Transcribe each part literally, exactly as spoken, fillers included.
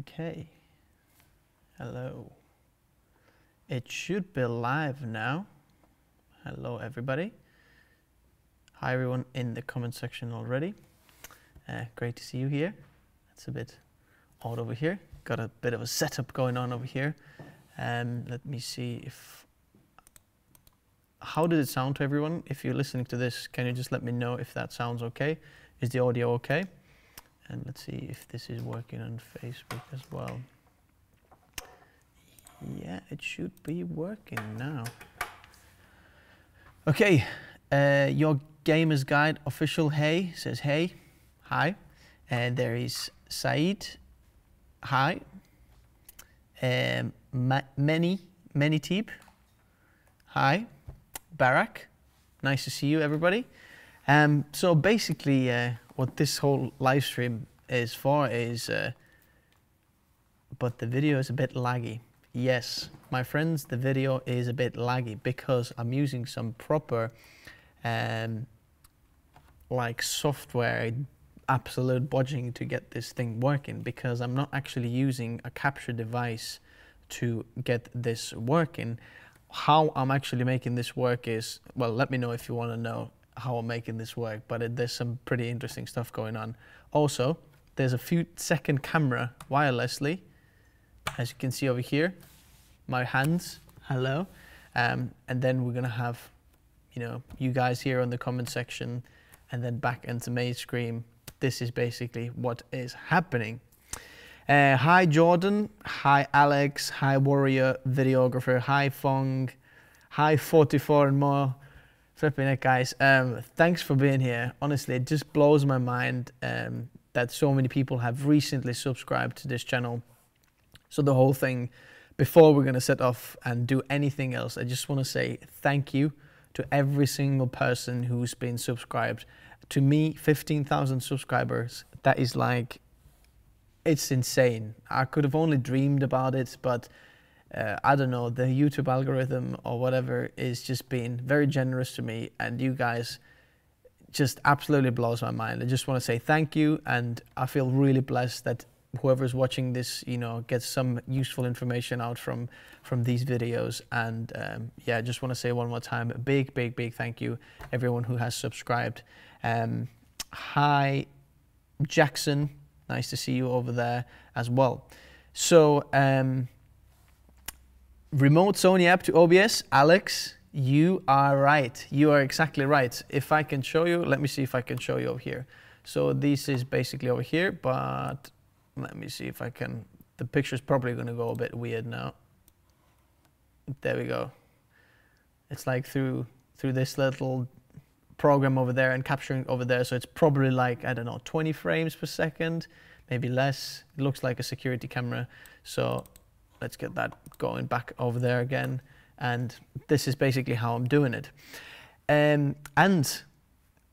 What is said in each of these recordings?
Okay, hello. It should be live now. Hello everybody. Hi everyone in the comment section already. Uh, great to see you here. It's a bit odd over here. Got a bit of a setup going on over here. Um, let me see if... How did it sound to everyone? If you're listening to this, can you just let me know if that sounds okay? Is the audio okay? And let's see if this is working on Facebook as well. Yeah, it should be working now. Okay, uh, your Gamer's Guide official hey says hey, hi. And there is Saeed, hi. Um, many, many Teep, hi. Barak, nice to see you everybody. Um, so basically, uh, what this whole live stream is for is, uh, but the video is a bit laggy. Yes, my friends, the video is a bit laggy because I'm using some proper, um, like software, absolute bodging to get this thing working because I'm not actually using a capture device to get this working. How I'm actually making this work is, well, let me know if you want to know how I'm making this work, but it, there's some pretty interesting stuff going on. Also, there's a few second camera wirelessly, as you can see over here, my hands, hello. Um, and then we're gonna have, you know, you guys here on the comment section and then back into mainstream. This is basically what is happening. Uh, hi Jordan, hi Alex, hi Warrior videographer, hi Fong, hi forty-four and more. Flipping it, guys. Um, thanks for being here. Honestly, it just blows my mind um, that so many people have recently subscribed to this channel. So the whole thing, before we're going to set off and do anything else, I just want to say thank you to every single person who's been subscribed. To me, fifteen thousand subscribers, that is like, it's insane. I could have only dreamed about it, but Uh, I don't know, the YouTube algorithm or whatever is just being very generous to me, and you guys just absolutely blows my mind. I just want to say thank you, and I feel really blessed that whoever's watching this, you know, gets some useful information out from from these videos. And um, yeah, I just want to say one more time, a big, big, big thank you, everyone who has subscribed. Um, hi, Jackson, nice to see you over there as well. So. Um, Remote Sony app to O B S. Alex, you are right. You are exactly right. If I can show you, let me see if I can show you over here. So this is basically over here, but let me see if I can. The picture's probably going to go a bit weird now. There we go. It's like through through this little program over there and capturing over there. So it's probably like, I don't know, twenty frames per second, maybe less. It looks like a security camera. So let's get that going back over there again. And this is basically how I'm doing it. Um, and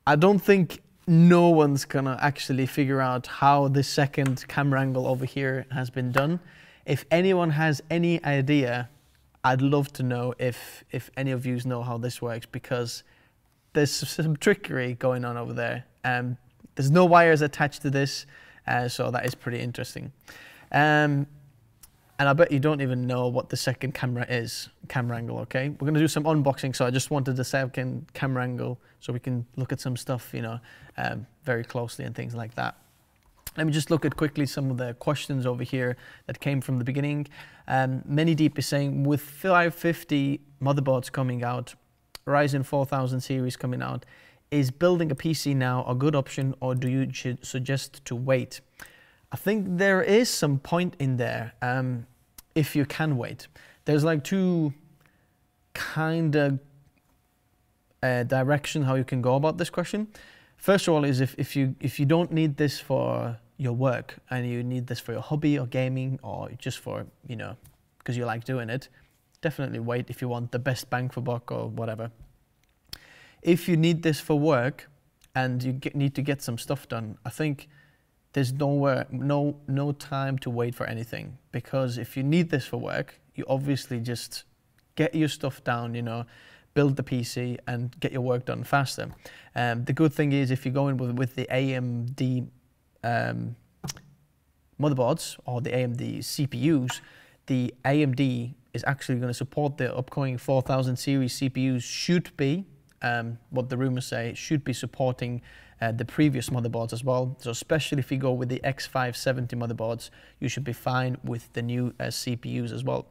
I don't think no one's gonna actually figure out how the second camera angle over here has been done. If anyone has any idea, I'd love to know if, if any of you know how this works, because there's some trickery going on over there. Um, there's no wires attached to this, uh, so that is pretty interesting. Um, And I bet you don't even know what the second camera is, camera angle, okay? We're gonna do some unboxing, so I just wanted the second camera angle so we can look at some stuff, you know, um, very closely and things like that. Let me just look at quickly some of the questions over here that came from the beginning. Um, ManyDeep is saying, with five fifty motherboards coming out, Ryzen four thousand series coming out, is building a P C now a good option, or do you suggest to wait? I think there is some point in there, um, if you can wait. There's like two kind of uh, direction how you can go about this question. First of all is if, if, you, if you don't need this for your work and you need this for your hobby or gaming or just for, you know, because you like doing it, definitely wait if you want the best bang for buck or whatever. If you need this for work and you get, need to get some stuff done, I think there's nowhere, no, no time to wait for anything, because if you need this for work, you obviously just get your stuff down, you know, build the P C and get your work done faster. Um, the good thing is if you go in with, with the A M D um, motherboards or the A M D C P Us, the A M D is actually going to support the upcoming four thousand series C P Us, should be, um, what the rumors say, should be supporting uh, the previous motherboards as well. So especially if you go with the X five seventy motherboards, you should be fine with the new uh, C P Us as well.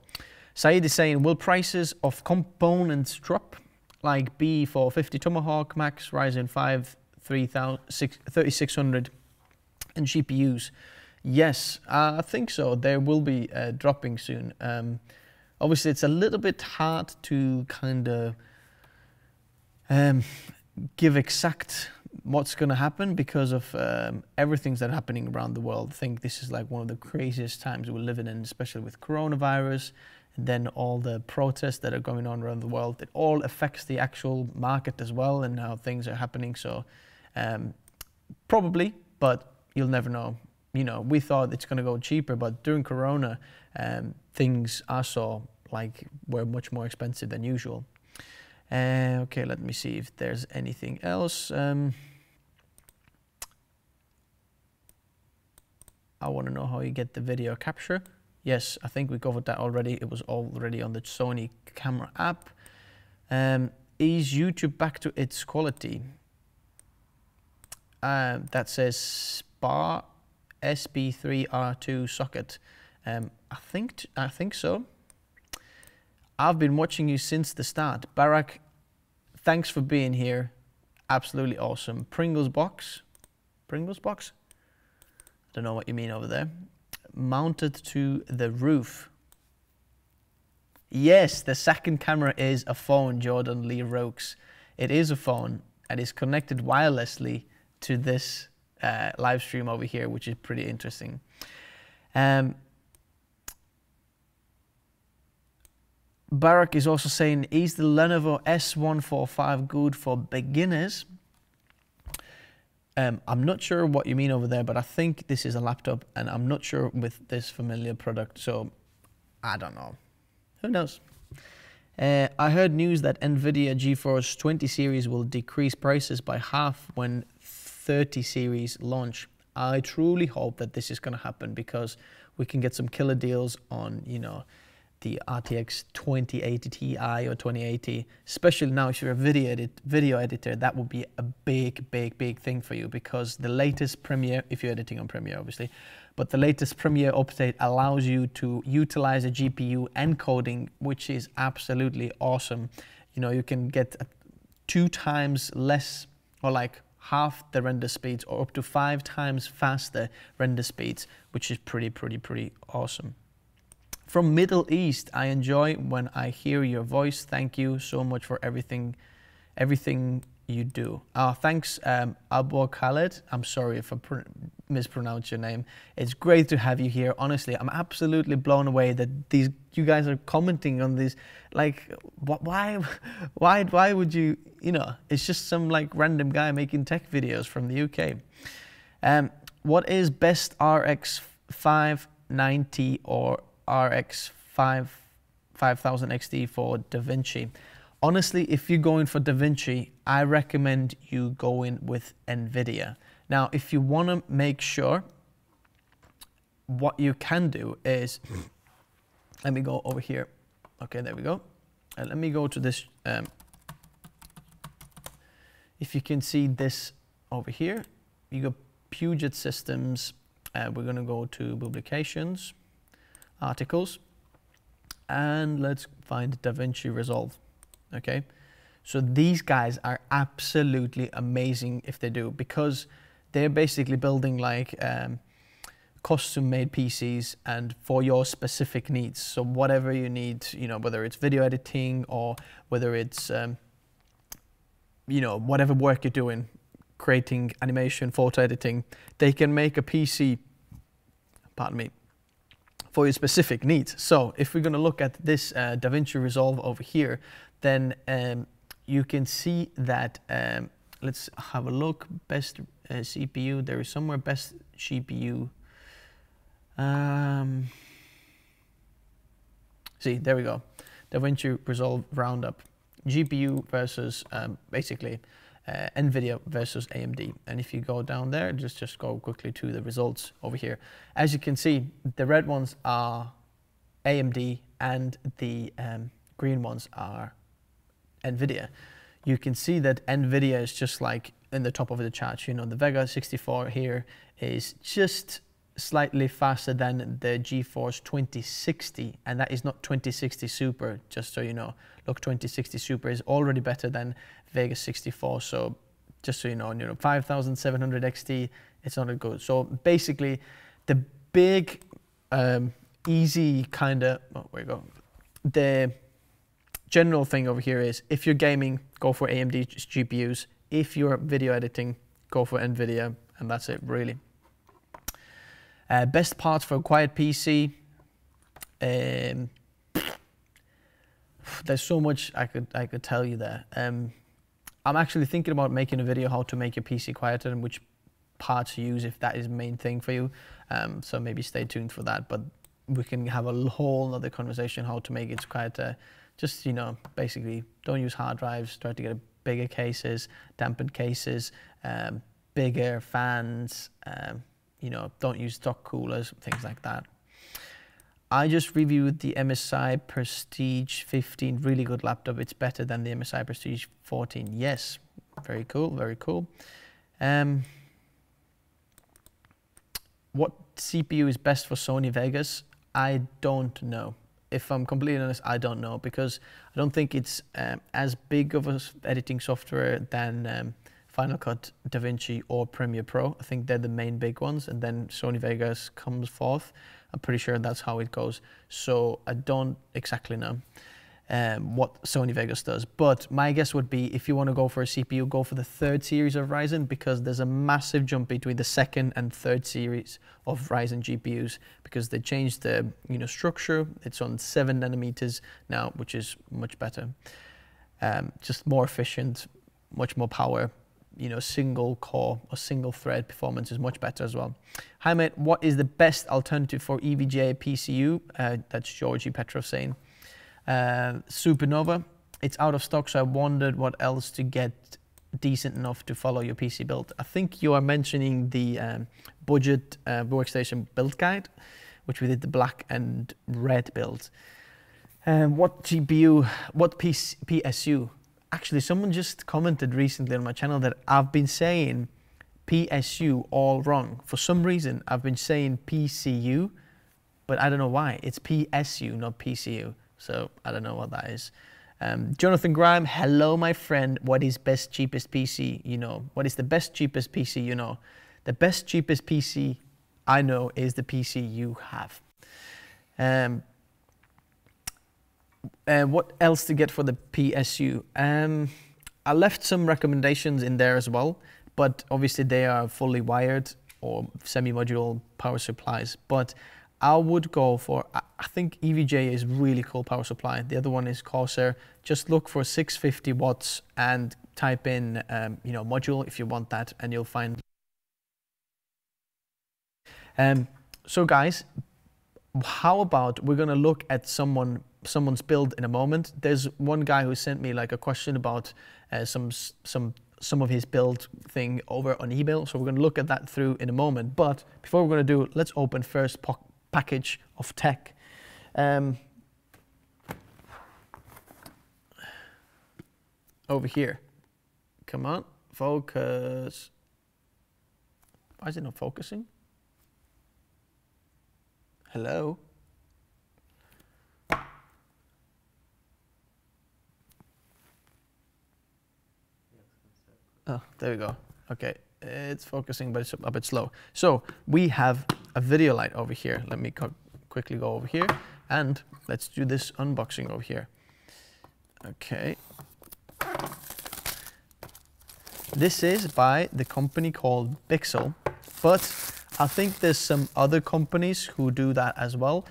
Saeed is saying, will prices of components drop like B four fifty Tomahawk Max, Ryzen five thirty-six hundred and G P Us? Yes, I think so. They will be uh, dropping soon. Um, obviously, it's a little bit hard to kind of um, give exact what's going to happen because of um, everything's that's happening around the world. I think this is like one of the craziest times we're living in, especially with coronavirus. Then all the protests that are going on around the world, it all affects the actual market as well and how things are happening. So um, probably, but you'll never know. You know, we thought it's going to go cheaper, but during Corona, um, things I saw like were much more expensive than usual. Uh, okay, let me see if there's anything else. Um, I want to know how you get the video capture. Yes, I think we covered that already. It was already on the Sony camera app. Um, is YouTube back to its quality? Uh, that says SPAR S P three R two socket. Um, I think I think so. I've been watching you since the start. Barak, thanks for being here. Absolutely awesome. Pringles box. Pringles box? I don't know what you mean over there. Mounted to the roof. Yes, the second camera is a phone, Jordan Lee Rokes. It is a phone and is connected wirelessly to this uh, live stream over here, which is pretty interesting. Um, Barak is also saying, is the Lenovo S one forty-five good for beginners? Um, I'm not sure what you mean over there, but I think this is a laptop and I'm not sure with this familiar product, so I don't know. Who knows? Uh, I heard news that NVIDIA GeForce twenty series will decrease prices by half when thirty series launch. I truly hope that this is going to happen because we can get some killer deals on, you know, the R T X twenty eighty T I or twenty eighty, especially now if you're a video, edit, video editor, that would be a big, big, big thing for you because the latest Premiere, if you're editing on Premiere obviously, but the latest Premiere update allows you to utilize a G P U encoding, which is absolutely awesome. You know, you can get two times less or like half the render speeds or up to five times faster render speeds, which is pretty, pretty, pretty awesome. From Middle East, I enjoy when I hear your voice. Thank you so much for everything, everything you do. Ah, uh, thanks, um, Abu Khaled. I'm sorry if I mispronounce your name. It's great to have you here. Honestly, I'm absolutely blown away that these you guys are commenting on this. Like, wh why, why, why would you? You know, it's just some like random guy making tech videos from the U K. Um, what is best R X five ninety or R X five thousand X T for DaVinci? Honestly, if you're going for DaVinci, I recommend you go in with NVIDIA. Now, if you want to make sure, what you can do is, let me go over here. Okay, there we go. And let me go to this. Um, if you can see this over here, you go Puget Systems. Uh, we're going to go to publications, articles, and let's find DaVinci Resolve. Okay, so these guys are absolutely amazing if they do, because they're basically building like um, custom made P Cs and for your specific needs. So whatever you need, you know, whether it's video editing or whether it's um, you know, whatever work you're doing, creating animation, photo editing, they can make a P C, pardon me, for your specific needs. So if we're going to look at this uh, DaVinci Resolve over here, then um, you can see that, um, let's have a look, best uh, C P U, there is somewhere best G P U. Um, see, there we go, DaVinci Resolve roundup, G P U versus um, basically uh, NVIDIA versus A M D. And if you go down there, just, just go quickly to the results over here. As you can see, the red ones are A M D and the um, green ones are NVIDIA. You can see that NVIDIA is just like in the top of the chart. You know, the Vega sixty-four here is just slightly faster than the GeForce twenty sixty, and that is not twenty sixty Super, just so you know. Look, twenty sixty Super is already better than Vega sixty-four, so just so you know, you know, fifty-seven hundred X T, it's not as good. So basically, the big, um, easy kind of, oh, where you go, the general thing over here is, if you're gaming, go for A M D G P Us. If you're video editing, go for NVIDIA, and that's it, really. Uh, best parts for a quiet P C. Um, there's so much I could I could tell you there. Um, I'm actually thinking about making a video how to make your P C quieter and which parts to use if that is the main thing for you. Um, so maybe stay tuned for that. But we can have a whole other conversation how to make it quieter. Just, you know, basically don't use hard drives. Try to get bigger cases, dampened cases, um, bigger fans. Um, You know, don't use stock coolers, things like that. I just reviewed the M S I Prestige fifteen, really good laptop. It's better than the M S I Prestige fourteen. Yes, very cool, very cool. Um, what C P U is best for Sony Vegas? I don't know. If I'm completely honest, I don't know, because I don't think it's um, as big of a editing software than um, Final Cut, DaVinci, or Premiere Pro. I think they're the main big ones, and then Sony Vegas comes forth. I'm pretty sure that's how it goes. So I don't exactly know um, what Sony Vegas does, but my guess would be if you want to go for a C P U, go for the third series of Ryzen, because there's a massive jump between the second and third series of Ryzen G P Us, because they changed the you know structure. It's on seven nanometers now, which is much better, um, just more efficient, much more power. You know, single core or single thread performance is much better as well. Hi mate, what is the best alternative for E V J P C U? Uh, that's Georgi Petrov saying. Uh, Supernova, it's out of stock, so I wondered what else to get decent enough to follow your P C build. I think you are mentioning the um, budget uh, workstation build guide, which we did the black and red build. Um, what G P U, what P S U? Actually, someone just commented recently on my channel that I've been saying P S U all wrong. For some reason, I've been saying P C U, but I don't know why. It's P S U, not P C U. So I don't know what that is. Um, Jonathan Grime, hello, my friend. What is best, cheapest P C you know? What is the best, cheapest P C you know? The best, cheapest P C I know is the P C you have. Um, Uh, what else to get for the P S U? Um, I left some recommendations in there as well, but obviously they are fully wired or semi-modular power supplies. But I would go for, I think E V J is really cool power supply. The other one is Corsair. Just look for six hundred fifty watts and type in, um, you know, module if you want that, and you'll find. Um, so guys, how about we're gonna look at someone someone's build in a moment. There's one guy who sent me like a question about uh, some some some of his build thing over on email, so we're going to look at that through in a moment. But before we're going to do it, let's open first package of tech. Um, over here, come on, focus. Why is it not focusing? Hello. Oh, there we go. Okay, it's focusing, but it's a bit slow. So we have a video light over here. Let me quickly go over here, and let's do this unboxing over here. Okay. This is by the company called Pixel, but I think there's some other companies who do that as well,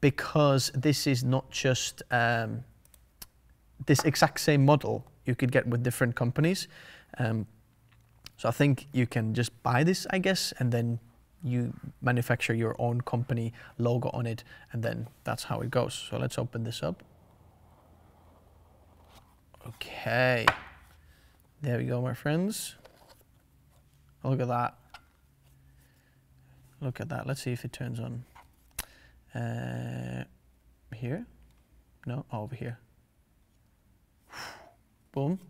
because this is not just um, this exact same model you could get with different companies. Um, so I think you can just buy this, I guess, and then you manufacture your own company logo on it, and then that's how it goes. So let's open this up. Okay. There we go, my friends. Look at that. Look at that. Let's see if it turns on. Uh, here? No, oh, over here. Boom.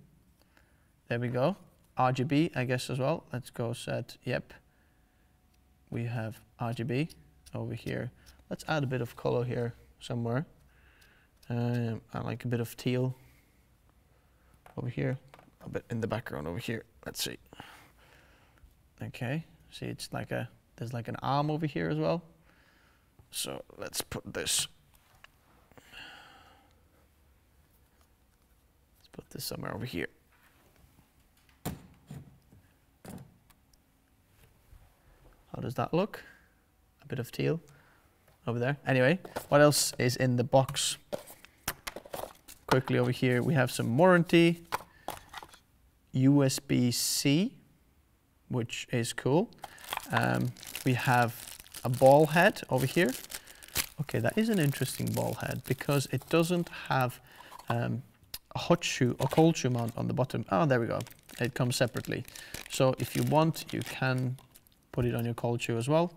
There we go. R G B, I guess, as well. Let's go set, yep. We have R G B over here. Let's add a bit of color here somewhere. Um, I like a bit of teal over here, a bit in the background over here. Let's see. Okay, see, it's like a, there's like an arm over here as well. So let's put this. Let's put this somewhere over here. How does that look? A bit of teal over there. Anyway, what else is in the box? Quickly over here, we have some warranty, U S B C, which is cool. Um, we have a ball head over here. Okay, that is an interesting ball head because it doesn't have um, a hot shoe or cold shoe mount on the bottom. Oh, there we go. It comes separately. So if you want, you can put it on your cold shoe as well.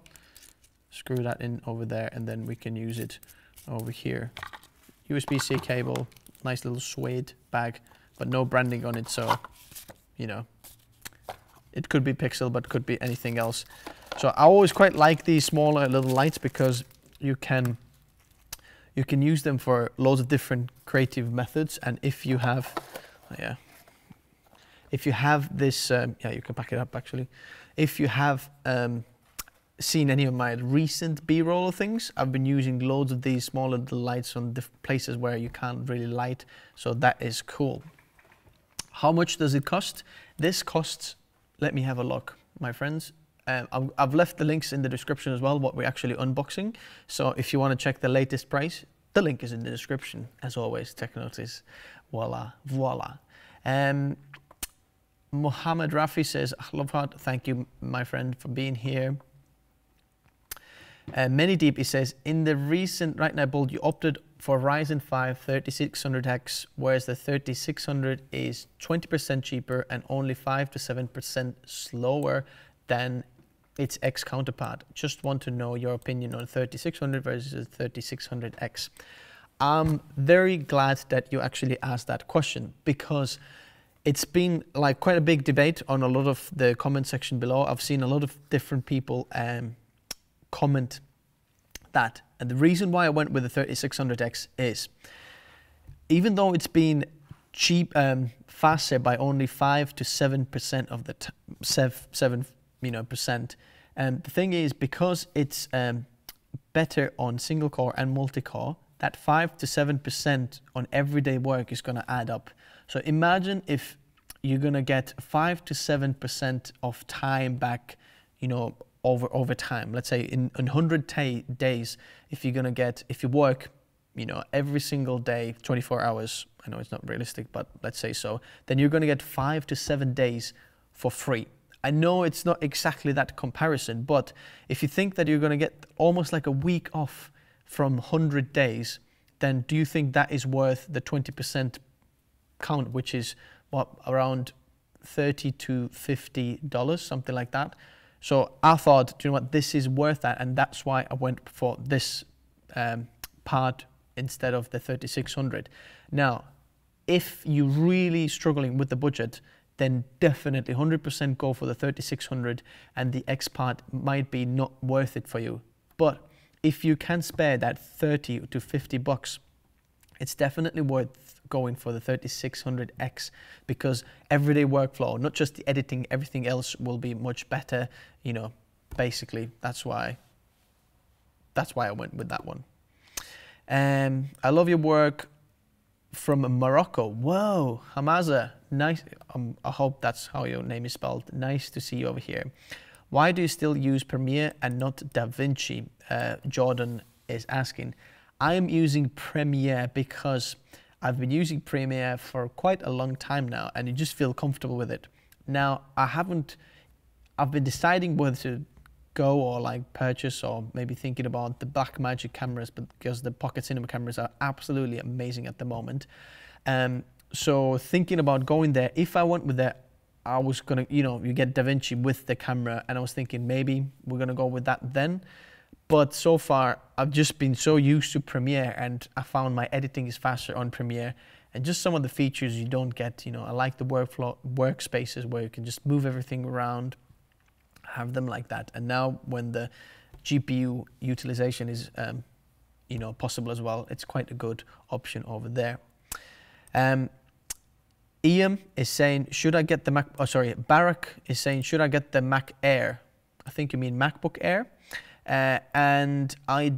Screw that in over there and then we can use it over here. U S B C cable, nice little suede bag, but no branding on it, so, you know, it could be Pixel, but could be anything else. So I always quite like these smaller little lights because you can you can use them for loads of different creative methods. And if you have, yeah, if you have this, um, yeah, you can pack it up actually. If you have um, seen any of my recent B-roll things, I've been using loads of these smaller lights on different places where you can't really light, so that is cool. How much does it cost? This costs, let me have a look, my friends. Um, I've left the links in the description as well, what we're actually unboxing. So if you want to check the latest price, the link is in the description, as always, TechNotice. Voila, voila. Um, Mohammed Rafi says, Ahlovhat, thank you, my friend, for being here. Uh, ManyDeep, he says, in the recent right now build, you opted for Ryzen five thirty-six hundred X, whereas the thirty-six hundred is twenty percent cheaper and only five to seven percent slower than its X counterpart. Just want to know your opinion on thirty-six hundred versus thirty-six hundred X. I'm very glad that you actually asked that question because it's been like quite a big debate on a lot of the comment section below. I've seen a lot of different people um, comment that. And the reason why I went with the thirty-six hundred X is, even though it's been cheap, um, faster by only five to seven percent of the, t seven, you know, percent. And um, the thing is, because it's um, better on single core and multi-core, that five to seven percent on everyday work is going to add up. So imagine if you're going to get five to seven percent of time back, you know, over over time. Let's say in, in one hundred days, if you're going to get, if you work, you know, every single day, twenty-four hours. I know it's not realistic, but let's say so. Then you're going to get five to seven days for free. I know it's not exactly that comparison, but if you think that you're going to get almost like a week off from one hundred days, then do you think that is worth the twenty percent count, which is what, around thirty to fifty dollars, something like that? So I thought, do you know what, this is worth that, and that's why I went for this um, part instead of the thirty-six hundred. Now, if you're really struggling with the budget, then definitely one hundred percent go for the thirty-six hundred, and the X part might be not worth it for you. But if you can spare that thirty to fifty bucks, it's definitely worth going for the thirty-six hundred X because everyday workflow, not just the editing, everything else will be much better. You know, basically, that's why. That's why I went with that one. Um, I love your work. From Morocco. Whoa, Hamaza, nice. Um, I hope that's how your name is spelled. Nice to see you over here. Why do you still use Premiere and not DaVinci? Uh, Jordan is asking. I am using Premiere because I've been using Premiere for quite a long time now and you just feel comfortable with it. Now, I haven't, I've been deciding whether to go or like purchase or maybe thinking about the Blackmagic cameras, but because the pocket cinema cameras are absolutely amazing at the moment. Um, so thinking about going there, if I went with that, I was gonna, you know, you get DaVinci with the camera, and I was thinking maybe we're gonna go with that then. But so far, I've just been so used to Premiere, and I found my editing is faster on Premiere, and just some of the features you don't get, you know, I like the workflow, workspaces where you can just move everything around, have them like that. And now when the G P U utilization is, um, you know, possible as well, it's quite a good option over there. Um, Ian is saying, should I get the Mac, oh sorry, Barak is saying, should I get the Mac Air? I think you mean MacBook Air. Uh, and I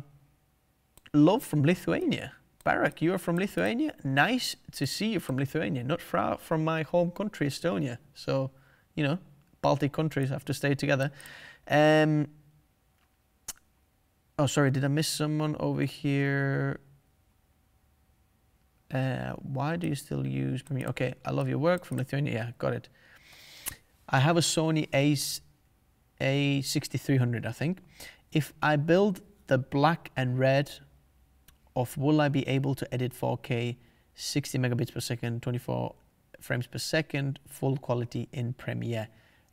love from Lithuania. Barak, you are from Lithuania. Nice to see you from Lithuania, not far from my home country, Estonia. So, you know, Baltic countries have to stay together. Um, oh, sorry, did I miss someone over here? Uh, why do you still use Premiere? Okay, I love your work from Lithuania. Yeah, got it. I have a Sony A sixty-three hundred, I think. If I build the black and red off, will I be able to edit four K, sixty megabits per second, twenty-four frames per second, full quality in Premiere?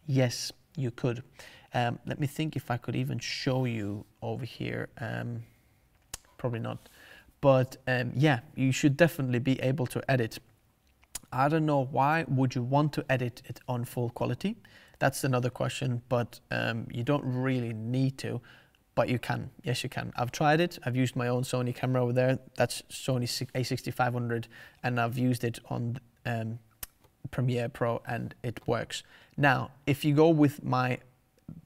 Yes, you could. Um, let me think if I could even show you over here. Um, probably not. But um, yeah, you should definitely be able to edit. I don't know why would you want to edit it on full quality. That's another question, but um, you don't really need to, but you can. Yes, you can. I've tried it. I've used my own Sony camera over there. That's Sony A sixty-five hundred, and I've used it on um, Premiere Pro, and it works. Now, if you go with my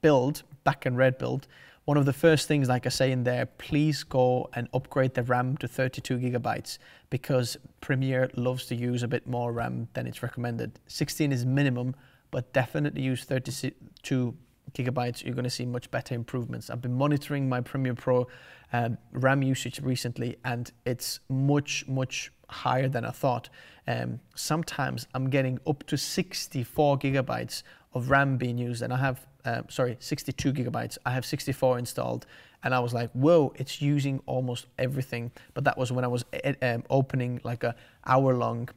build, black and red build, one of the first things, like I say in there, please go and upgrade the RAM to thirty-two gigabytes, because Premiere loves to use a bit more RAM than it's recommended. sixteen is minimum, but definitely use thirty-two gigabytes. You're going to see much better improvements. I've been monitoring my Premiere Pro um, RAM usage recently, and it's much, much higher than I thought. Um, sometimes I'm getting up to sixty-four gigabytes of RAM being used, and I have Uh, sorry, sixty-two gigabytes. I have sixty-four installed, and I was like, whoa, it's using almost everything. But that was when I was um, opening like a hour-long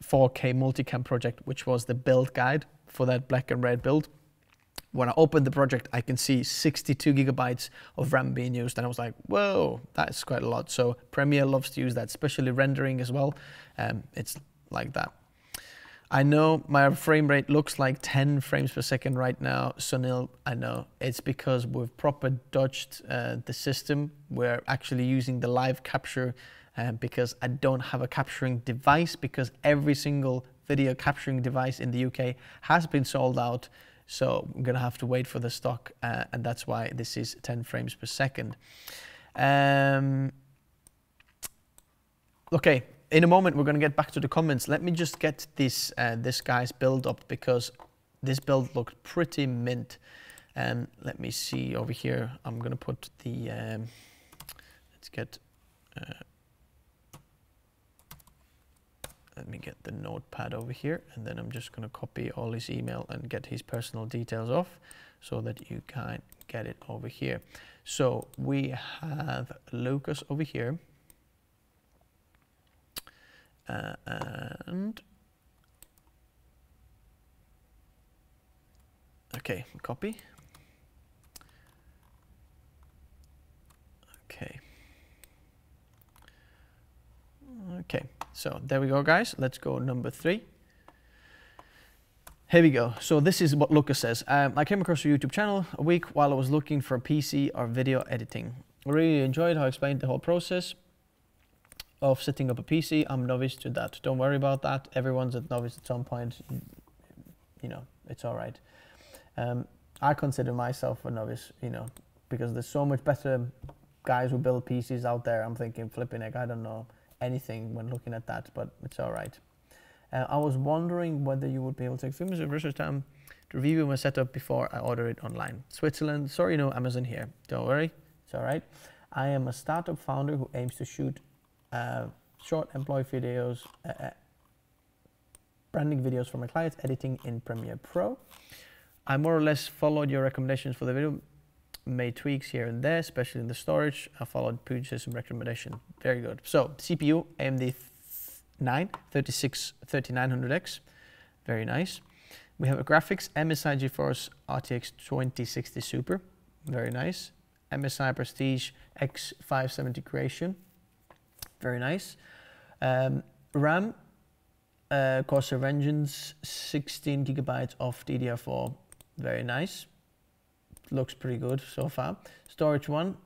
four K multicam project, which was the build guide for that black and red build. When I opened the project, I can see sixty-two gigabytes of RAM being used, and I was like, whoa, that's quite a lot. So Premiere loves to use that, especially rendering as well. Um, it's like that. I know my frame rate looks like ten frames per second right now, Sunil. I know it's because we've proper dodged uh, the system. We're actually using the live capture uh, because I don't have a capturing device, because every single video capturing device in the U K has been sold out. So I'm gonna have to wait for the stock, uh, and that's why this is ten frames per second. Um, okay. In a moment, we're going to get back to the comments. Let me just get this uh, this guy's build up, because this build looked pretty mint. Um, let me see over here. I'm going to put the... Um, let's get... Uh, let me get the notepad over here, and then I'm just going to copy all his email and get his personal details off so that you can get it over here. So we have Lucas over here. Uh, and okay, copy. Okay. Okay, so there we go, guys. Let's go number three. Here we go. So this is what Lucas says. Um, I came across your YouTube channel a week while I was looking for P C or video editing. I really enjoyed how I explained the whole process of setting up a P C. I'm novice to that. Don't worry about that. Everyone's a novice at some point. You know, it's all right. Um, I consider myself a novice, you know, because there's so much better guys who build P Cs out there. I'm thinking, flipping heck, I don't know anything when looking at that, but it's all right. Uh, I was wondering whether you would be able to take a few minutes of research time to review my setup before I order it online. Switzerland, sorry, no Amazon here. Don't worry, it's all right. I am a startup founder who aims to shoot Uh, short employee videos, uh, uh, branding videos for my clients, editing in Premiere Pro. I more or less followed your recommendations for the video, made tweaks here and there, especially in the storage. I followed Puget Systems recommendation. Very good. So C P U, A M D nine thirty-six thirty-nine hundred X, very nice. We have a graphics M S I GeForce R T X twenty sixty Super, very nice. M S I Prestige X five seventy Creation, very nice. Um, RAM, uh, Corsair Vengeance, sixteen gigabytes of D D R four, very nice. Looks pretty good so far. Storage one,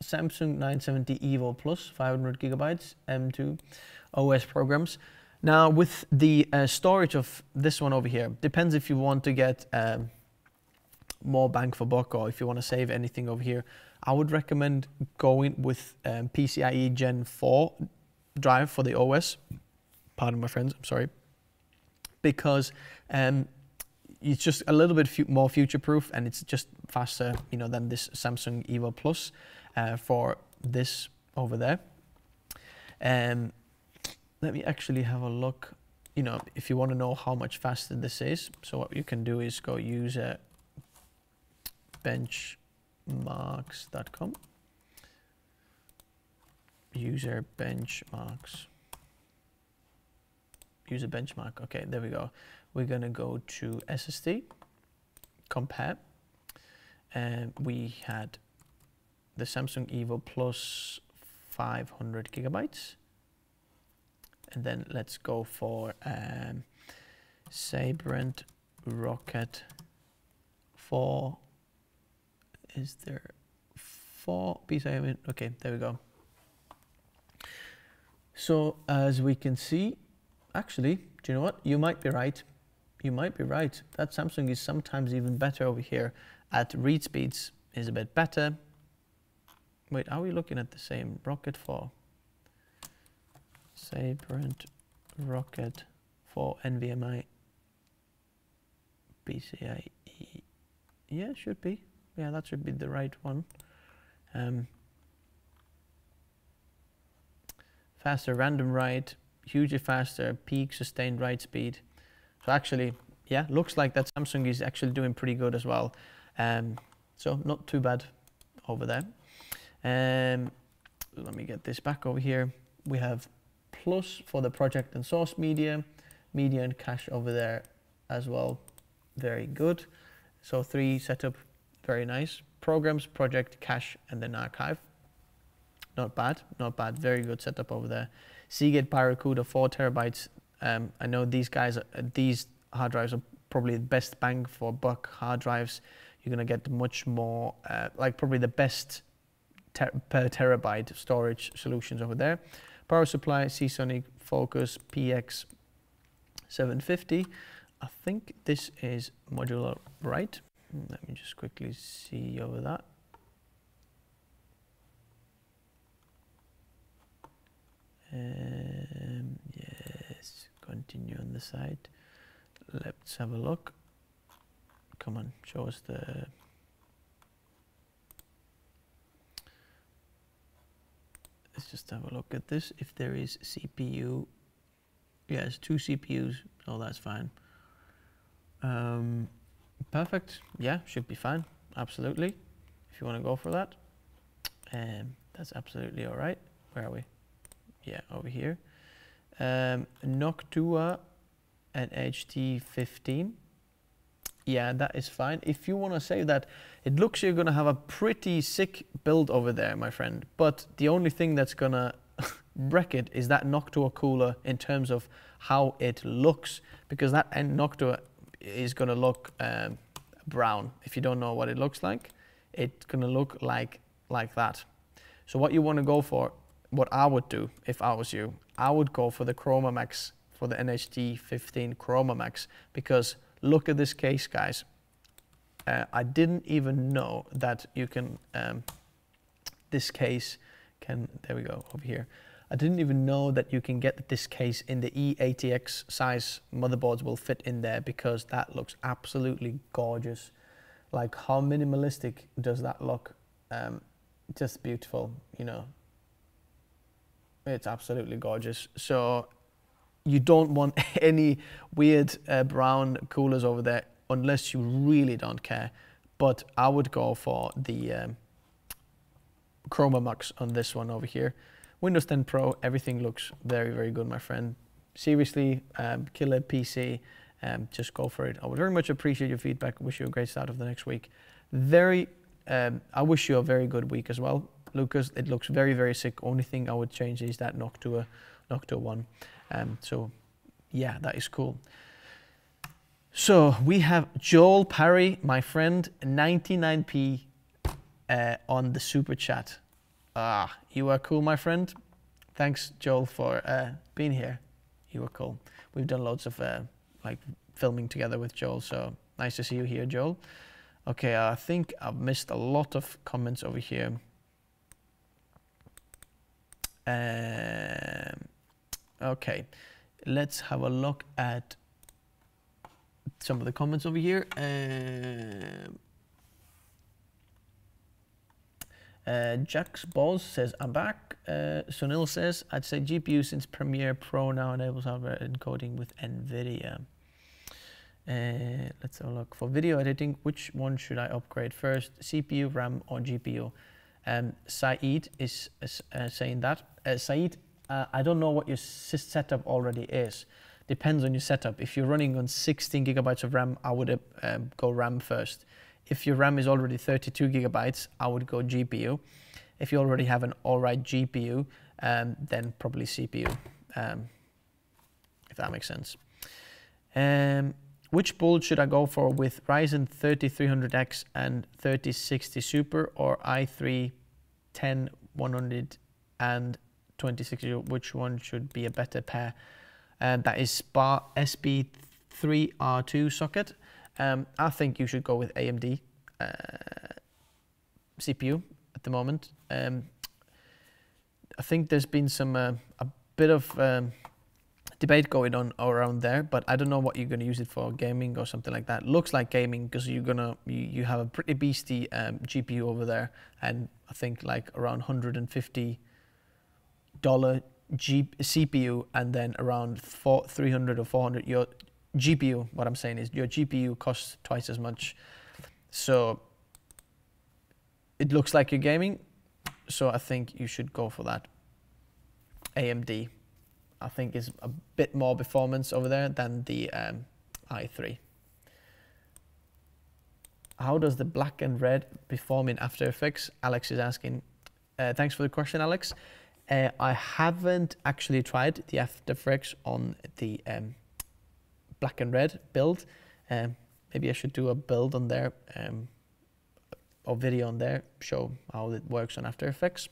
Samsung nine seventy Evo Plus, five hundred gigabytes, M two O S programs. Now with the uh, storage of this one over here, depends if you want to get um, more bang for buck or if you want to save anything over here. I would recommend going with um, PCIe Gen four drive for the O S. Pardon my friends, I'm sorry. Because um, it's just a little bit fu more future-proof and it's just faster, you know, than this Samsung Evo Plus uh, for this over there. Um, Let me actually have a look, you know, if you want to know how much faster this is. So what you can do is go user benchmarks dot com. User benchmarks. User benchmark. Okay, there we go. We're going to go to S S D, compare. And we had the Samsung Evo Plus five hundred gigabytes. And then let's go for um, Sabrent Rocket four. Is there four PCIe? Okay, there we go. So as we can see, actually, do you know what? You might be right. You might be right. That Samsung is sometimes even better over here. At read speeds is a bit better. Wait, are we looking at the same Rocket four? Sabrent Rocket for N V M e PCIe. Yeah, should be. Yeah, that should be the right one. Um, faster random write, hugely faster peak sustained write speed. So actually, yeah, looks like that Samsung is actually doing pretty good as well. Um, so not too bad over there. Um, let me get this back over here. We have Plus for the project and source media, media and cache over there as well. Very good. So three setup, very nice. Programs, project, cache, and then archive. Not bad, not bad. Very good setup over there. Seagate Barracuda, four terabytes. Um, I know these guys, uh, these hard drives are probably the best bang for buck hard drives. You're gonna get much more, uh, like probably the best ter per terabyte storage solutions over there. Power supply, Seasonic Focus P X seven fifty. I think this is modular, right? Let me just quickly see over that. Um, yes, continue on the side. Let's have a look. Come on, show us the... Let's just have a look at this. If there is C P U, yeah, it's two C P Us. Oh, that's fine. Um, perfect. Yeah, should be fine. Absolutely. If you want to go for that, um, that's absolutely all right. Where are we? Yeah, over here. Um, Noctua and H T fifteen. Yeah, that is fine. If you want to save that, it looks you're going to have a pretty sick build over there, my friend. But the only thing that's going to wreck it is that Noctua cooler in terms of how it looks, because that Noctua is going to look um, brown. If you don't know what it looks like, it's going to look like, like that. So what you want to go for, what I would do if I was you, I would go for the Chroma Max, for the N H T fifteen Chroma Max, because look at this case, guys. Uh, I didn't even know that you can, um, this case can, there we go, over here. I didn't even know that you can get this case in the E A T X size motherboards will fit in there, because that looks absolutely gorgeous. Like, how minimalistic does that look? Um, just beautiful, you know. It's absolutely gorgeous. So you don't want any weird uh, brown coolers over there unless you really don't care. But I would go for the um, Chroma Max on this one over here. Windows ten Pro, everything looks very, very good, my friend. Seriously, um, killer P C. um, just go for it. I would very much appreciate your feedback. Wish you a great start of the next week. Very, um, I wish you a very good week as well, Lucas. It looks very, very sick. Only thing I would change is that Noctua, Noctua one. Um, so, yeah, that is cool. So we have Joel Parry, my friend, ninety-nine p uh, on the super chat. Ah, you are cool, my friend. Thanks, Joel, for uh, being here. You were cool. We've done loads of uh, like filming together with Joel, so nice to see you here, Joel. Okay, I think I've missed a lot of comments over here. Um, okay, let's have a look at some of the comments over here. Um, Uh, Jax Boz says, I'm back. Uh, Sunil says, I'd say G P U since Premiere Pro now enables hardware encoding with NVIDIA. Uh, let's have a look. For video editing, which one should I upgrade first? C P U, RAM, or G P U? Um, Saeed is uh, saying that. Uh, Saeed, uh, I don't know what your setup already is. Depends on your setup. If you're running on sixteen gigabytes of RAM, I would uh, um, go RAM first. If your RAM is already thirty-two gigabytes, I would go G P U. If you already have an all right G P U, um, then probably C P U, um, if that makes sense. Um, which build should I go for with Ryzen thirty-three hundred X and thirty sixty Super, or i three ten one hundred and twenty sixty? Which one should be a better pair? Um, that is S P three R two socket. Um, I think you should go with A M D uh, C P U at the moment. Um, I think there's been some uh, a bit of um, debate going on around there, but I don't know what you're going to use it for, gaming or something like that. Looks like gaming because you're gonna you, you have a pretty beastie um, G P U over there, and I think like around one hundred fifty dollar C P U and then around four, three hundred or four hundred your G P U. What I'm saying is your G P U costs twice as much, so it looks like you're gaming, so I think you should go for that. A M D, I think, is a bit more performance over there than the um, i three. How does the black and red perform in After Effects? Alex is asking. Uh, thanks for the question, Alex. Uh, I haven't actually tried the After Effects on the um, black and red build. Um, maybe I should do a build on there, um, or video on there, show how it works on After Effects.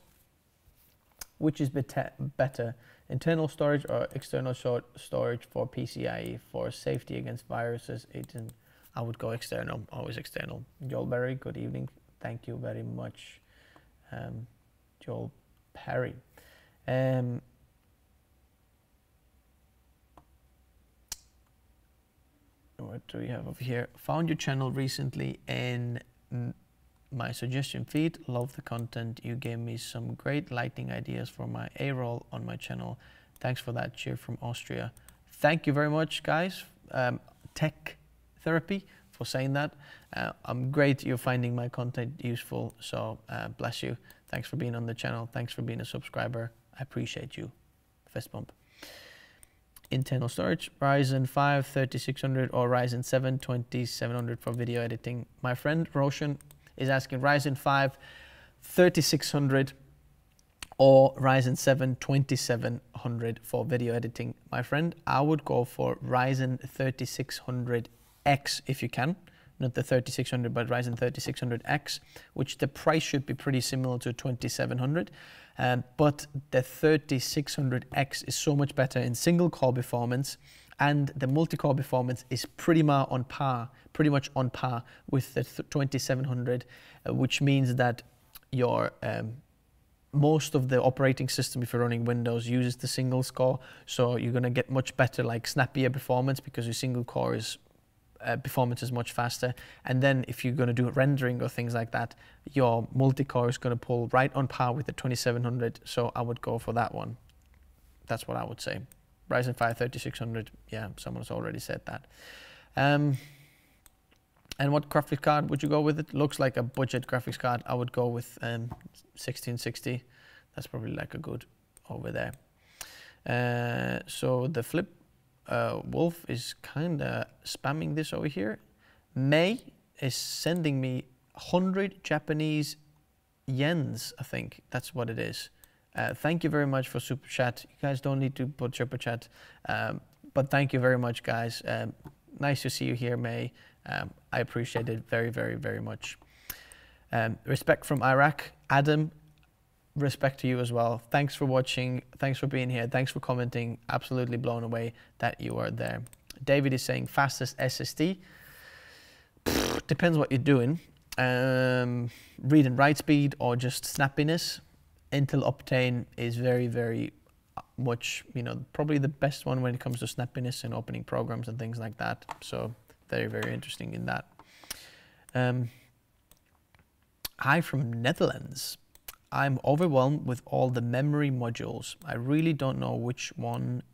Which is better, internal storage or external short storage for PCIe for safety against viruses? Agent, I would go external, always external. Joel Berry, good evening. Thank you very much, um, Joel Parry. Um, What do we have over here? Found your channel recently in my suggestion feed. Love the content. You gave me some great lighting ideas for my A-roll on my channel. Thanks for that. Cheer from Austria. Thank you very much, guys. Um, Tech Therapy, for saying that. Uh, I'm great you're finding my content useful, so uh, bless you. Thanks for being on the channel. Thanks for being a subscriber. I appreciate you. Fist bump. Internal storage, Ryzen five thirty-six hundred or Ryzen seven twenty-seven hundred for video editing. My friend Roshan is asking Ryzen five thirty-six hundred or Ryzen seven twenty-seven hundred for video editing. My friend, I would go for Ryzen thirty-six hundred X if you can. Not the thirty-six hundred, but Ryzen thirty-six hundred X, which the price should be pretty similar to twenty-seven hundred. Um, but the thirty-six hundred X is so much better in single core performance, and the multi-core performance is pretty much on par, pretty much on par with the twenty-seven hundred, uh, which means that your um, most of the operating system, if you're running Windows, uses the single core, so you're gonna get much better, like snappier performance because your single core is Uh, performance is much faster. And then if you're going to do rendering or things like that, your multi-core is going to pull right on par with the twenty-seven hundred, so I would go for that one. That's what I would say. Ryzen five thirty-six hundred, yeah, someone's already said that. Um, and what graphics card would you go with? It looks like a budget graphics card. I would go with um, sixteen sixty. That's probably like a good over there. Uh, so the flip uh, Wolf is kind of spamming this over here. May is sending me one hundred Japanese yens, I think that's what it is. Uh, thank you very much for Super Chat. You guys don't need to put Super Chat, um, but thank you very much, guys. Um, nice to see you here, May. Um, I appreciate it very, very, very much. Um, respect from Iraq. Adam, respect to you as well. Thanks for watching. Thanks for being here. Thanks for commenting. Absolutely blown away that you are there. David is saying fastest S S D. Pfft, depends what you're doing. Um, read and write speed or just snappiness. Intel Optane is very, very much, you know, probably the best one when it comes to snappiness and opening programs and things like that. So very, very interesting in that. Um, Hi from Netherlands. I'm overwhelmed with all the memory modules. I really don't know which one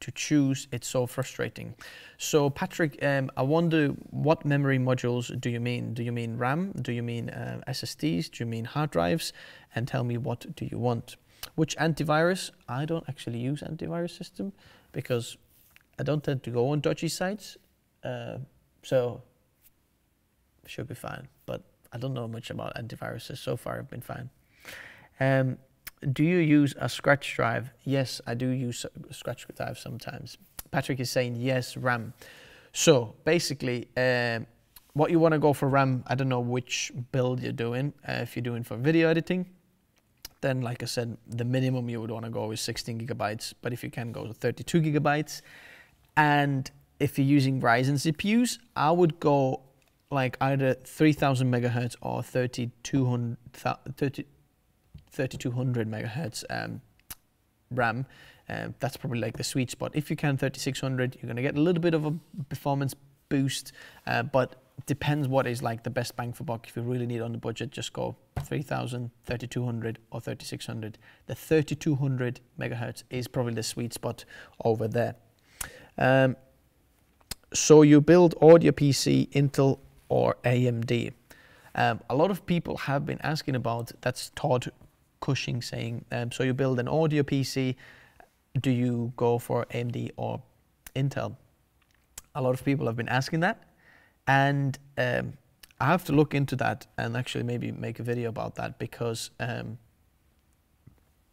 to choose. It's so frustrating. So Patrick, um, I wonder what memory modules do you mean? Do you mean RAM? Do you mean uh, S S Ds? Do you mean hard drives? And tell me, what do you want? Which antivirus? I don't actually use antivirus system because I don't tend to go on dodgy sites. Uh, so should be fine, but I don't know much about antiviruses. So far, I've been fine. Um, do you use a scratch drive? Yes, I do use a scratch drive sometimes. Patrick is saying yes, RAM. So basically, um, what you want to go for RAM, I don't know which build you're doing. Uh, if you're doing for video editing, then like I said, the minimum you would want to go is sixteen gigabytes. But if you can go to thirty-two gigabytes, and if you're using Ryzen C P Us, I would go like either three thousand megahertz or thirty-two hundred megahertz um, RAM. Um, that's probably like the sweet spot. If you can thirty-six hundred, you're gonna get a little bit of a performance boost, uh, but depends what is like the best bang for buck. If you really need on the budget, just go three thousand, thirty-two hundred or thirty-six hundred. The thirty-two hundred megahertz is probably the sweet spot over there. Um, so you build audio P C, Intel or A M D. Um, a lot of people have been asking about, that's Todd Cushing saying, um, so you build an audio P C, do you go for A M D or Intel? A lot of people have been asking that, and um, I have to look into that and actually maybe make a video about that, because um,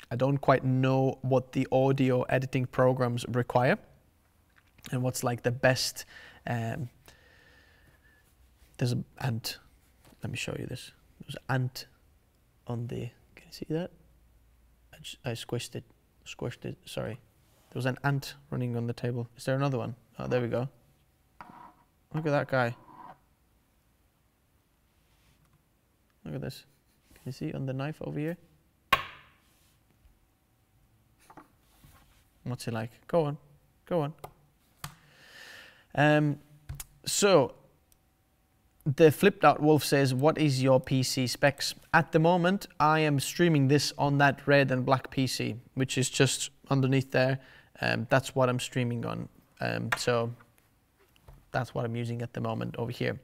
I don't quite know what the audio editing programs require and what's like the best. Um, there's an ant. Let me show you this. There's an ant on the, can you see that? I, just, I squished it, squished it, sorry. There was an ant running on the table. Is there another one? Oh, there we go. Look at that guy. Look at this. Can you see on the knife over here? What's he like? Go on, go on. Um, so, the Flipped Out Wolf says, what is your P C specs? At the moment, I am streaming this on that red and black P C, which is just underneath there. Um, that's what I'm streaming on. Um, so, that's what I'm using at the moment over here.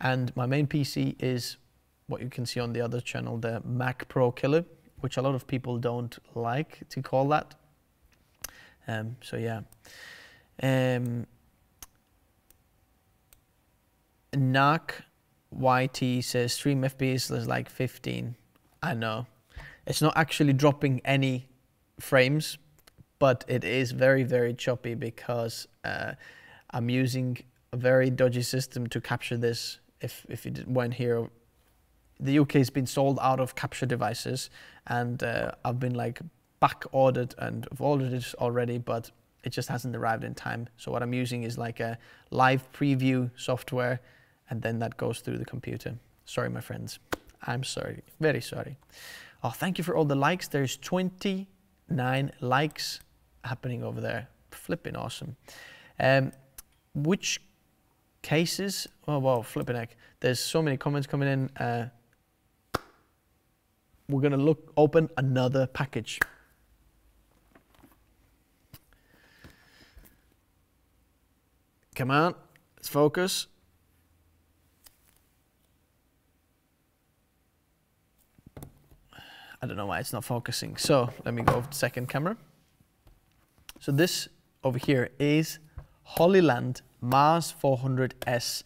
And my main P C is what you can see on the other channel, the Mac Pro Killer, which a lot of people don't like to call that. Um, so, yeah. Um, Narc Y T says stream F P S is like fifteen. I know. It's not actually dropping any frames, but it is very, very choppy because uh, I'm using a very dodgy system to capture this. If, if you weren't here, the U K has been sold out of capture devices, and uh, I've been like back ordered and I've ordered it already, but it just hasn't arrived in time. So what I'm using is like a live preview software, and then that goes through the computer. Sorry, my friends. I'm sorry, very sorry. Oh, thank you for all the likes. There's twenty-nine likes happening over there. Flipping awesome. Um, which cases? Oh, wow, flipping heck. There's so many comments coming in. Uh, we're gonna look, open another package. Come on, let's focus. I don't know why it's not focusing. So let me go over to the second camera. So this over here is Hollyland Mars four hundred S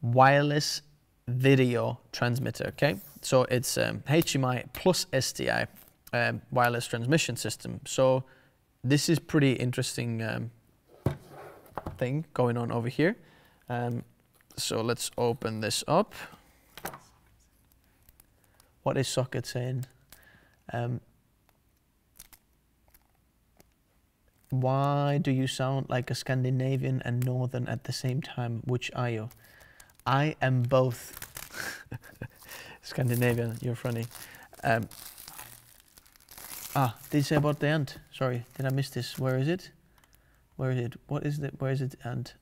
wireless video transmitter, okay? So it's um, H M I plus S T I um, wireless transmission system. So this is pretty interesting um, thing going on over here. Um, so let's open this up. What is socket saying? Um, why do you sound like a Scandinavian and Northern at the same time? Which are you? I am both. Scandinavian, you're funny. Um, ah, did you say about the ant? Sorry, did I miss this? Where is it? Where is it? What is it? Where is it? Ant?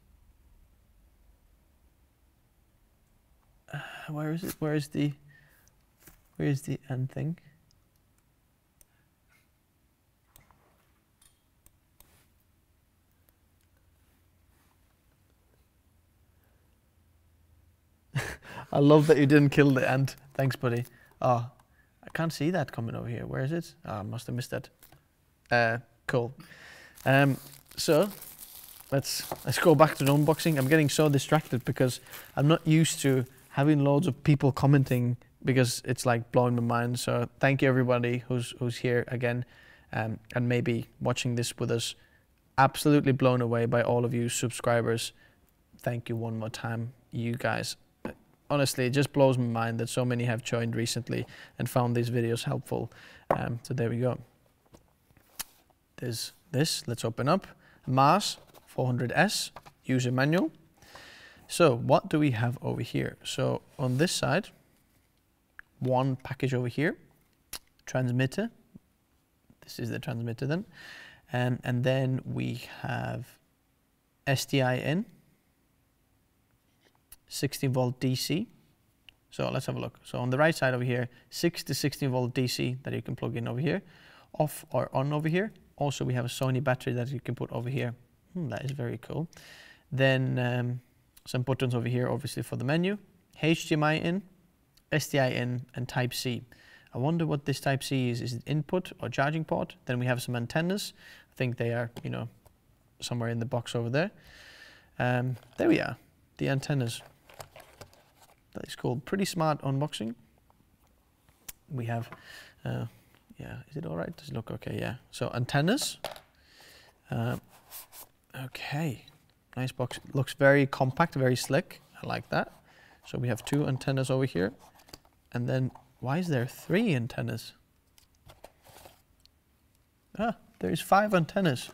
Uh, where is it? Where is the? Where is the end thing? I love that you didn't kill the end. Thanks, buddy. Oh, I can't see that coming over here. Where is it? Oh, I must have missed that. Uh, cool. Um, so let's let's go back to the unboxing. I'm getting so distracted because I'm not used to having loads of people commenting, because it's like blowing my mind. So thank you everybody who's who's here again, um, and maybe watching this with us. Absolutely blown away by all of you subscribers. Thank you one more time, you guys. Honestly, it just blows my mind that so many have joined recently and found these videos helpful. Um, so there we go. There's this, let's open up. Mars four hundred S user manual. So what do we have over here? So on this side, one package over here, transmitter. This is the transmitter then. Um, and then we have S T I in, sixteen volt D C. So let's have a look. So on the right side over here, six to sixteen volt D C that you can plug in over here, off or on over here. Also we have a Sony battery that you can put over here. Hmm, that is very cool. Then um, some buttons over here, obviously for the menu, H D M I in, S T I in, and Type C. I wonder what this Type C is. Is it input or charging port? Then we have some antennas. I think they are, you know, somewhere in the box over there. Um, there we are, the antennas. That is cool. Pretty smart unboxing. We have, uh, yeah, is it all right? Does it look okay? Yeah. So antennas. Uh, okay, nice box. Looks very compact, very slick. I like that. So we have two antennas over here. And then, why is there three antennas? Ah, there is five antennas.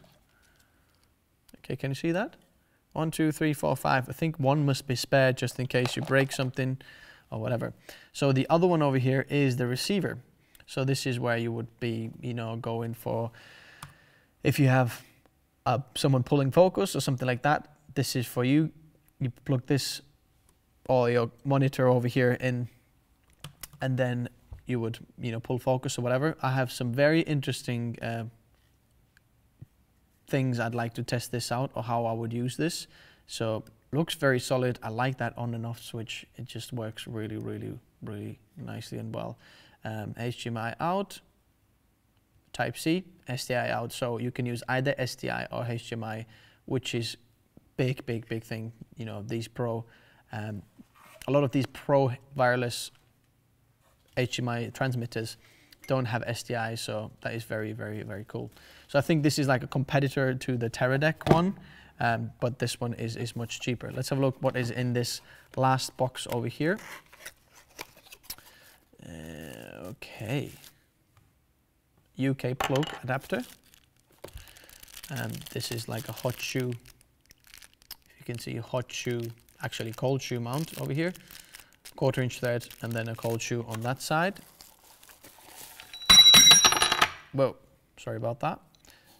Okay, can you see that? One, two, three, four, five. I think one must be spared just in case you break something or whatever. So the other one over here is the receiver. So this is where you would be, you know, going for, if you have uh, someone pulling focus or something like that, this is for you. You plug this or your monitor over here in, and then you would, you know, pull focus or whatever. I have some very interesting uh, things I'd like to test this out, or how I would use this. So looks very solid. I like that on and off switch. It just works really, really, really nicely and well. Um, H D M I out, Type C, S T I out. So you can use either S T I or H D M I, which is big, big, big thing. You know, these pro, um, a lot of these pro wireless H D M I transmitters don't have S T I, so that is very, very, very cool. So I think this is like a competitor to the Teradek one, um, but this one is, is much cheaper. Let's have a look what is in this last box over here. Uh, okay. U K plug adapter. Um, this is like a hot shoe. You can see hot shoe, actually cold shoe mount over here. Quarter inch thread, and then a cold shoe on that side. Whoa, sorry about that.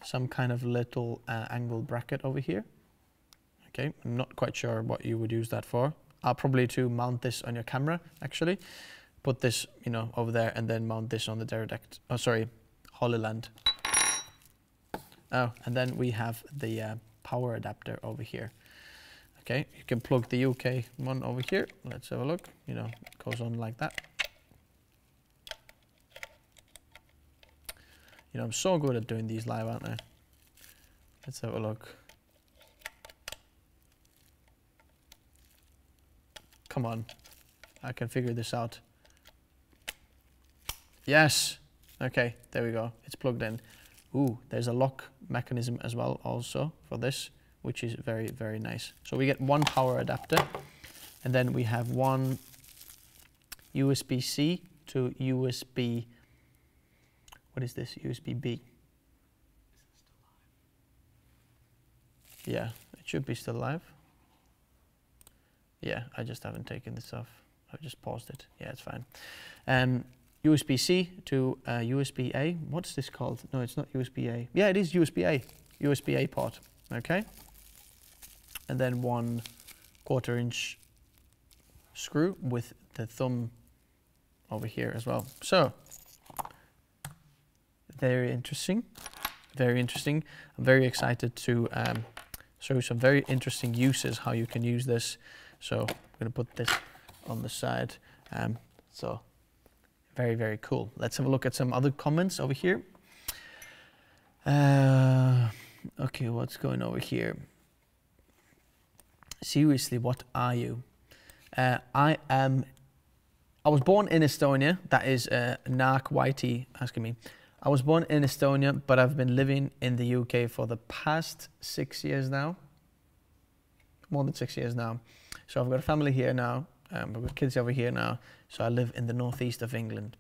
Some kind of little uh, angle bracket over here. Okay, I'm not quite sure what you would use that for. I'll probably to mount this on your camera, actually. Put this, you know, over there, and then mount this on the Teradek, oh sorry, Hollyland. Oh, and then we have the uh, power adapter over here. Okay, you can plug the U K one over here. Let's have a look. You know, it goes on like that. You know, I'm so good at doing these live, aren't I? Let's have a look. Come on, I can figure this out. Yes, okay, there we go, it's plugged in. Ooh, there's a lock mechanism as well also for this, which is very, very nice. So we get one power adapter, and then we have one U S B C to U S B, what is this, U S B B? Yeah, it should be still live. Yeah, I just haven't taken this off. I've just paused it. Yeah, it's fine. Um, U S B C to uh, U S B A. What's this called? No, it's not U S B A. Yeah, it is U S B A. U S B A port. Okay. And then one quarter inch screw with the thumb over here as well. So, very interesting. Very interesting. I'm very excited to um, show some very interesting uses, how you can use this. So I'm going to put this on the side. Um, so very, very cool. Let's have a look at some other comments over here. Uh, okay, what's going over here? Seriously, what are you? Uh, I am, I was born in Estonia. That is uh, Nark Y T asking me. I was born in Estonia, but I've been living in the U K for the past six years now. More than six years now. So I've got a family here now, um, I've got kids over here now, so I live in the northeast of England.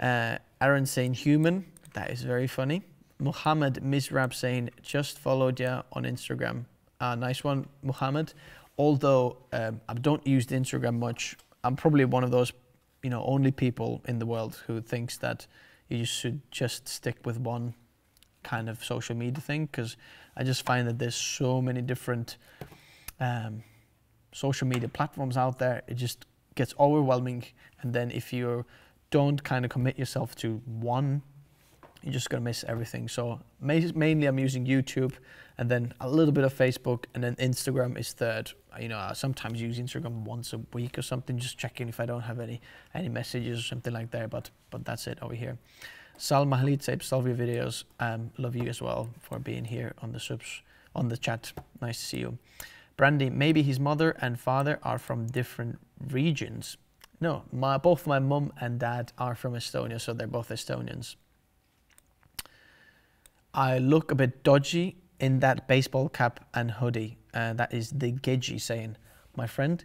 Uh, Aaron saying human, that is very funny. Muhammad Mizrab saying, just followed ya on Instagram. Ah, nice one, Muhammad. Although um, I don't use Instagram much, I'm probably one of those, you know, only people in the world who thinks that you should just stick with one kind of social media thing, because I just find that there's so many different um, social media platforms out there. It just gets overwhelming, and then if you don't kind of commit yourself to one, you're just gonna miss everything. So mainly I'm using YouTube, and then a little bit of Facebook, and then Instagram is third. You know, I sometimes use Instagram once a week or something, just checking if I don't have any any messages or something like that, but but that's it over here. Sal Mahalit said, love your videos. Um, love you as well for being here on the subs, on the chat. Nice to see you. Brandy, maybe his mother and father are from different regions. No, my, both my mum and dad are from Estonia, so they're both Estonians. I look a bit dodgy in that baseball cap and hoodie. Uh, that is the Geji saying, my friend,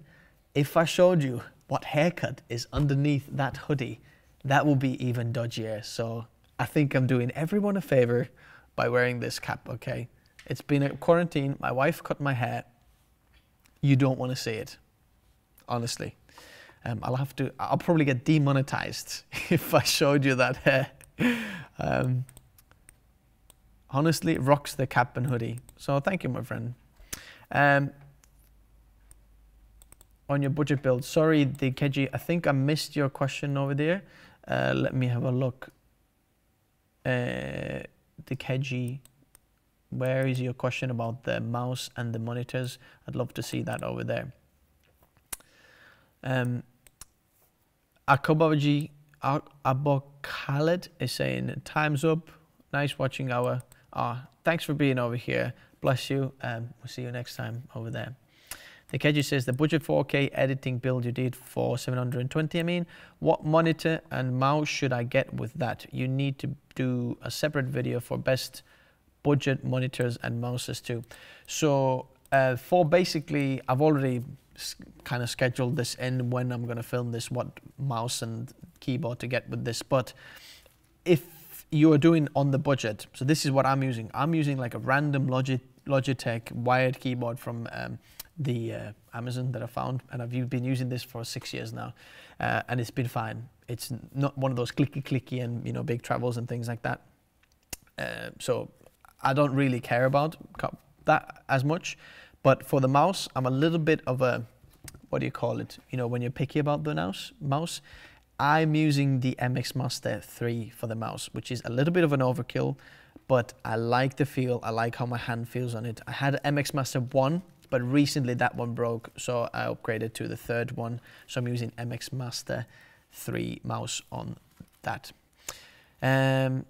if I showed you what haircut is underneath that hoodie, that will be even dodgier. So I think I'm doing everyone a favor by wearing this cap, okay? It's been a quarantine. My wife cut my hair. You don't want to see it, honestly. Um, I'll have to, I'll probably get demonetized if I showed you that hair. Um, honestly, rocks the cap and hoodie. So thank you, my friend. Um, on your budget build, sorry, the Keji, I think I missed your question over there. Uh, let me have a look. Uh, the Keji, where is your question about the mouse and the monitors? I'd love to see that over there. Um, Akobaji Abu Khaled is saying, time's up. Nice watching our, ah, oh, thanks for being over here. Bless you. Um, we'll see you next time over there. The Keji says, the budget four K editing build you did for seven twenty, I mean, what monitor and mouse should I get with that? You need to do a separate video for best budget monitors and mouses too. So uh, for basically, I've already kind of scheduled this in when I'm going to film this, what mouse and keyboard to get with this. But if you are doing on the budget, so this is what I'm using. I'm using like a random Logitech, Logitech wired keyboard from um, the uh, Amazon that I found, and I've been using this for six years now, uh, and it's been fine. It's not one of those clicky clicky and, you know, big travels and things like that. Uh, so I don't really care about that as much. But for the mouse, I'm a little bit of a, what do you call it? You know, when you're picky about the mouse, mouse, I'm using the M X Master three for the mouse, which is a little bit of an overkill, but I like the feel. I like how my hand feels on it. I had an M X Master one, but recently that one broke, so I upgraded to the third one. So I'm using M X Master three mouse on that. Um,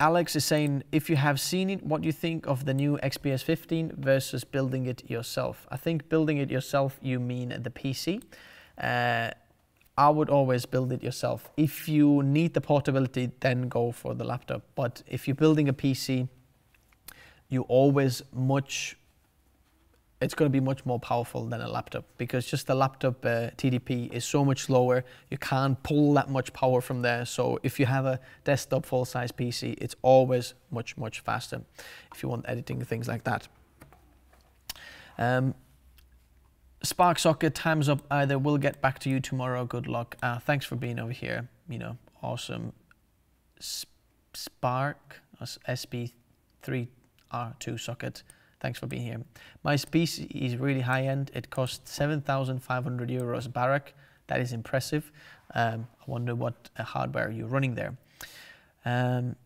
Alex is saying, if you have seen it, what do you think of the new X P S fifteen versus building it yourself? I think building it yourself, you mean the P C. Uh, I would always build it yourself. If you need the portability, then go for the laptop. But if you're building a P C, you always much, it's going to be much more powerful than a laptop, because just the laptop uh, T D P is so much lower. You can't pull that much power from there. So if you have a desktop full-size P C, it's always much, much faster if you want editing, things like that. Um, Spark Socket, time's up either. We'll get back to you tomorrow. Good luck. Uh, thanks for being over here. You know, awesome. S Spark, S B three R two Socket. Thanks for being here. My P C is really high end. It costs seven thousand five hundred euros Barak. That is impressive. Um, I wonder what uh, hardware you're running there. Um,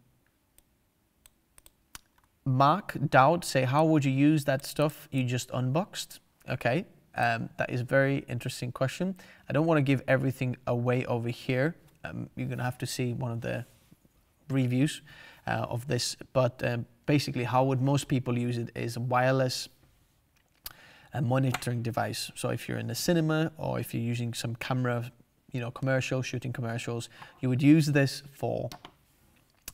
Mark Dowd say, how would you use that stuff you just unboxed? Okay, um, that is a very interesting question. I don't want to give everything away over here. Um, you're gonna have to see one of the reviews uh, of this, but um, basically, how would most people use it is a wireless uh, monitoring device. So if you're in the cinema or if you're using some camera, you know, commercial, shooting commercials, you would use this for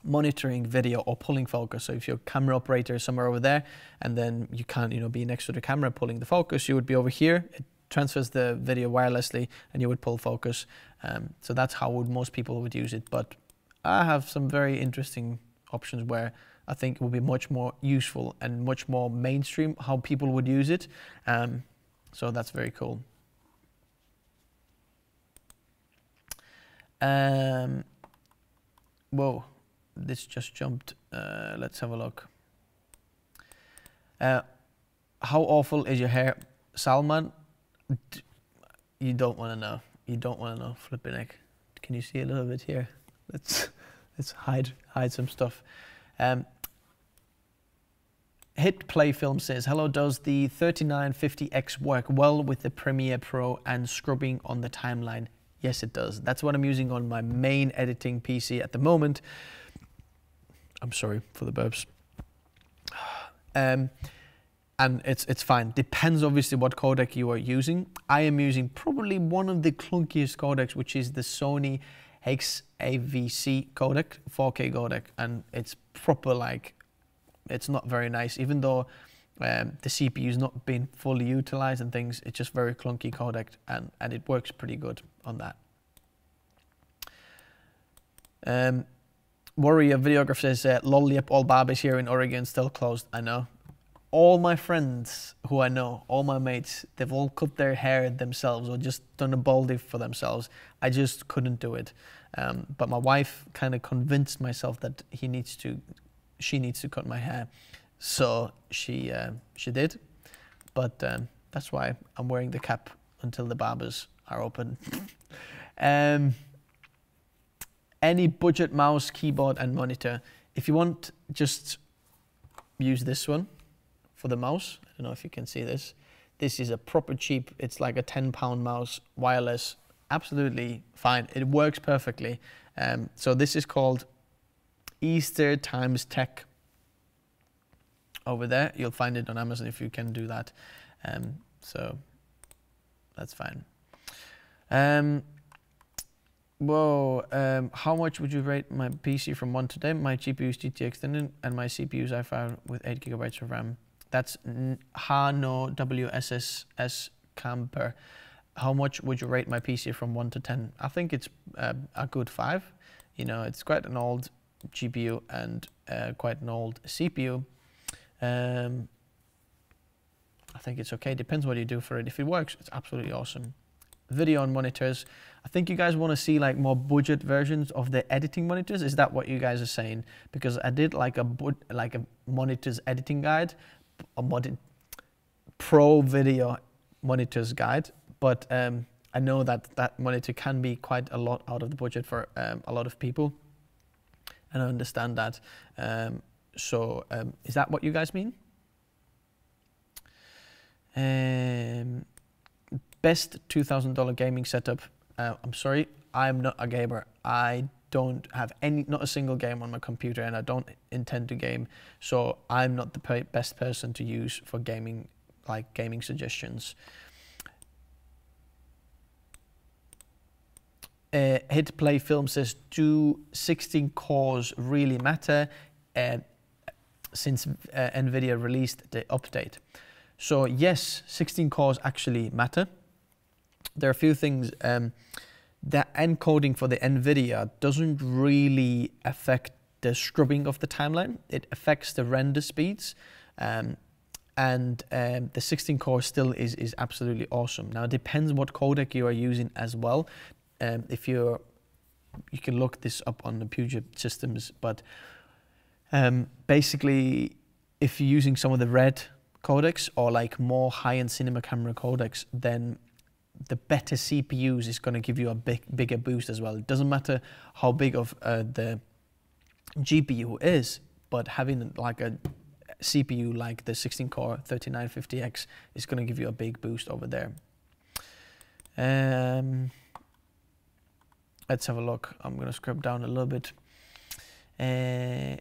monitoring video or pulling focus. So if your camera operator is somewhere over there and then you can't, you know, be next to the camera pulling the focus, you would be over here. It transfers the video wirelessly and you would pull focus. Um, so that's how would most people would use it. But I have some very interesting options where I think it will be much more useful and much more mainstream how people would use it. Um, so that's very cool. Um, whoa, this just jumped. Uh, let's have a look. Uh, how awful is your hair, Salman? D you don't want to know. You don't want to know. Flipping heck. Can you see a little bit here? Let's let's hide hide some stuff. Um, Hit Play Film says, hello, does the thirty-nine fifty X work well with the Premiere Pro and scrubbing on the timeline? Yes, it does. That's what I'm using on my main editing P C at the moment. I'm sorry for the burps. Um, and it's, it's fine. Depends, obviously, what codec you are using. I am using probably one of the clunkiest codecs, which is the Sony X A V C codec, four K codec, and it's proper, like, it's not very nice. Even though um, the C P U's not been fully utilized and things, it's just very clunky codec, and, and it works pretty good on that. Um, Warrior videographer says, uh, Lollipop all barbers here in Oregon still closed. I know. All my friends who I know, all my mates, they've all cut their hair themselves or just done a baldy for themselves. I just couldn't do it. Um, but my wife kind of convinced myself that he needs to, she needs to cut my hair. So she, uh, she did. But um, that's why I'm wearing the cap until the barbers are open. um, any budget mouse, keyboard and monitor. If you want, just use this one. For the mouse, I don't know if you can see this. This is a proper cheap, it's like a ten pound mouse, wireless, absolutely fine. It works perfectly. Um, so this is called Easter Times Tech. Over there, you'll find it on Amazon if you can do that. Um, so that's fine. Um, Whoa, um, how much would you rate my P C from one to ten? My G P U is G T X ten and my C P U is i five with eight gigabytes of RAM. That's Hano W S S S Camper. How much would you rate my P C from one to ten? I think it's uh, a good five. You know, it's quite an old G P U and uh, quite an old C P U. Um, I think it's okay. Depends what you do for it. If it works, it's absolutely awesome. Video on monitors. I think you guys want to see like more budget versions of the editing monitors. Is that what you guys are saying? Because I did like a like a monitors editing guide, a modern pro video monitors guide, but um, I know that that monitor can be quite a lot out of the budget for um, a lot of people, and I understand that. Um, so um, is that what you guys mean? Um, Best two thousand dollar gaming setup. Uh, I'm sorry, I'm not a gamer. I don't have any, not a single game on my computer, and I don't intend to game. So I'm not the best person to use for gaming, like gaming suggestions. Uh, Hit Play Film says, do sixteen cores really matter uh, since uh, NVIDIA released the update? So yes, sixteen cores actually matter. There are a few things. Um, the encoding for the NVIDIA doesn't really affect the scrubbing of the timeline. It affects the render speeds. Um, and um, the sixteen core still is, is absolutely awesome. Now it depends what codec you are using as well. Um, if you're, you can look this up on the Puget Systems, but um, basically if you're using some of the red codecs or like more high-end cinema camera codecs, then the better C P Us is going to give you a big, bigger boost as well. It doesn't matter how big of uh, the G P U is, but having like a C P U like the sixteen core thirty-nine fifty X is going to give you a big boost over there. Um, Let's have a look. I'm going to scrub down a little bit. Uh,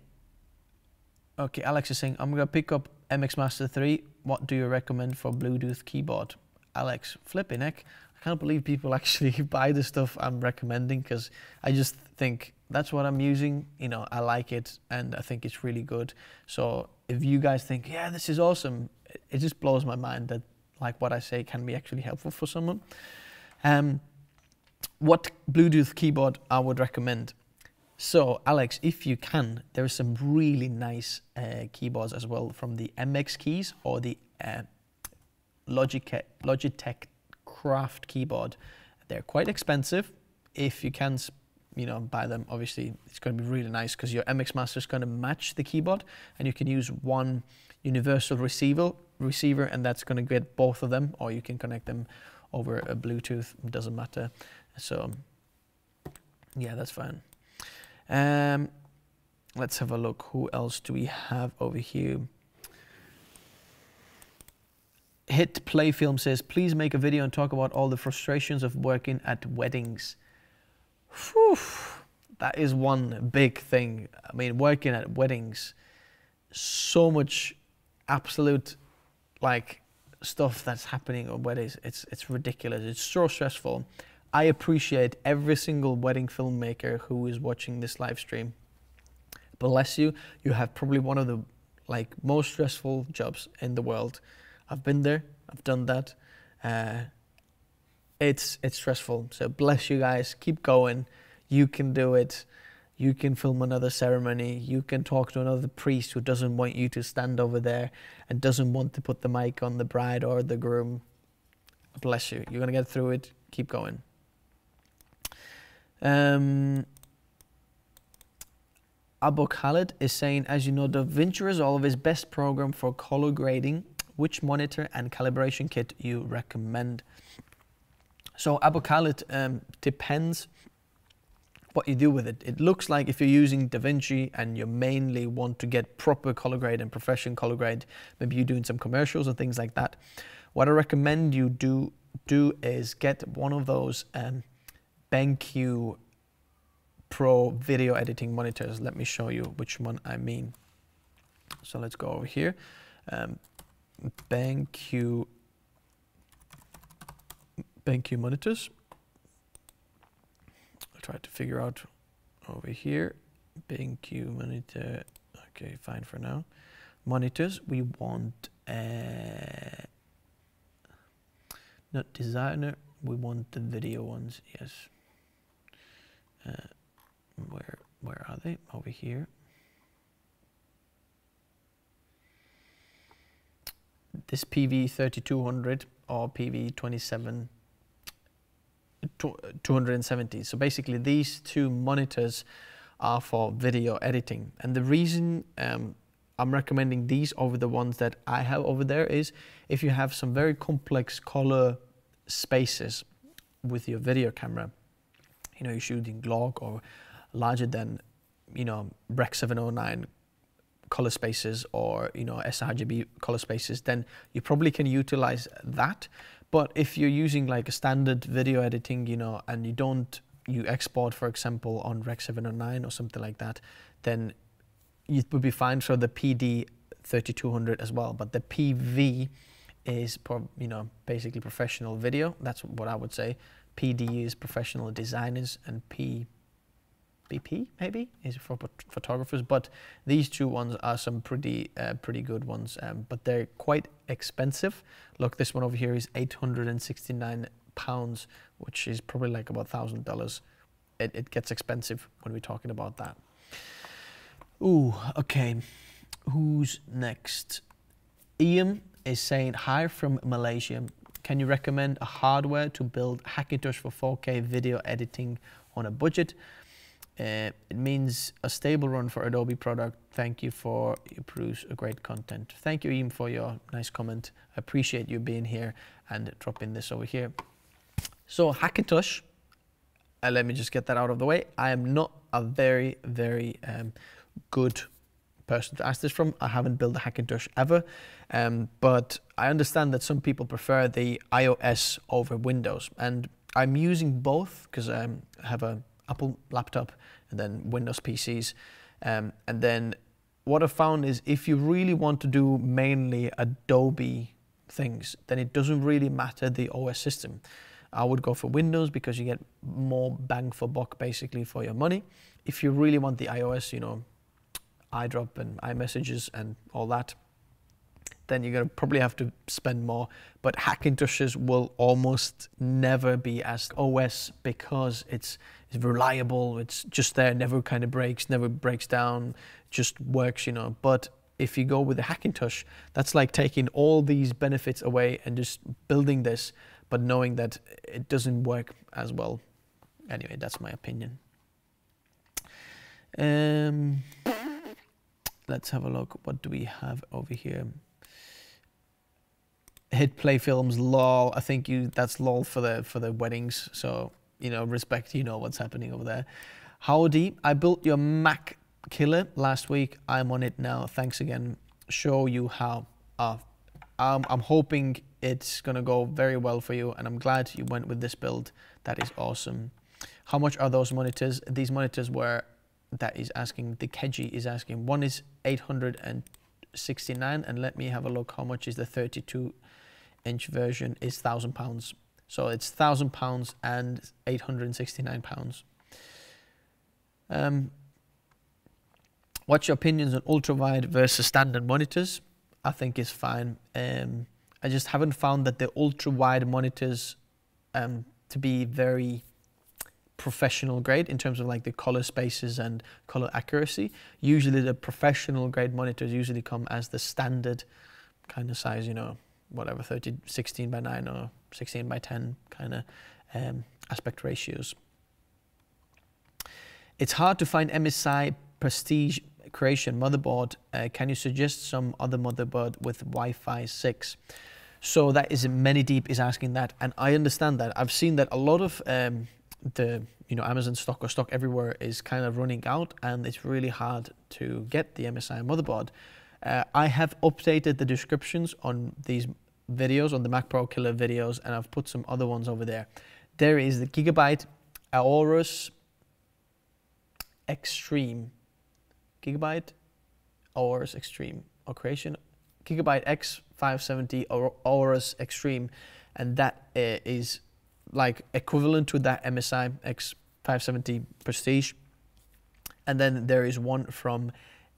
okay, Alex is saying, I'm going to pick up M X Master three. What do you recommend for Bluetooth keyboard? Alex, flipping heck. I can't believe people actually buy the stuff I'm recommending, because I just think that's what I'm using. You know, I like it and I think it's really good. So if you guys think, yeah, this is awesome, it just blows my mind that like what I say can be actually helpful for someone. Um, What Bluetooth keyboard I would recommend. So Alex, if you can, there are some really nice uh, keyboards as well from the M X Keys or the uh, Logitech, Logitech Craft keyboard. They're quite expensive. If you can, you know, buy them, obviously it's going to be really nice because your M X Master is going to match the keyboard, and you can use one universal receiver, receiver, and that's going to get both of them, or you can connect them over a Bluetooth. It doesn't matter. So yeah, that's fine. Um, let's have a look. Who else do we have over here? Hit Play Film says, please make a video and talk about all the frustrations of working at weddings. Whew, that is one big thing. I mean, working at weddings, so much absolute like stuff that's happening at weddings. It's, it's ridiculous. It's so stressful. I appreciate every single wedding filmmaker who is watching this live stream. Bless you. You have probably one of the like most stressful jobs in the world. I've been there. I've done that. Uh, it's it's stressful. So bless you guys. Keep going. You can do it. You can film another ceremony. You can talk to another priest who doesn't want you to stand over there and doesn't want to put the mic on the bride or the groom. Bless you. You're gonna get through it. Keep going. Um, Abu Khaled is saying, as you know, DaVinci Resolve is best program for color grading. Which monitor and calibration kit you recommend? So Abu Khaled, um, depends what you do with it. It looks like if you're using DaVinci and you mainly want to get proper color grade and professional color grade, maybe you're doing some commercials and things like that. What I recommend you do do is get one of those um, BenQ Pro video editing monitors. Let me show you which one I mean. So let's go over here. Um, BenQ, BenQ monitors. I'll try to figure out over here. BenQ monitor. Okay, fine for now. Monitors. We want uh, not designer. We want the video ones. Yes. Uh, where where are they? Over here. This P V thirty-two hundred or P V twenty-seven two seventy. So basically, these two monitors are for video editing, and the reason um, I'm recommending these over the ones that I have over there is if you have some very complex color spaces with your video camera. You know, you're shooting log or larger than, you know, Rec seven oh nine color spaces or, you know, sRGB color spaces, then you probably can utilize that. But if you're using like a standard video editing, you know, and you don't you export, for example, on Rec seven oh nine or something like that, then it would be fine for the P D thirty-two hundred as well. But the P V is, pro, you know, basically professional video. That's what I would say. P D is professional designers, and P B P maybe is for photographers. But these two ones are some pretty, uh, pretty good ones. Um, but they're quite expensive. Look, this one over here is eight hundred sixty-nine pounds, which is probably like about a thousand dollars. It, it gets expensive when we're talking about that. Ooh, okay. Who's next? Ian is saying, hi from Malaysia. Can you recommend a hardware to build Hackintosh for four K video editing on a budget? Uh, it means a stable run for Adobe product. Thank you for your produce a great content. Thank you, Ian, for your nice comment. I appreciate you being here and dropping this over here. So Hackintosh, uh, let me just get that out of the way. I am not a very, very um, good person to ask this from. I haven't built a Hackintosh ever, um, but I understand that some people prefer the iOS over Windows, and I'm using both because um, I have an Apple laptop and then Windows P Cs, um, and then what I've found is if you really want to do mainly Adobe things, then it doesn't really matter the O S system. I would go for Windows because you get more bang for buck basically for your money. If you really want the iOS, you know, iDrop and iMessages and all that, then you're gonna probably have to spend more. But Hackintoshes will almost never be as O S because it's, it's reliable, it's just there, never kind of breaks, never breaks down, just works, you know. But if you go with the Hackintosh, that's like taking all these benefits away and just building this, but knowing that it doesn't work as well. Anyway, that's my opinion. Um, Let's have a look. What do we have over here? Hit play films, lol. I think you that's lol for the for the weddings. So, you know, respect, you know what's happening over there. Howdy, I built your Mac Killer last week. I'm on it now. Thanks again. Show you how. Uh, um, I'm hoping it's gonna go very well for you, and I'm glad you went with this build. That is awesome. How much are those monitors? These monitors were that is asking, the Keji is asking. One is eight hundred sixty-nine, and let me have a look how much is the thirty-two inch version is one thousand pounds. So it's one thousand pounds and eight hundred sixty-nine pounds. Um, what's your opinions on ultra-wide versus standard monitors? I think it's fine. Um, I just haven't found that the ultra-wide monitors um, to be very professional grade in terms of like the color spaces and color accuracy. Usually the professional grade monitors usually come as the standard kind of size, you know, whatever, thirty, sixteen by nine or sixteen by ten kind of um, aspect ratios. It's hard to find M S I Prestige Creation motherboard. Uh, can you suggest some other motherboard with Wi-Fi six? So that is, ManyDeep is asking that, and I understand that. I've seen that a lot of um, the you know Amazon stock or stock everywhere is kind of running out, and it's really hard to get the M S I motherboard. Uh, I have updated the descriptions on these videos, on the Mac Pro Killer videos, and I've put some other ones over there. There is the Gigabyte Aorus Extreme, Gigabyte Aorus Extreme or Creation, Gigabyte X five seventy Aorus Extreme, and that uh, is like equivalent to that M S I X five seventy Prestige. And then there is one from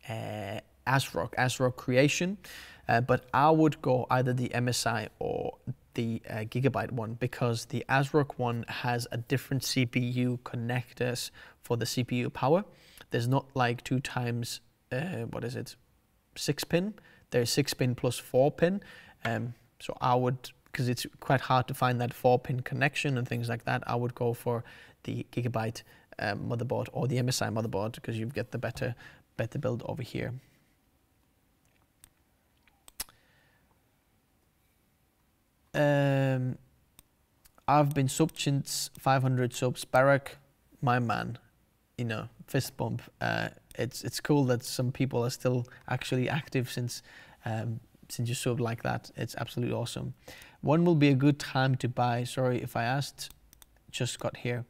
uh, ASRock, ASRock Creation. Uh, but I would go either the M S I or the uh, Gigabyte one, because the ASRock one has a different C P U connectors for the C P U power. There's not like two times, uh, what is it, six pin? There's six pin plus four pin. Um, so I would, because it's quite hard to find that four-pin connection and things like that, I would go for the Gigabyte um, motherboard or the M S I motherboard, because you get the better, better build over here. Um, I've been subbed since five hundred subs. Barak, my man, you know, fist bump. Uh, it's it's cool that some people are still actually active since um, since you subbed like that. It's absolutely awesome. When will be a good time to buy? Sorry if I asked, just got here.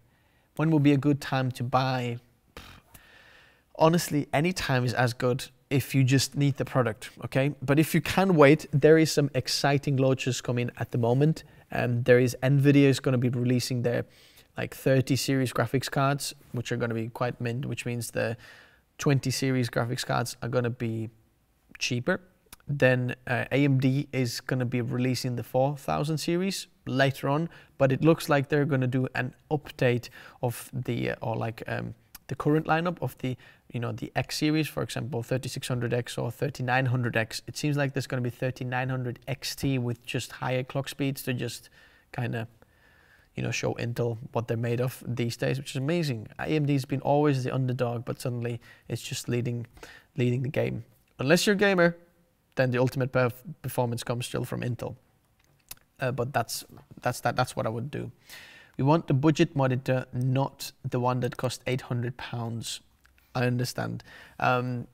When will be a good time to buy? Honestly, any time is as good if you just need the product, okay? But if you can wait, there is some exciting launches coming at the moment. Um, there is NVIDIA is going to be releasing their like thirty series graphics cards, which are going to be quite mint, which means the twenty series graphics cards are going to be cheaper. Then uh, A M D is going to be releasing the four thousand series later on, but it looks like they're going to do an update of the, or like um, the current lineup of the, you know, the X series, for example, thirty-six hundred X or thirty-nine hundred X. It seems like there's going to be thirty-nine hundred X T with just higher clock speeds to just kind of, you know, show Intel what they're made of these days, which is amazing. A M D's been always the underdog, but suddenly it's just leading, leading the game. Unless you're a gamer, then the ultimate performance comes still from Intel. Uh, but that's that's that that's what I would do. We want the budget monitor, not the one that costs eight hundred pounds. I understand. Um,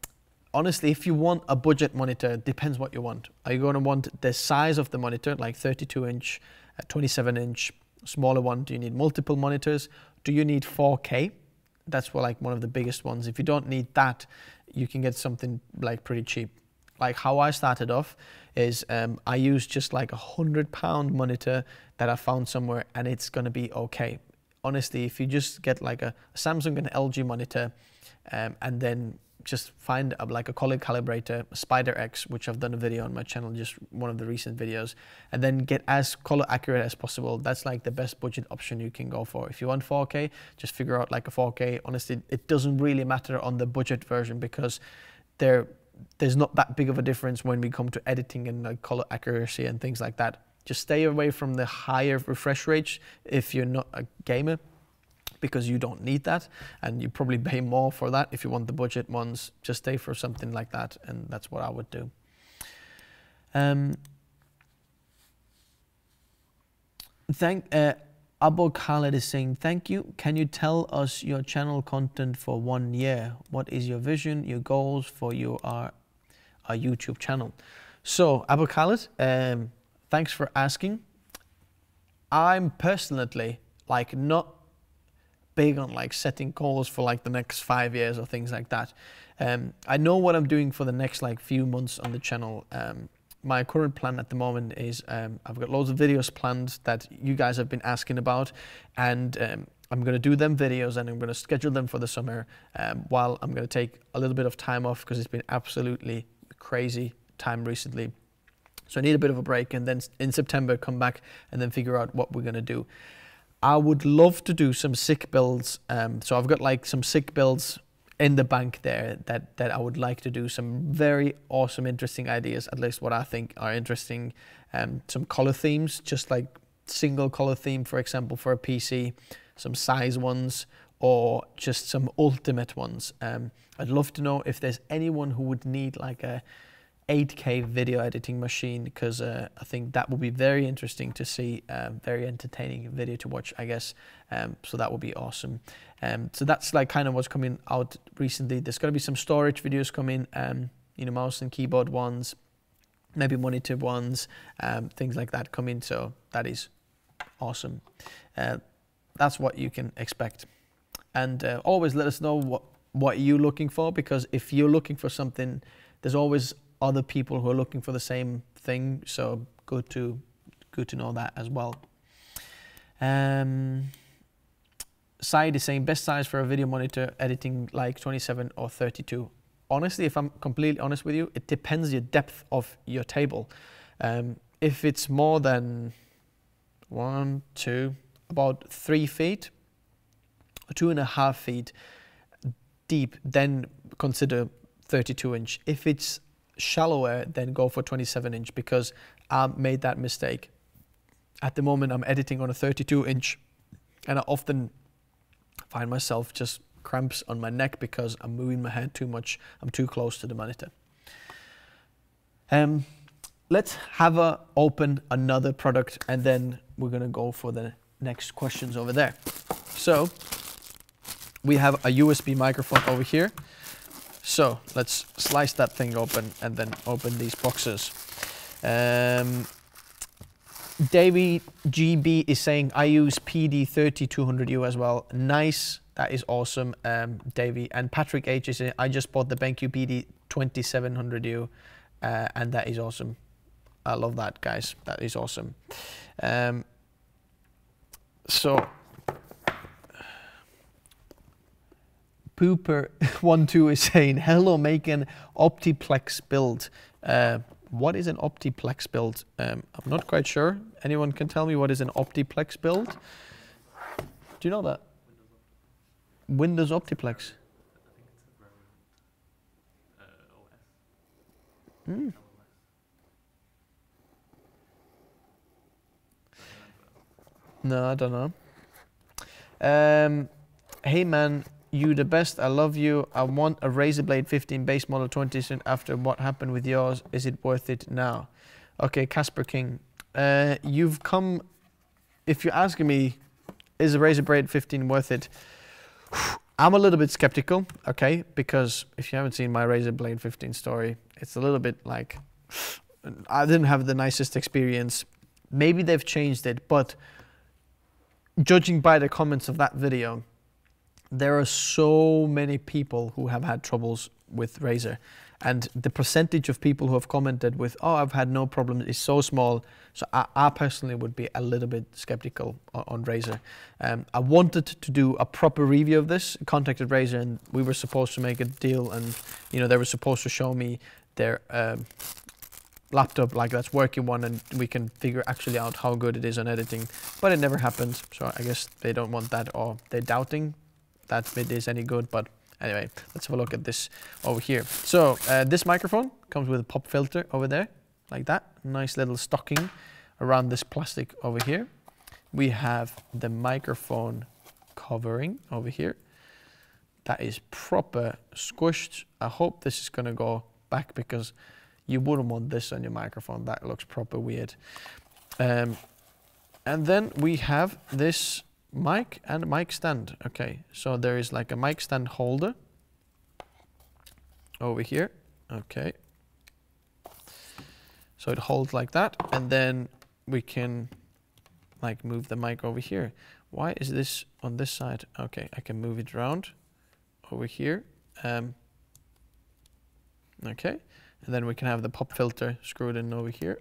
honestly, if you want a budget monitor, it depends what you want. Are you going to want the size of the monitor, like thirty-two inch, uh, twenty-seven inch, smaller one? Do you need multiple monitors? Do you need four K? That's what, like one of the biggest ones. If you don't need that, you can get something like pretty cheap. Like how I started off is um, I used just like a hundred pound monitor that I found somewhere, and it's gonna be okay. Honestly, if you just get like a Samsung and L G monitor, um, and then just find a, like a color calibrator, Spider X, which I've done a video on my channel, just one of the recent videos, and then get as color accurate as possible. That's like the best budget option you can go for. If you want four K, just figure out like a four K. Honestly, it doesn't really matter on the budget version because they're, there's not that big of a difference when we come to editing and like color accuracy and things like that. Just stay away from the higher refresh rates if you're not a gamer, because you don't need that, and you probably pay more for that. If you want the budget ones, just stay for something like that, and that's what I would do. Um, thank, uh, Abu Khaled is saying, thank you. Can you tell us your channel content for one year? What is your vision, your goals for your our, our YouTube channel? So Abu Khaled, um, thanks for asking. I'm personally like not big on like setting goals for like the next five years or things like that. Um, I know what I'm doing for the next like few months on the channel. Um, My current plan at the moment is um, I've got loads of videos planned that you guys have been asking about, and um, I'm going to do them videos and I'm going to schedule them for the summer um, while I'm going to take a little bit of time off because it's been absolutely crazy time recently. So I need a bit of a break, and then in September come back and then figure out what we're going to do. I would love to do some sick builds. Um, so I've got like some sick builds in the bank there that, that I would like to do some very awesome, interesting ideas, at least what I think are interesting. Um, some color themes, just like single color theme, for example, for a P C, some size ones, or just some ultimate ones. Um, I'd love to know if there's anyone who would need like a eight K video editing machine, because uh, I think that would be very interesting to see, uh, very entertaining video to watch, I guess. Um, so that would be awesome. Um, so that's like kind of what's coming out recently. There's going to be some storage videos coming, um, you know, mouse and keyboard ones, maybe monitor ones, um, things like that coming. So that is awesome. Uh, that's what you can expect. And uh, always let us know what, what you're looking for, because if you're looking for something, there's always other people who are looking for the same thing, so good to good to know that as well. Um, Saeed is saying, best size for a video monitor editing like twenty-seven or thirty-two. Honestly, if I'm completely honest with you, it depends your depth of your table. Um, if it's more than one, two, about three feet, or two and a half feet deep, then consider thirty-two inch. If it's shallower, then go for twenty-seven inch, because I made that mistake. At the moment I'm editing on a thirty-two inch, and I often find myself just cramps on my neck because I'm moving my head too much. I'm too close to the monitor. Um, let's have a open another product, and then we're gonna go for the next questions over there. So we have a U S B microphone over here. So let's slice that thing open and then open these boxes. Um, Davey G B is saying, I use P D thirty-two hundred U as well. Nice. That is awesome, um, Davey. And Patrick H is saying, I just bought the BenQ P D twenty-seven hundred U, uh, and that is awesome. I love that, guys. That is awesome. Um, so... Pooper twelve is saying, hello, make an Optiplex build. Uh, what is an Optiplex build? Um, I'm not quite sure. Anyone can tell me what is an Optiplex build? Do you know that? Windows Optiplex. Mm. No, I don't know. Um, hey, man. You the best, I love you. I want a Razer Blade fifteen base model twenty soon after what happened with yours. Is it worth it now? Okay, Casper King. Uh, you've come, if you're asking me, is a Razer Blade fifteen worth it? I'm a little bit skeptical, okay? Because if you haven't seen my Razer Blade fifteen story, it's a little bit like, I didn't have the nicest experience. Maybe they've changed it, but judging by the comments of that video, there are so many people who have had troubles with Razer, and the percentage of people who have commented with, oh, I've had no problem, is so small. So I, I personally would be a little bit skeptical on, on Razer. Um, I wanted to do a proper review of this, contacted Razer, and we were supposed to make a deal, and you know, they were supposed to show me their um, laptop, like that's working one, and we can figure actually out how good it is on editing, but it never happened. So I guess they don't want that, or they're doubting that it is any good. But anyway, let's have a look at this over here. So uh, this microphone comes with a pop filter over there, like that. Nice little stocking around this plastic over here. We have the microphone covering over here. That is proper squished. I hope this is gonna go back, because you wouldn't want this on your microphone. That looks proper weird. Um, and then we have this mic and mic stand. Okay, so there is like a mic stand holder over here. Okay, so it holds like that, and then we can like move the mic over here. Why is this on this side? Okay, I can move it around over here. Um, okay, and then we can have the pop filter screwed in over here.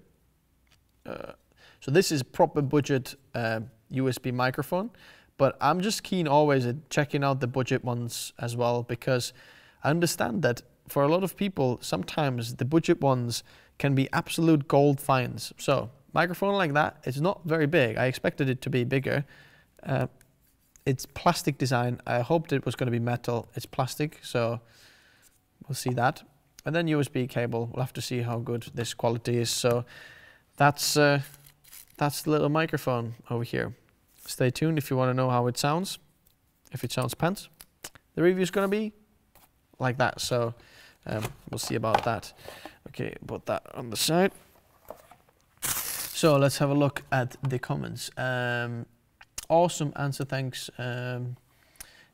Uh, so this is proper budget uh, U S B microphone, but I'm just keen always at checking out the budget ones as well, because I understand that for a lot of people, sometimes the budget ones can be absolute gold finds. So microphone like that, it's not very big. I expected it to be bigger. Uh, it's plastic design. I hoped it was going to be metal. It's plastic, so we'll see that. And then U S B cable. We'll have to see how good this quality is. So that's... Uh, That's the little microphone over here. Stay tuned if you want to know how it sounds. If it sounds pants, the review is going to be like that. So um, we'll see about that. Okay, put that on the side. So let's have a look at the comments. Um, awesome answer, thanks. Um,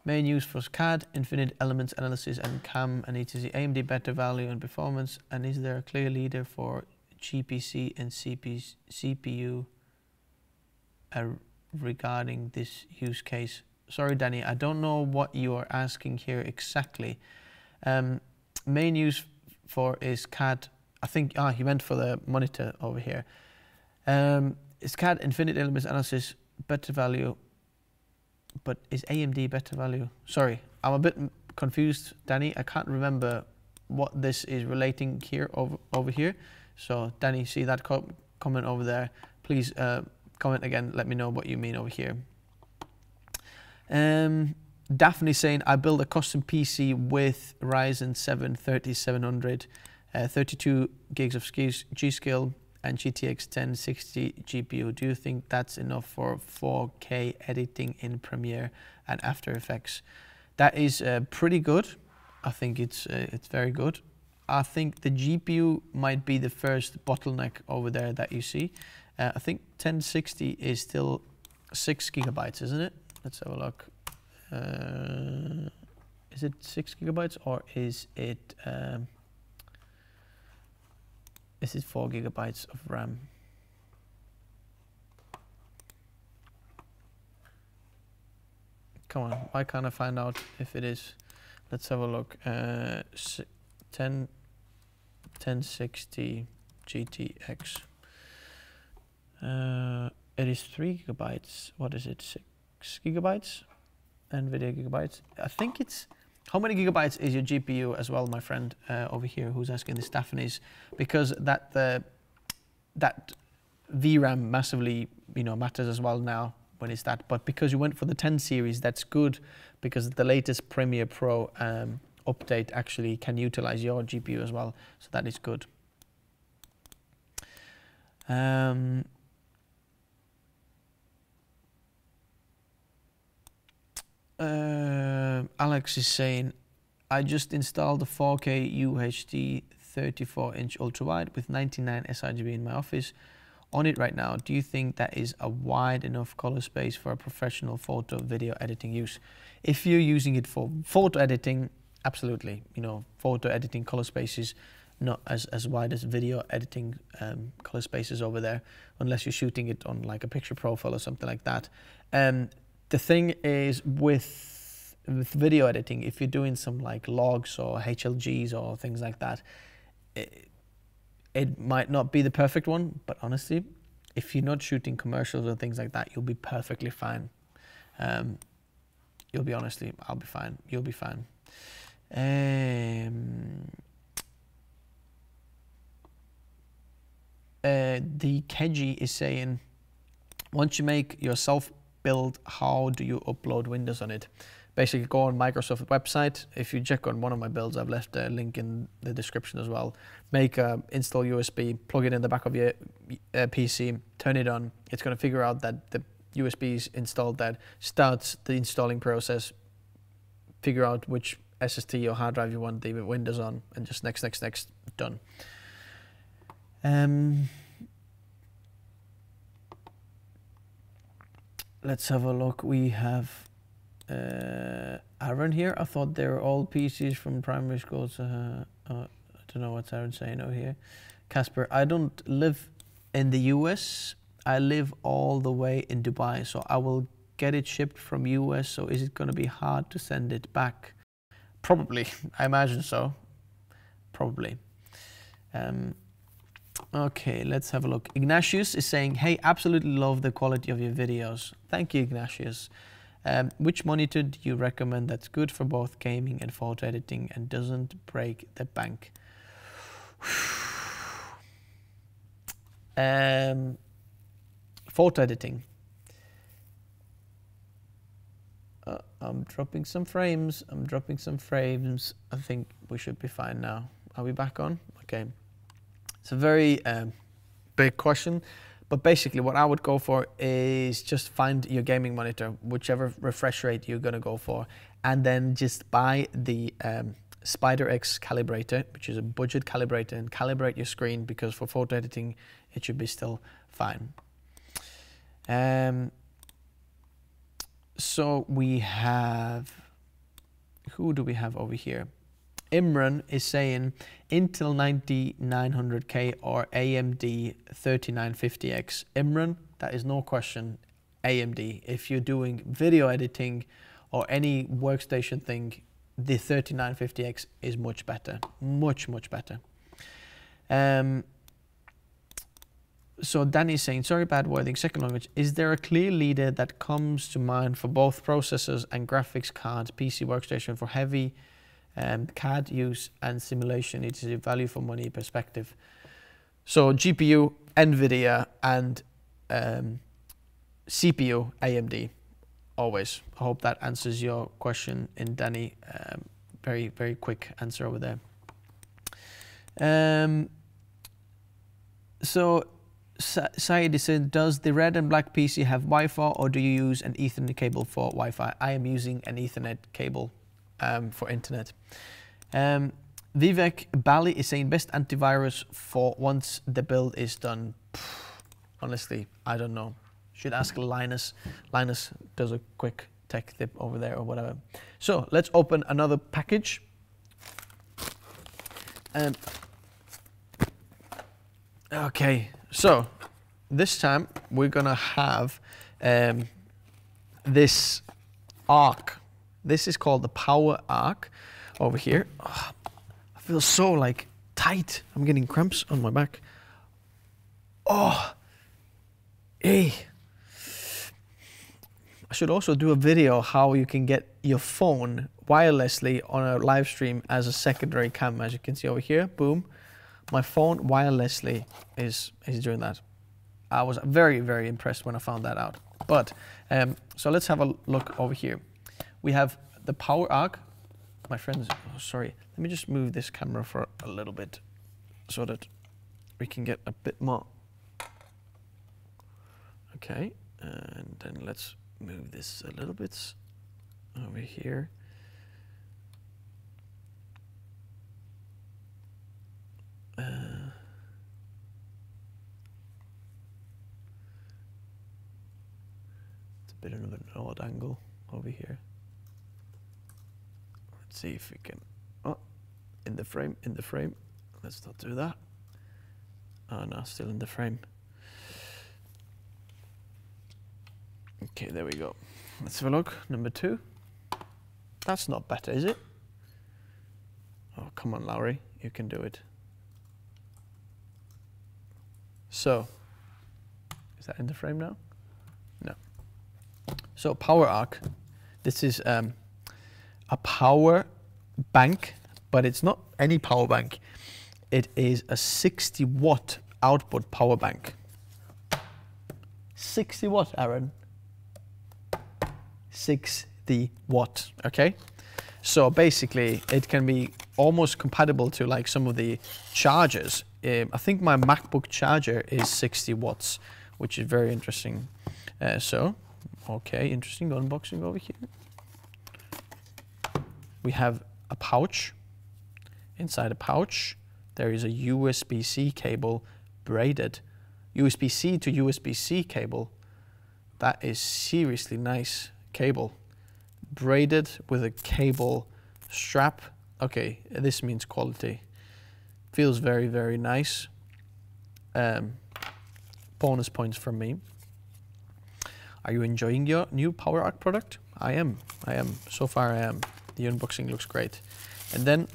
main use for C A D, infinite elements analysis and C A M and et cetera. A M D better value and performance. And is there a clear leader for G P C and C P U uh, regarding this use case? Sorry, Danny, I don't know what you are asking here exactly. Um, main use for is C A D. I think ah, he meant for the monitor over here. Um, is C A D infinite elements analysis better value? But is A M D better value? Sorry, I'm a bit confused, Danny. I can't remember what this is relating here over over here. So Danny, see that co comment over there? Please uh, comment again. Let me know what you mean over here. Um, Daphne saying, I built a custom P C with Ryzen seven thirty-seven hundred, uh, thirty-two gigs of G-Skill and G T X ten sixty G P U. Do you think that's enough for four K editing in Premiere and After Effects? That is uh, pretty good. I think it's uh, it's very good. I think the G P U might be the first bottleneck over there that you see. Uh, I think ten sixty is still six gigabytes, isn't it? Let's have a look. Uh, is it six gigabytes or is it um, is it four gigabytes of RAM? Come on, why can't I find out if it is? Let's have a look. Uh, ten sixty G T X. Uh, it is three gigabytes. What is it? Six gigabytes? NVIDIA gigabytes. I think it's. How many gigabytes is your G P U as well, my friend uh, over here, who's asking this, Stephanie's, because that the uh, that V RAM massively, you know, matters as well now when it's that. But because you went for the ten series, that's good, because the latest Premiere Pro um, update actually can utilize your G P U as well, so that is good. Um, Uh, Alex is saying, I just installed the four K U H D thirty-four inch ultrawide with ninety-nine sRGB in my office on it right now. Do you think that is a wide enough color space for a professional photo video editing use? If you're using it for photo editing, absolutely. You know, photo editing color spaces not as, as wide as video editing um, color spaces over there, unless you're shooting it on like a picture profile or something like that. Um, The thing is with, with video editing, if you're doing some like logs or H L Gs or things like that, it, it might not be the perfect one, but honestly, if you're not shooting commercials or things like that, you'll be perfectly fine. Um, you'll be honestly, I'll be fine, you'll be fine. Um, uh, the Keji is saying, once you make yourself build, how do you upload Windows on it? Basically, go on Microsoft website. If you check on one of my builds, I've left a link in the description as well. Make a, install U S B, plug it in the back of your uh, P C, turn it on. It's going to figure out that the U S B is installed, that starts the installing process, figure out which S S D or hard drive you want the Windows on, and just next, next, next, done. Um, Let's have a look. We have uh, Aaron here. I thought they were all P Cs from primary schools. Uh, uh, I don't know what's Aaron saying over here. Casper, I don't live in the U S. I live all the way in Dubai, so I will get it shipped from U S. So is it going to be hard to send it back? Probably. I imagine so. Probably. Um, Okay, let's have a look. Ignatius is saying, hey, absolutely love the quality of your videos. Thank you, Ignatius. Um, which monitor do you recommend that's good for both gaming and photo editing and doesn't break the bank? um, photo editing. Uh, I'm dropping some frames. I'm dropping some frames. I think we should be fine now. Are we back on? Okay. It's a very um, big question, but basically what I would go for is just find your gaming monitor, whichever refresh rate you're going to go for, and then just buy the um, SpiderX calibrator, which is a budget calibrator, and calibrate your screen, because for photo editing, it should be still fine. Um, so we have, who do we have over here? Imran is saying Intel ninety-nine hundred K or A M D thirty-nine fifty X. Imran, that is no question A M D. If you're doing video editing or any workstation thing, the thirty-nine fifty X is much better, much, much better. Um, so Danny is saying, sorry, bad wording, second language. Is there a clear leader that comes to mind for both processors and graphics cards, P C workstation for heavy Um, C A D use and simulation? It is a value for money perspective. So G P U, NVIDIA, and um, C P U, A M D, always. I hope that answers your question in Danny. Um, very, very quick answer over there. Um, so Sa Saeed is saying, does the red and black P C have Wi-Fi, or do you use an Ethernet cable for Wi-Fi? I am using an Ethernet cable um, for internet. Um, Vivek Bali is saying best antivirus for once the build is done. Pfft, honestly, I don't know. Should ask Linus. Linus does a quick tech tip over there or whatever. So let's open another package. Um, okay, so this time we're gonna have um, this arc. This is called the power arc over here. Oh, I feel so like tight. I'm getting cramps on my back. Oh, hey. I should also do a video how you can get your phone wirelessly on a live stream as a secondary camera. As you can see over here, boom. My phone wirelessly is, is doing that. I was very, very impressed when I found that out. But, um, so let's have a look over here. We have the power arc. My friends, oh, sorry. Let me just move this camera for a little bit so that we can get a bit more. Okay, and then let's move this a little bit over here. Uh, it's a bit of an odd angle over here. Let's see if we can, oh, in the frame, in the frame. Let's not do that. Oh no, still in the frame. Okay, there we go. Let's have a look, number two. That's not better, is it? Oh, come on, Lowry, you can do it. So, is that in the frame now? No. So, power arc. This is um, a power bank, but it's not any power bank. It is a sixty watt output power bank. sixty watt, Aaron. sixty watt, okay? So basically, it can be almost compatible to like some of the chargers. Um, I think my MacBook charger is sixty watts, which is very interesting. Uh, so, okay, interesting unboxing over here. We have a pouch. Inside a pouch, there is a U S B C cable braided. U S B C to U S B C cable. That is seriously nice cable. Braided with a cable strap. Okay, this means quality. Feels very, very nice. Um, bonus points from me. Are you enjoying your new Power Arc product? I am, I am. So far I am. The unboxing looks great. And then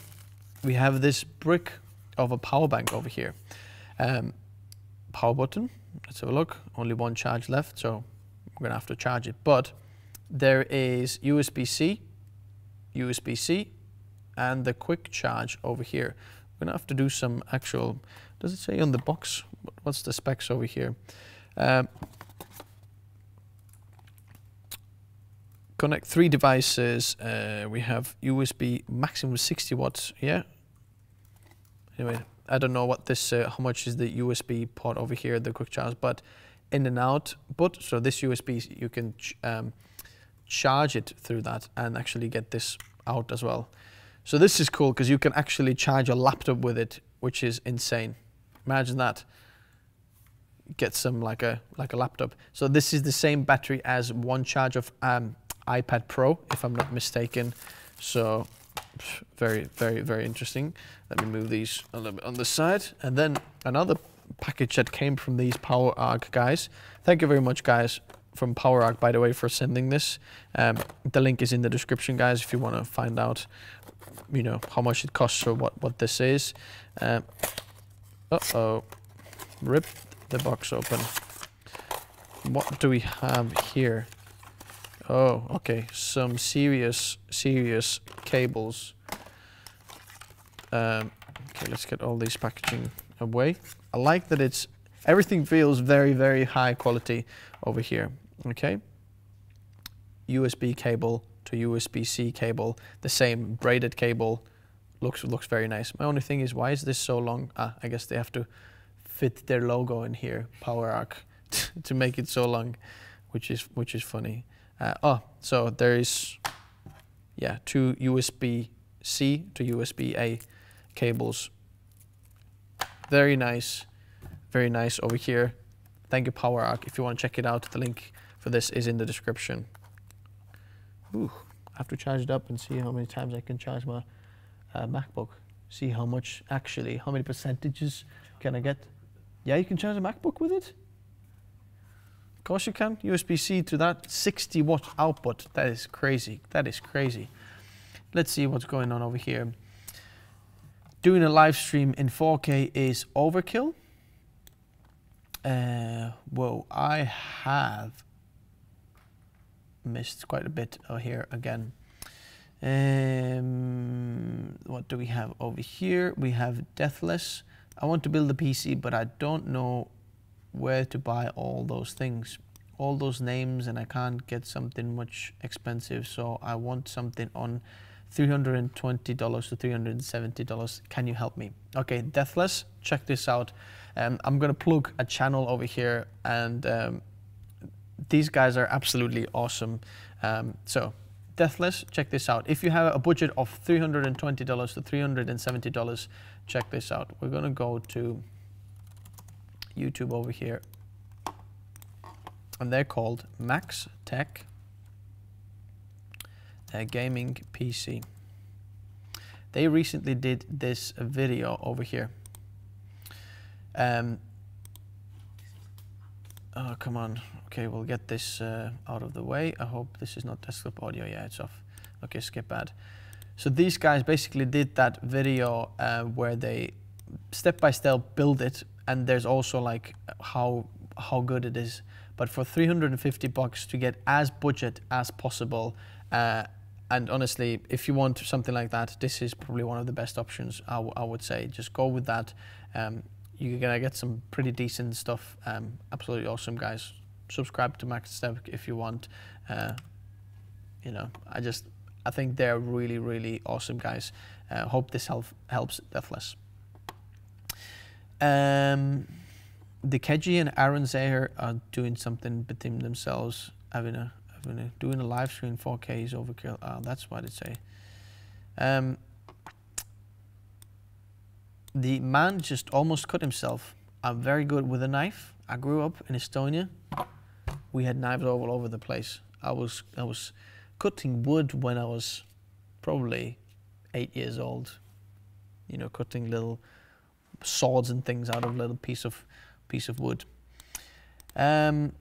we have this brick of a power bank over here. Um, power button, let's have a look. Only one charge left, so I'm gonna have to charge it. But there is U S B C, U S B C, and the quick charge over here. We're gonna have to do some actual, does it say on the box? What's the specs over here? Um, connect three devices. Uh, we have U S B maximum sixty watts, yeah? Anyway, I don't know what this, uh, how much is the U S B port over here, the quick charge, but in and out, but so this U S B, you can ch um, charge it through that and actually get this out as well. So this is cool because you can actually charge your laptop with it, which is insane. Imagine that. Get some like a like a laptop. So this is the same battery as one charge of um, iPad Pro, if I'm not mistaken. So very, very, very interesting. Let me move these a little bit on the side. And then another package that came from these PowerArc guys. Thank you very much, guys, from PowerArc, by the way, for sending this. Um, the link is in the description, guys, if you want to find out, you know, how much it costs or what, what this is. Um, uh-oh, rip the box open. What do we have here? Oh, okay, some serious, serious cables. Um, okay, let's get all these packaging away. I like that it's, everything feels very, very high quality over here, okay? U S B cable to U S B C cable, the same braided cable, looks looks very nice. My only thing is, why is this so long? Ah, I guess they have to fit their logo in here, PowerArc, to make it so long, which is which is funny. Uh, oh, so there is, yeah, two U S B C to U S B A cables. Very nice, very nice over here. Thank you, PowerArc. If you want to check it out, the link for this is in the description. Ooh, I have to charge it up and see how many times I can charge my uh, MacBook. See how much, actually, how many percentages can I get? Yeah, you can charge a MacBook with it? Of course you can. U S B-C to that sixty watt output. That is crazy. That is crazy. Let's see what's going on over here. Doing a live stream in four K is overkill. Uh, whoa, I have missed quite a bit over here again. Um, what do we have over here? We have Deathless. I want to build a P C, but I don't know where to buy all those things, all those names, and I can't get something much expensive, so I want something on three hundred twenty to three hundred seventy dollars. Can you help me? Okay, Deathless, check this out. Um, I'm gonna plug a channel over here, and um, these guys are absolutely awesome. Um, so, Deathless, check this out. If you have a budget of three hundred twenty to three hundred seventy dollars, check this out. We're gonna go to YouTube over here, and they're called Max Tech uh, Gaming P C. They recently did this video over here. Um, oh, come on. Okay, we'll get this uh, out of the way. I hope this is not desktop audio. Yeah, it's off. Okay, skip ad. So these guys basically did that video uh, where they step by step build it. And there's also like how how good it is, but for three hundred fifty bucks to get as budget as possible, uh, and honestly, if you want something like that, this is probably one of the best options. I, w I would say just go with that. Um, you're gonna get some pretty decent stuff. Um, absolutely awesome guys. Subscribe to Max Tech if you want. Uh, you know, I just I think they're really really awesome guys. Uh, hope this help helps Deathless. Um, the Keji and Aaron Zaher are doing something between themselves. Having a, having a doing a live stream four K is overkill. Ah, oh, that's what it say. Um, the man just almost cut himself. I'm very good with a knife. I grew up in Estonia. We had knives all over the place. I was I was cutting wood when I was probably eight years old. You know, cutting little swords and things out of a little piece of piece of wood. Um,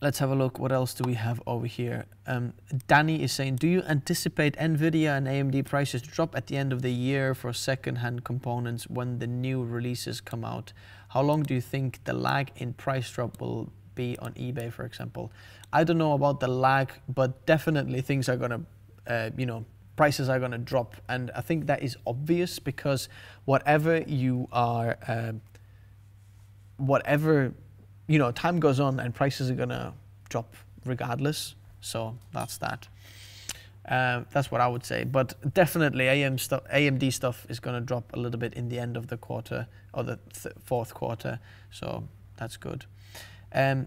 let's have a look. What else do we have over here? Um, Danny is saying, do you anticipate NVIDIA and A M D prices drop at the end of the year for second-hand components when the new releases come out? How long do you think the lag in price drop will be on eBay, for example? I don't know about the lag, but definitely things are gonna, uh, you know, prices are going to drop, and I think that is obvious because whatever you are, uh, whatever, you know, time goes on and prices are going to drop regardless. So that's that. Uh, that's what I would say. But definitely A M stu- A M D stuff is going to drop a little bit in the end of the quarter or the th- fourth quarter. So that's good. Um,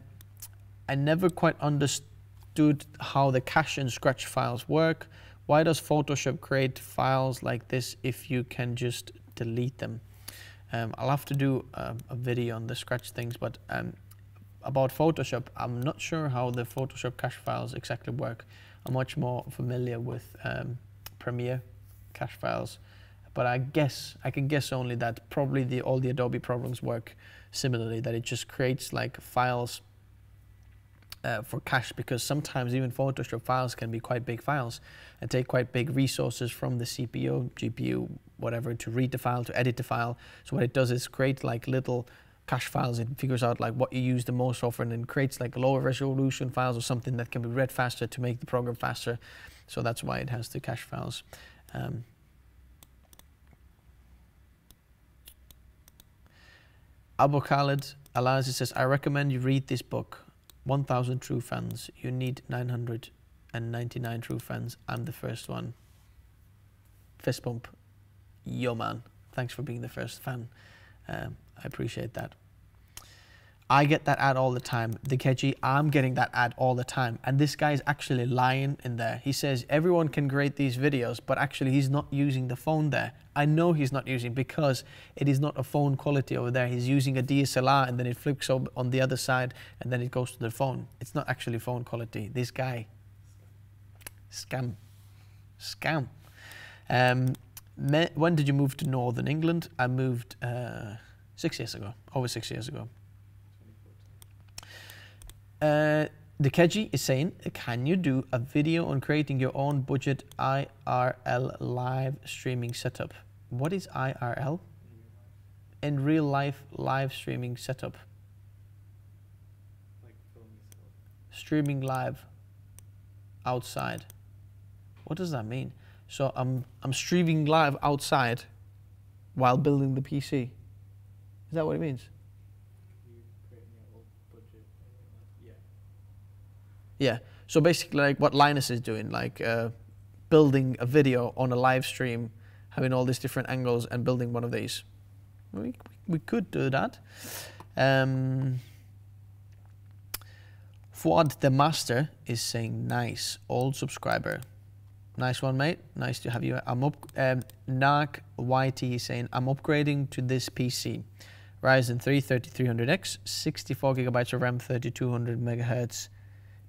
I never quite understood how the cache and scratch files work. Why does Photoshop create files like this if you can just delete them? Um, I'll have to do a, a video on the scratch things, but um, about Photoshop, I'm not sure how the Photoshop cache files exactly work. I'm much more familiar with um, Premiere cache files, but I guess, I can guess only that probably the, all the Adobe programs work similarly, that it just creates like files Uh, for cache, because sometimes even Photoshop files can be quite big files and take quite big resources from the C P U, G P U, whatever, to read the file, to edit the file. So what it does is create like little cache files. It figures out like what you use the most often and creates like lower resolution files or something that can be read faster to make the program faster. So that's why it has the cache files. Um, Abu Khaled, Alex says, I recommend you read this book. one thousand true fans. You need nine hundred ninety-nine true fans. I'm the first one. Fist bump. Yo, man. Thanks for being the first fan. Um, I appreciate that. I get that ad all the time. The Keji, I'm getting that ad all the time. And this guy is actually lying in there. He says everyone can create these videos, but actually he's not using the phone there. I know he's not using, because it is not a phone quality over there. He's using a D S L R and then it flips up on the other side and then it goes to the phone. It's not actually phone quality. This guy, scam, scam. Um, me, when did you move to Northern England? I moved uh, six years ago, over six years ago. Uh, the Keji is saying, can you do a video on creating your own budget I R L live streaming setup? What is I R L? In real life live streaming setup. Like filming stuff. Streaming live outside. What does that mean? So I'm I'm streaming live outside while building the P C. Is that what it means? You're creating your own budget. Yeah. Yeah. So basically, like what Linus is doing, like uh, building a video on a live stream, having all these different angles and building one of these. We we could do that. Um, Fuad the Master is saying nice, old subscriber. Nice one, mate. Nice to have you. I'm up. Um, Narc Y T is saying, I'm upgrading to this P C. Ryzen three thirty-three hundred X, sixty-four gigabytes of RAM, thirty-two hundred megahertz,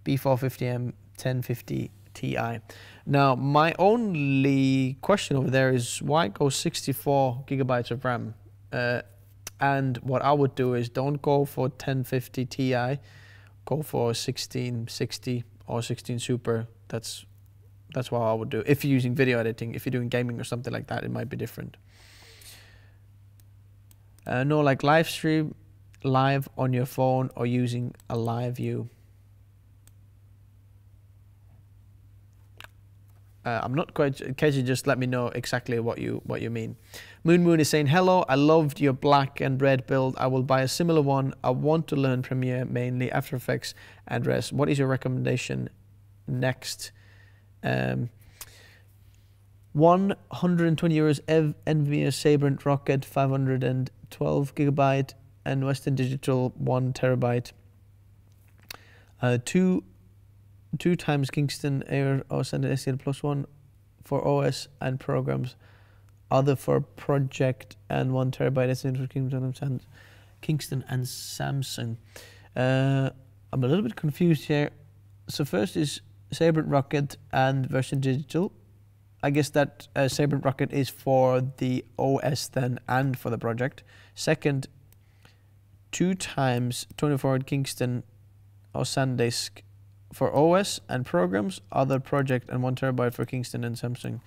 B four fifty M, ten fifty T I. Now, my only question over there is why go sixty-four gigabytes of RAM? Uh, and what I would do is don't go for ten fifty T I, go for sixteen sixty or sixteen Super. That's That's what I would do. If you're using video editing, if you're doing gaming or something like that, it might be different. Uh, no, like live stream, live on your phone or using a live view. Uh, I'm not quite. Keji, just let me know exactly what you what you mean. Moon Moon is saying hello. I loved your black and red build. I will buy a similar one. I want to learn Premiere, mainly After Effects and Res. What is your recommendation next? Um, one hundred twenty euros NVMe Sabrent Rocket five hundred twelve gigabyte and Western Digital one terabyte. Uh, two, two times Kingston Air O S and S D L plus one for O S and programs. Other for project and one terabyte S D L for Kingston and Kingston and Samsung. Uh, I'm a little bit confused here. So first is Sabrent Rocket and Version Digital. I guess that uh, Sabrent Rocket is for the O S then and for the project. Second, two times twenty-four Kingston or SanDisk for O S and programs, other project and one terabyte for Kingston and Samsung.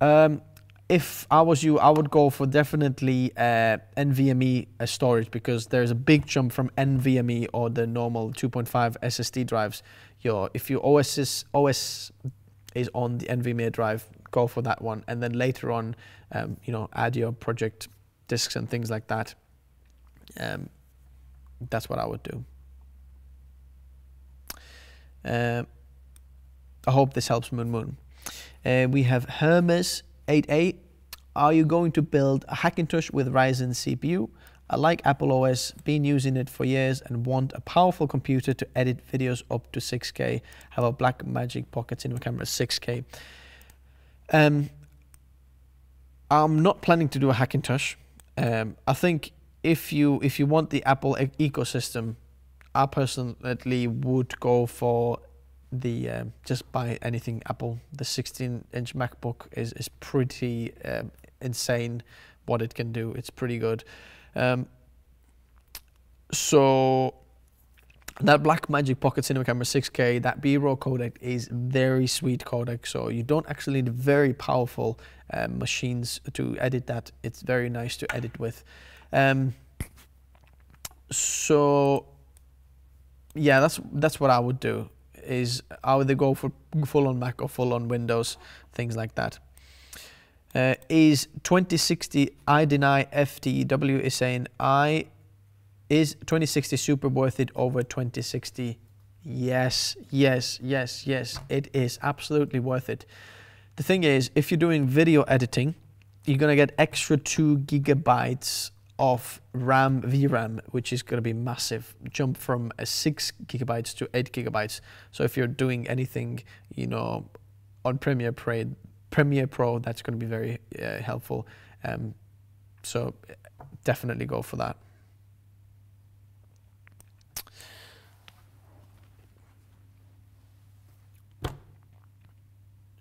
Um, if I was you, I would go for definitely uh, NVMe storage because there's a big jump from NVMe or the normal two point five S S D drives. Your, if your O S is, O S is on the NVMe drive, go for that one, and then later on, um, you know, add your project disks and things like that. Um, that's what I would do. Uh, I hope this helps, Moon Moon. Uh, we have Hermes eight A. Are you going to build a Hackintosh with Ryzen C P U? I like Apple O S, been using it for years and want a powerful computer to edit videos up to six K. Have a Blackmagic Pocket Cinema camera six K. Um, I'm not planning to do a Hackintosh. Um, I think if you if you want the Apple e ecosystem, I personally would go for the um, just buy anything Apple. The sixteen inch MacBook is is pretty um, insane what it can do. It's pretty good. Um, so that Blackmagic Pocket Cinema Camera six K, that B-roll codec is very sweet codec. So you don't actually need very powerful uh, machines to edit that. It's very nice to edit with. Um, so yeah, that's that's what I would do. Is I would go for full on Mac or full on Windows, things like that. Uh, is twenty sixty iDeny F T W is saying I is twenty sixty Super worth it over twenty sixty? Yes, yes, yes, yes. It is absolutely worth it. The thing is, if you're doing video editing, you're gonna get extra two gigabytes of RAM V RAM, which is gonna be massive jump from a six gigabytes to eight gigabytes. So if you're doing anything, you know, on Premiere Pro. Premiere Pro, that's going to be very uh, helpful. Um, so definitely go for that.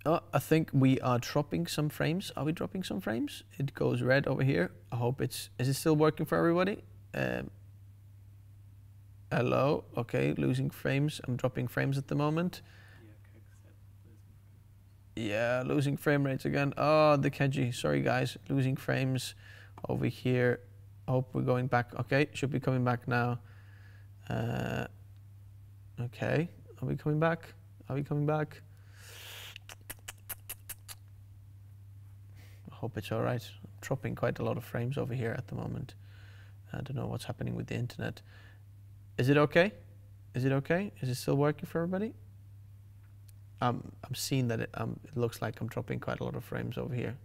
Oh, I think we are dropping some frames. Are we dropping some frames? It goes red over here. I hope it's, is it still working for everybody? Um, Hello, okay, losing frames. I'm dropping frames at the moment. Yeah, losing frame rates again. Oh, the K G. Sorry, guys. Losing frames over here. Hope we're going back. Okay, should be coming back now. Uh, okay, are we coming back? Are we coming back? I hope it's all right. I'm dropping quite a lot of frames over here at the moment. I don't know what's happening with the internet. Is it okay? Is it okay? Is it still working for everybody? Um, I'm seeing that it, um, it looks like I'm dropping quite a lot of frames over here.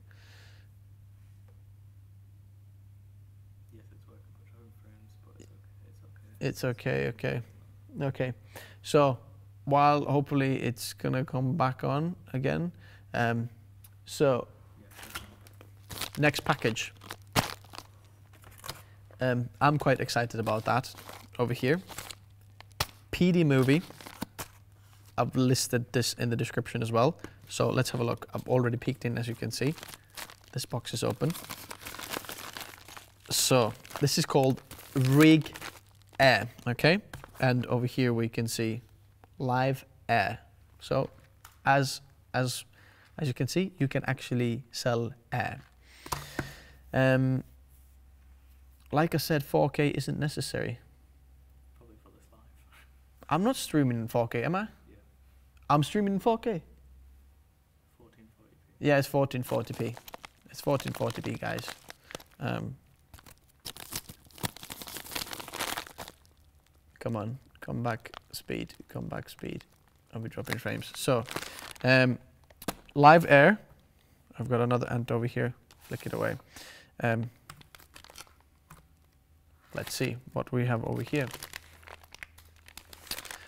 Yes, it's working. I'm dropping frames, but it's okay. It's okay. It's okay. Okay. Okay. So while hopefully it's gonna come back on again, um, so yeah. Next package. Um, I'm quite excited about that over here. P D Movie. I've listed this in the description as well. So let's have a look. I've already peeked in, as you can see. This box is open. So this is called Rig Air, okay? And over here we can see Live Air. So as, as, as you can see, you can actually sell air. Um, like I said, four K isn't necessary. Probably for this live. I'm not streaming in four K, am I? I'm streaming in four K. fourteen forty p. Yeah, it's fourteen forty p. It's fourteen forty p, guys. Um, come on, come back speed, come back speed. I'll be dropping frames. So, um, Live Air. I've got another ant over here. Flick it away. Um, let's see what we have over here.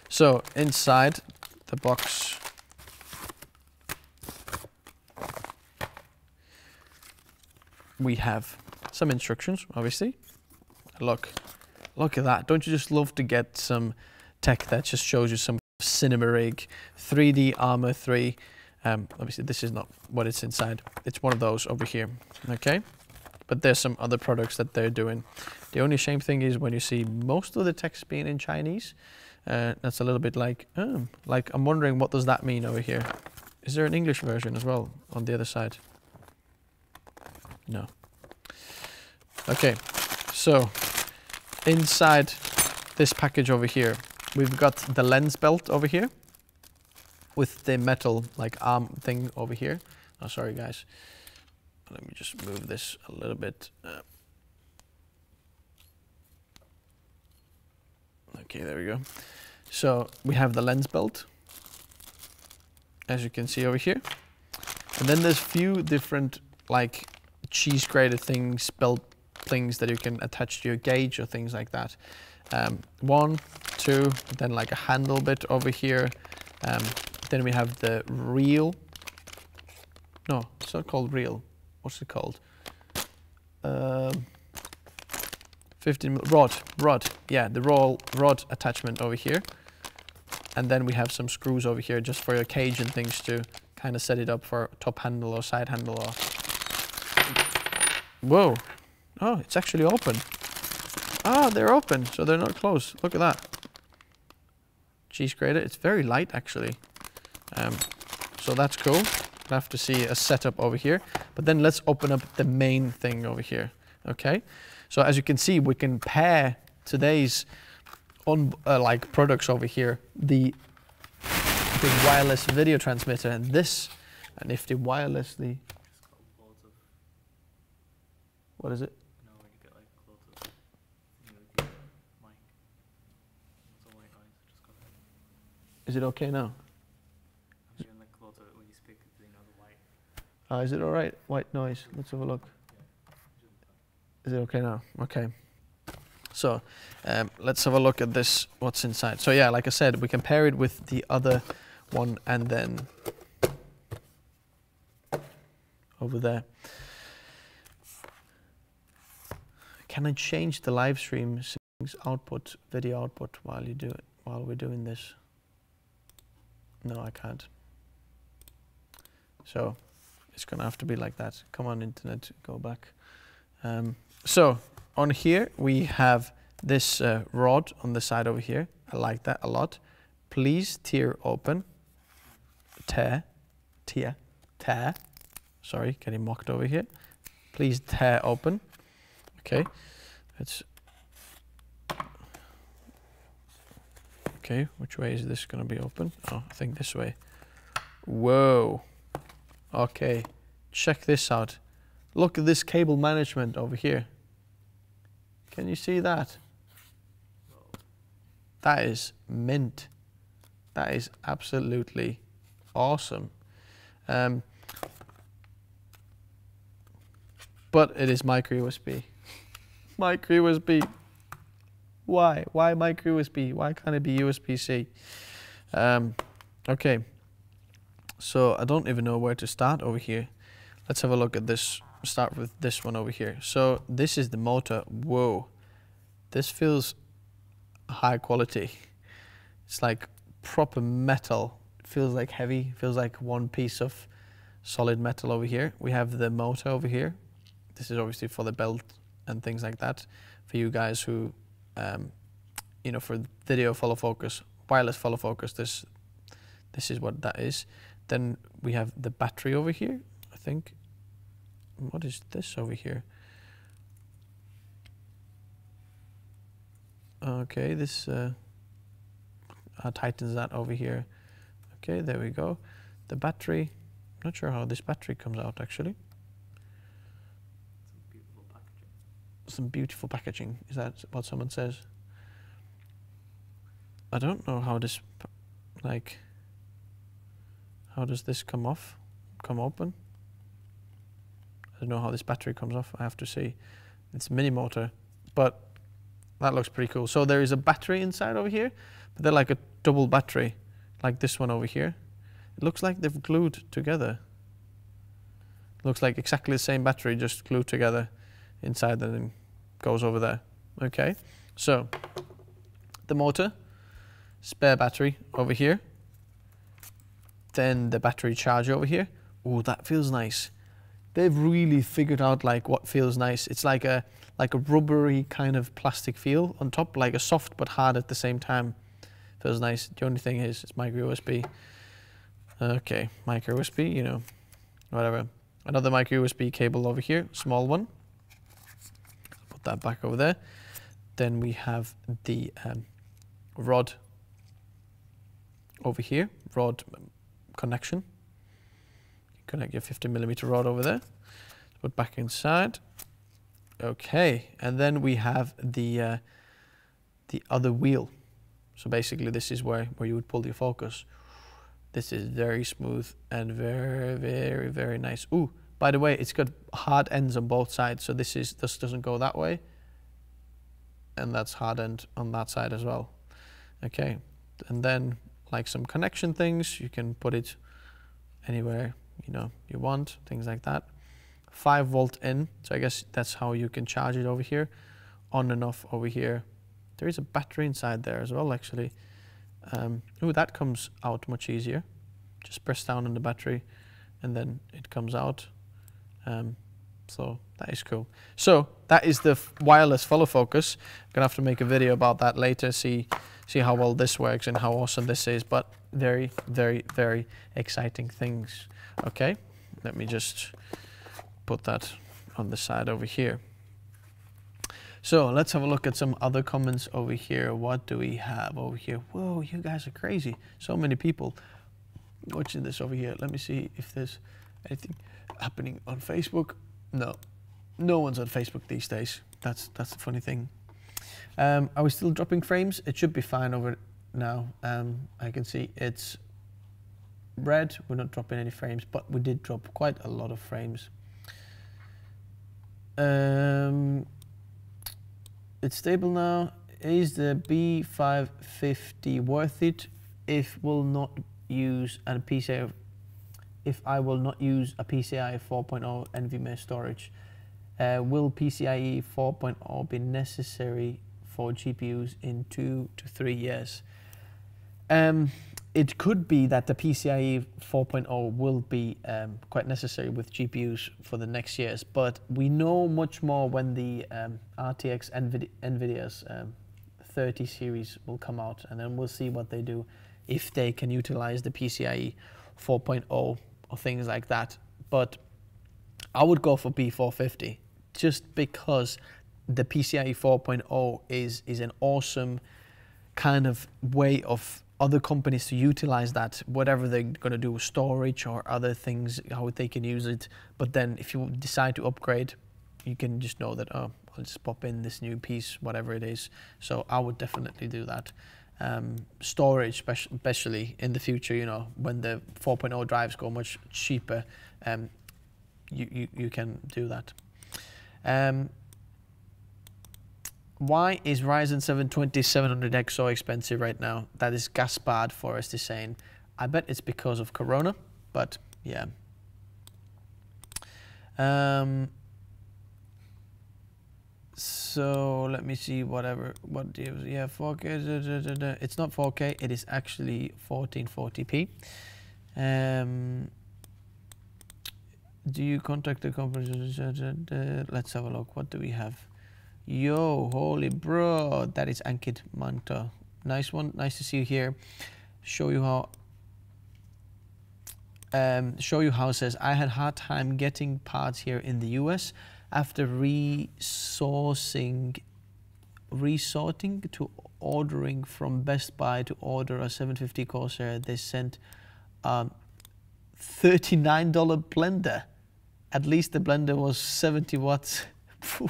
So, inside the box, we have some instructions, obviously. Look, look at that. Don't you just love to get some tech that just shows you some cinema rig, three D Armor three. Um, obviously, this is not what it's inside. It's one of those over here, okay? But there's some other products that they're doing. The only shame thing is when you see most of the text being in Chinese, Uh, that's a little bit like, oh, like I'm wondering what does that mean over here? Is there an English version as well on the other side? No. Okay, so inside this package over here, we've got the lens belt over here with the metal like arm thing over here. Oh, sorry guys. Let me just move this a little bit. Uh, Okay, there we go. So we have the lens belt, as you can see over here. And then there's few different like cheese grater things, belt things that you can attach to your gauge or things like that. Um, one, two, then like a handle bit over here. Um, then we have the reel. No, it's not called reel. What's it called? Um, fifteen rod, rod, yeah, the roll rod attachment over here. And then we have some screws over here just for your cage and things to kind of set it up for top handle or side handle or... Whoa, oh, it's actually open. Ah, they're open, so they're not closed. Look at that. Cheese grater, it's very light actually. Um, so that's cool. I'll have to see a setup over here. But then let's open up the main thing over here, okay? So as you can see, we can pair today's on, uh, like products over here, the, the wireless video transmitter and this, and if they wirelessly... What is it? No, when you get like loads of, you know, the mic. It's all white noise, I just got it. Is it okay now? I'm doing like loads of, when you speak, you know, the white. Ah, is it all right? White noise, let's have a look. Is it okay now? Okay. So um, let's have a look at this, what's inside. So yeah, like I said, we can pair it with the other one and then over there. Can I change the live stream output, video output while you do it, while we're doing this? No, I can't. So it's gonna have to be like that. Come on, internet, go back. Um, So on here we have this uh, rod on the side over here. I like that a lot. Please tear open. Tear. Tear. Tear. Sorry, getting mocked over here. Please tear open. Okay. Let's... Okay, which way is this going to be open? Oh, I think this way. Whoa. Okay, check this out. Look at this cable management over here. Can you see that? That is mint. That is absolutely awesome. Um, but it is micro U S B. Micro U S B. Why? Why micro U S B? Why can't it be U S B C? Um, okay, so I don't even know where to start over here. Let's have a look at this. Start with this one over here. So this is the motor. Whoa, this feels high quality. It's like proper metal. It feels like heavy. It feels like one piece of solid metal over here. We have the motor over here. This is obviously for the belt and things like that. For you guys who Um, you know, for video follow focus, wireless follow focus, this this is what that is. Then we have the battery over here, I think. What is this over here? Okay, this uh, tightens that over here. Okay, there we go. The battery, I'm not sure how this battery comes out actually. Some beautiful packaging. Is that what someone says? I don't know how this, like, how does this come off, come open? I don't know how this battery comes off, I have to see. It's a mini motor, but that looks pretty cool. So there is a battery inside over here, but they're like a double battery, like this one over here. It looks like they've glued together. Looks like exactly the same battery, just glued together. Inside that and goes over there. Okay, so the motor, spare battery over here, then the battery charger over here. Oh, that feels nice. They've really figured out like what feels nice. It's like a like a rubbery kind of plastic feel on top, like a soft but hard at the same time. Feels nice. The only thing is it's micro U S B. Okay, micro U S B, you know, whatever. Another micro U S B cable over here, small one. That back over there. Then we have the um, rod over here, rod connection. You connect your fifty millimeter rod over there. Put back inside. Okay, and then we have the uh, the other wheel. So basically, this is where where you would pull your focus. This is very smooth and very very very nice. Ooh. By the way, it's got hard ends on both sides, so this is this doesn't go that way, and that's hard end on that side as well. Okay, and then like some connection things, you can put it anywhere you know you want, things like that. Five volt in, so I guess that's how you can charge it over here, on and off over here. There is a battery inside there as well, actually. Um, ooh, that comes out much easier. Just press down on the battery, and then it comes out. Um, so that is cool. So that is the wireless follow focus. I'm gonna have to make a video about that later, see see how well this works and how awesome this is, but very, very, very exciting things. Okay, let me just put that on the side over here. So let's have a look at some other comments over here. What do we have over here? Whoa, you guys are crazy. So many people watching this over here. Let me see if there's anything happening on Facebook. No, no one's on Facebook these days. That's that's the funny thing. Um, are we still dropping frames? It should be fine over now. Um, I can see it's red. We're not dropping any frames, but we did drop quite a lot of frames. Um, it's stable now. Is the B five fifty worth it? If we'll not use a P C I. If I will not use a P C I four point oh NVMe storage, uh, will P C I E four point oh be necessary for G P Us in two to three years? Um, it could be that the P C I E four point oh will be um, quite necessary with G P Us for the next years, but we know much more when the um, R T X NVIDI NVIDIA's um, thirty series will come out, and then we'll see what they do, if they can utilize the P C I E four point oh or things like that. But I would go for B four fifty just because the P C I E four point oh is, is an awesome kind of way of other companies to utilize that, whatever they're going to do with storage or other things, how they can use it. But then if you decide to upgrade, you can just know that, oh, I'll just pop in this new piece, whatever it is. So I would definitely do that. Um, storage, especially in the future, you know, when the four point oh drives go much cheaper, um, you, you, you can do that. Um, why is Ryzen seven twenty-seven hundred X so expensive right now? That is Gaspard for us to saying. I bet it's because of Corona, but yeah. Um, so let me see whatever, what do you, yeah, four K, da, da, da, da. It's not four K, it is actually fourteen forty P. Um, do you contact the company? Da, da, da. Let's have a look, what do we have? Yo, holy bro, that is Ankit Manta. Nice one, nice to see you here. Show you how, um, show you how it says, I had a hard time getting parts here in the U S after resourcing, resorting to ordering from Best Buy to order a seven fifty Corsair. They sent um, thirty-nine dollar blender. At least the blender was seventy watts.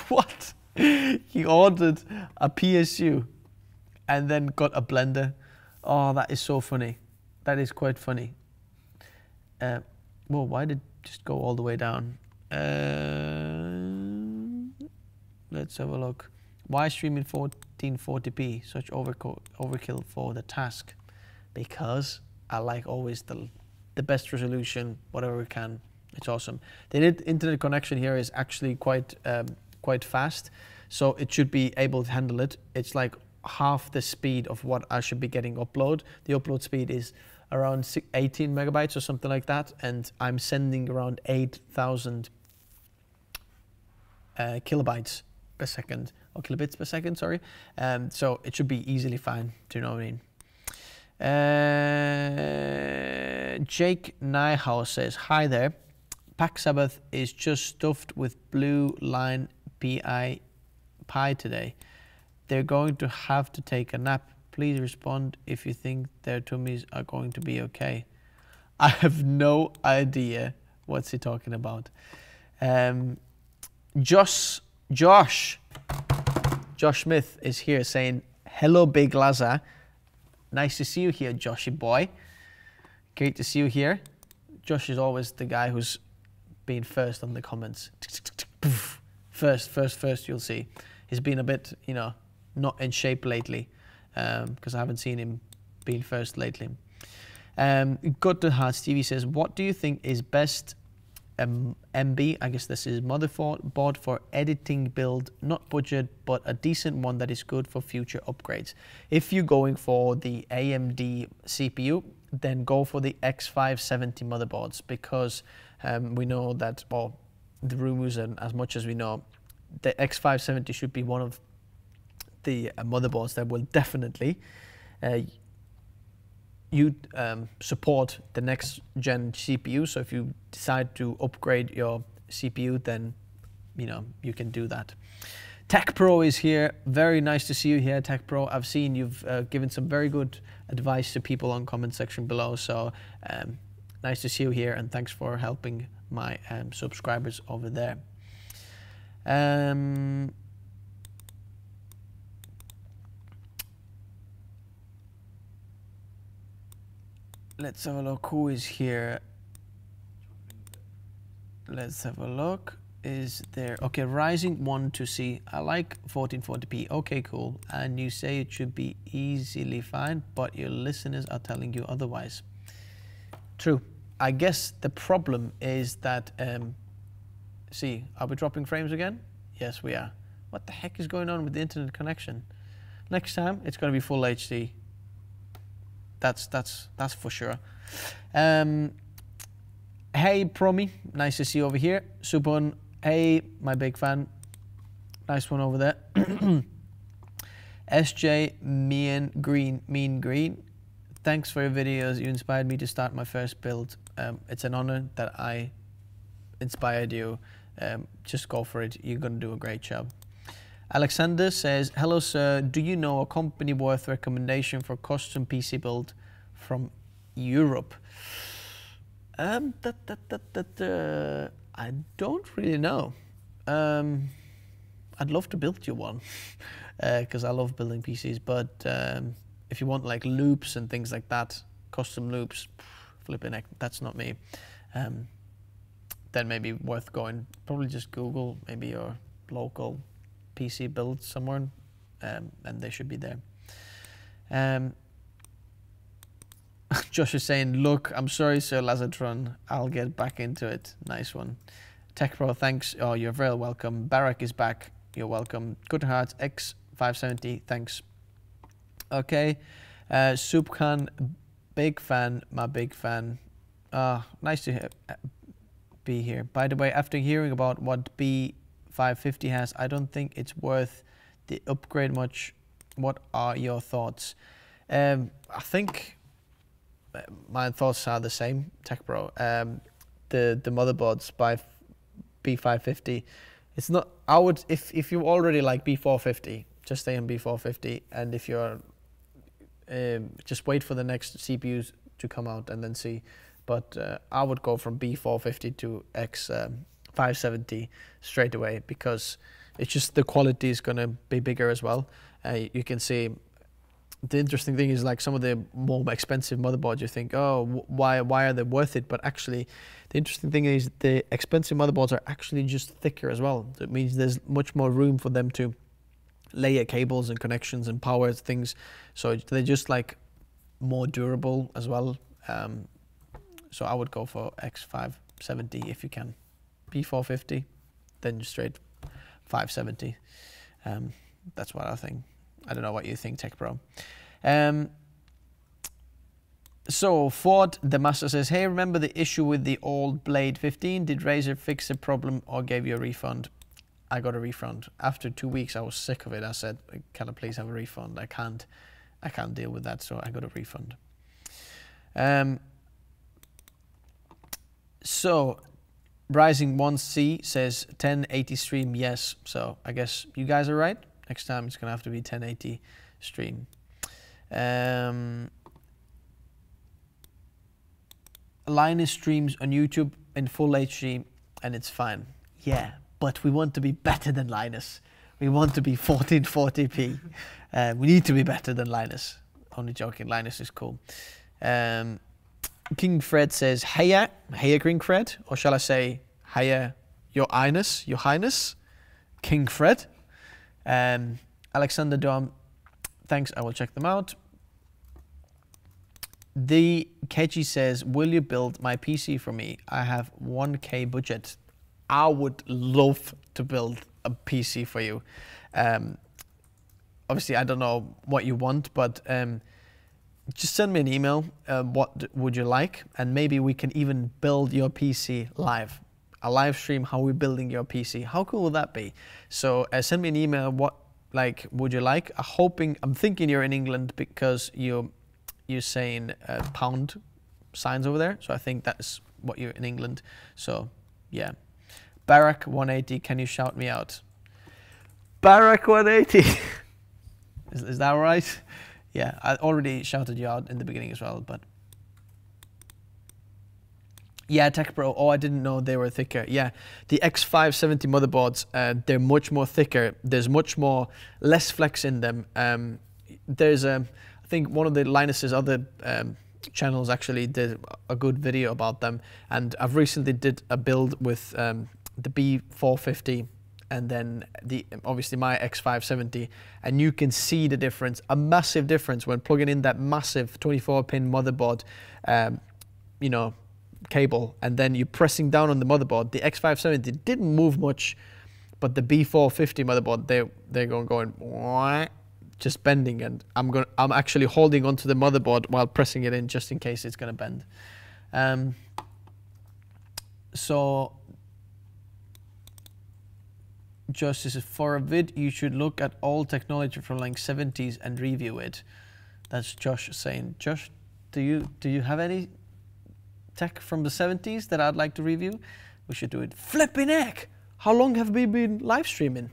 What? He ordered a P S U and then got a blender. Oh, that is so funny. That is quite funny. Uh, well, why did it just go all the way down? Uh, let's have a look. Why stream in fourteen forty P? Such overkill for the task. Because I like always the, the best resolution, whatever we can. It's awesome. The internet connection here is actually quite... Um, quite fast, so it should be able to handle it. It's like half the speed of what I should be getting upload. The upload speed is around eighteen megabytes or something like that, and I'm sending around eight thousand uh, kilobytes per second, or kilobits per second, sorry. Um, so it should be easily fine, do you know what I mean? Uh, Jake Nyhaus says, hi there. Pack Sabbath is just stuffed with blue line P I pie today. They're going to have to take a nap. Please respond if you think their tummies are going to be okay. I have no idea what's he talking about. Um, Josh, Josh, Josh Smith is here saying, hello, Big Laza. Nice to see you here, Joshy boy. Great to see you here. Josh is always the guy who's been first on the comments. First, first, first, you'll see. He's been a bit, you know, not in shape lately, because um, I haven't seen him being first lately. Um, Got to Hearts T V says, what do you think is best um, M B? I guess this is motherboard for editing build, not budget, but a decent one that is good for future upgrades. If you're going for the A M D C P U, then go for the X five seventy motherboards, because um, we know that, well, the rumors and as much as we know, the X five seventy should be one of the uh, motherboards that will definitely uh, you um, support the next gen C P U. So if you decide to upgrade your C P U, then you know you can do that. Tech Pro is here. Very nice to see you here, Tech Pro. I've seen you've uh, given some very good advice to people on comment section below. So um, nice to see you here, and thanks for helping my um, subscribers over there. Um, let's have a look. Who is here? Let's have a look. Is there, okay, Rising one to see. I like fourteen forty P, okay, cool. And you say it should be easily fine, but your listeners are telling you otherwise. True. I guess the problem is that, um, see, are we dropping frames again? Yes, we are. What the heck is going on with the internet connection? Next time, it's gonna be full H D. That's that's that's for sure. Um, hey Promi, nice to see you over here. Subun, hey, my big fan. Nice one over there. S J Mean Green, Mean Green. Thanks for your videos. You inspired me to start my first build. Um, it's an honor that I inspired you. Um, just go for it. You're gonna do a great job. Alexander says, hello sir, do you know a company worth recommendation for custom P C build from Europe? Um, that, that, that, that, uh, I don't really know. Um, I'd love to build you one because uh, I love building P Cs, but um, if you want like loops and things like that, custom loops, flipping heck, that's not me. Um, then maybe worth going, probably just Google maybe your local P C build somewhere, um, and they should be there. Um, Josh is saying, look, I'm sorry, Sir Lazatron, I'll get back into it. Nice one. TechPro, thanks. Oh, you're very welcome. Barak is back. You're welcome. Goodheart X five seventy, thanks. Okay. Uh, Subkhan, big fan, my big fan. Uh, nice to hear, uh, be here. By the way, after hearing about what B four fifty has, I don't think it's worth the upgrade much. What are your thoughts? Um, I think my thoughts are the same, TechPro. Um, the the motherboards by B five fifty, it's not. I would if if you already like B four fifty, just stay on B four fifty, and if you're um, just wait for the next C P Us to come out and then see. But uh, I would go from B four fifty to X. Um, five seventy straight away, because it's just the quality is going to be bigger as well. Uh, you can see the interesting thing is like some of the more expensive motherboards, you think, oh, why why are they worth it? But actually the interesting thing is the expensive motherboards are actually just thicker as well. That means there's much more room for them to layer cables and connections and power things, so they're just like more durable as well. Um, so I would go for X five seventy if you can. B four fifty, then straight five seventy. Um, that's what I think. I don't know what you think, TechPro. Um, so Ford the Master says, hey, remember the issue with the old Blade fifteen? Did Razer fix the problem or gave you a refund? I got a refund. After two weeks, I was sick of it. I said, can I please have a refund? I can't, I can't deal with that, so I got a refund. Um, so... Rising one C says ten eighty stream, yes. So I guess you guys are right. Next time it's going to have to be ten eighty stream. Um, Linus streams on YouTube in full H D and it's fine. Yeah, but we want to be better than Linus. We want to be fourteen forty p. Uh, we need to be better than Linus. Only joking, Linus is cool. Um, King Fred says, Heya, Heya King Fred, or shall I say, Heya, Your Highness, Your Highness, King Fred. Um, Alexander Dom, thanks, I will check them out. The Keji says, will you build my P C for me? I have one K budget. I would love to build a P C for you. Um, obviously, I don't know what you want, but... Um, just send me an email, uh, what would you like, and maybe we can even build your P C live. A live stream, how we're building your P C. How cool would that be? So uh, send me an email, what like would you like? I'm hoping, I'm thinking you're in England because you're, you're saying uh, pound signs over there. So I think that's what you're in England. So yeah. Barak one eighty, can you shout me out? Barak one eighty. is, is that right? Yeah, I already shouted you out in the beginning as well, but... Yeah, TechPro, oh, I didn't know they were thicker. Yeah, the X five seventy motherboards, uh, they're much more thicker. There's much more, less flex in them. Um, there's, um, I think, one of the Linus's other um, channels actually did a good video about them, and I've recently did a build with um, the B four fifty, and then the obviously my X five seventy, and you can see the difference, a massive difference when plugging in that massive twenty-four pin motherboard, um, you know, cable, and then you're pressing down on the motherboard. The X five seventy didn't move much, but the B four fifty motherboard, they, they're going, going just bending, and I'm going I'm actually holding onto the motherboard while pressing it in just in case it's going to bend. Um, so Justice, for a vid, you should look at all technology from like seventies and review it. That's Josh saying. Josh, do you do you have any tech from the seventies that I'd like to review? We should do it. Flipping heck! How long have we been live streaming?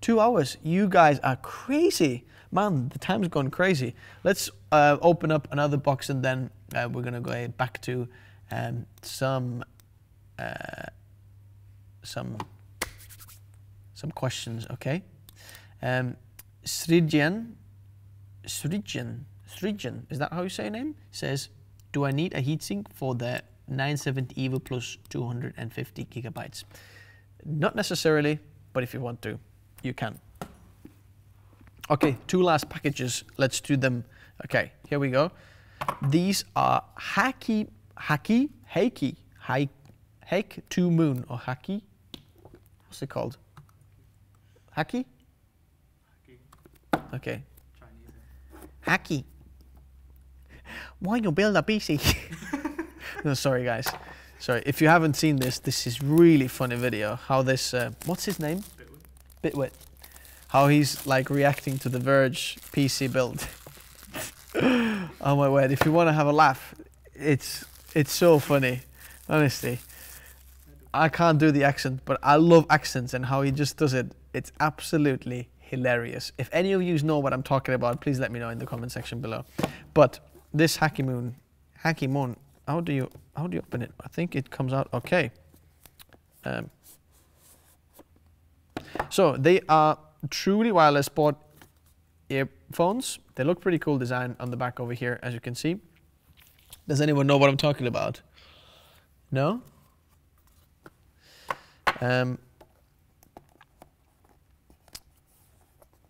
Two hours. You guys are crazy, man. The time's gone crazy. Let's uh, open up another box, and then uh, we're gonna go back to um, some uh, some. Some questions, okay? Um, Srijan, Srijan, Srijan, is that how you say your name? Says, do I need a heatsink for the nine seventy Evo Plus two hundred fifty gigabytes? Not necessarily, but if you want to, you can. Okay, two last packages. Let's do them. Okay, here we go. These are Hakii, Hakii, Hakii, Hake two Moon, or Hakii. What's it called? Hakii? Hakii. Okay. Chinese. Hakii. Why you build a P C? No, sorry guys. Sorry, if you haven't seen this, this is really funny video. How this, uh, what's his name? Bitwit. Bitwit. How he's like reacting to the Verge P C build. Oh my word, if you want to have a laugh, it's, it's so funny, honestly. I can't do the accent, but I love accents and how he just does it. It's absolutely hilarious. If any of you know what I'm talking about, please let me know in the comment section below. But this Hakii Moon, Hakii Moon, how do you how do you open it? I think it comes out okay. Um, so they are truly wireless port earphones. They look pretty cool design on the back over here, as you can see. Does anyone know what I'm talking about? No? Um.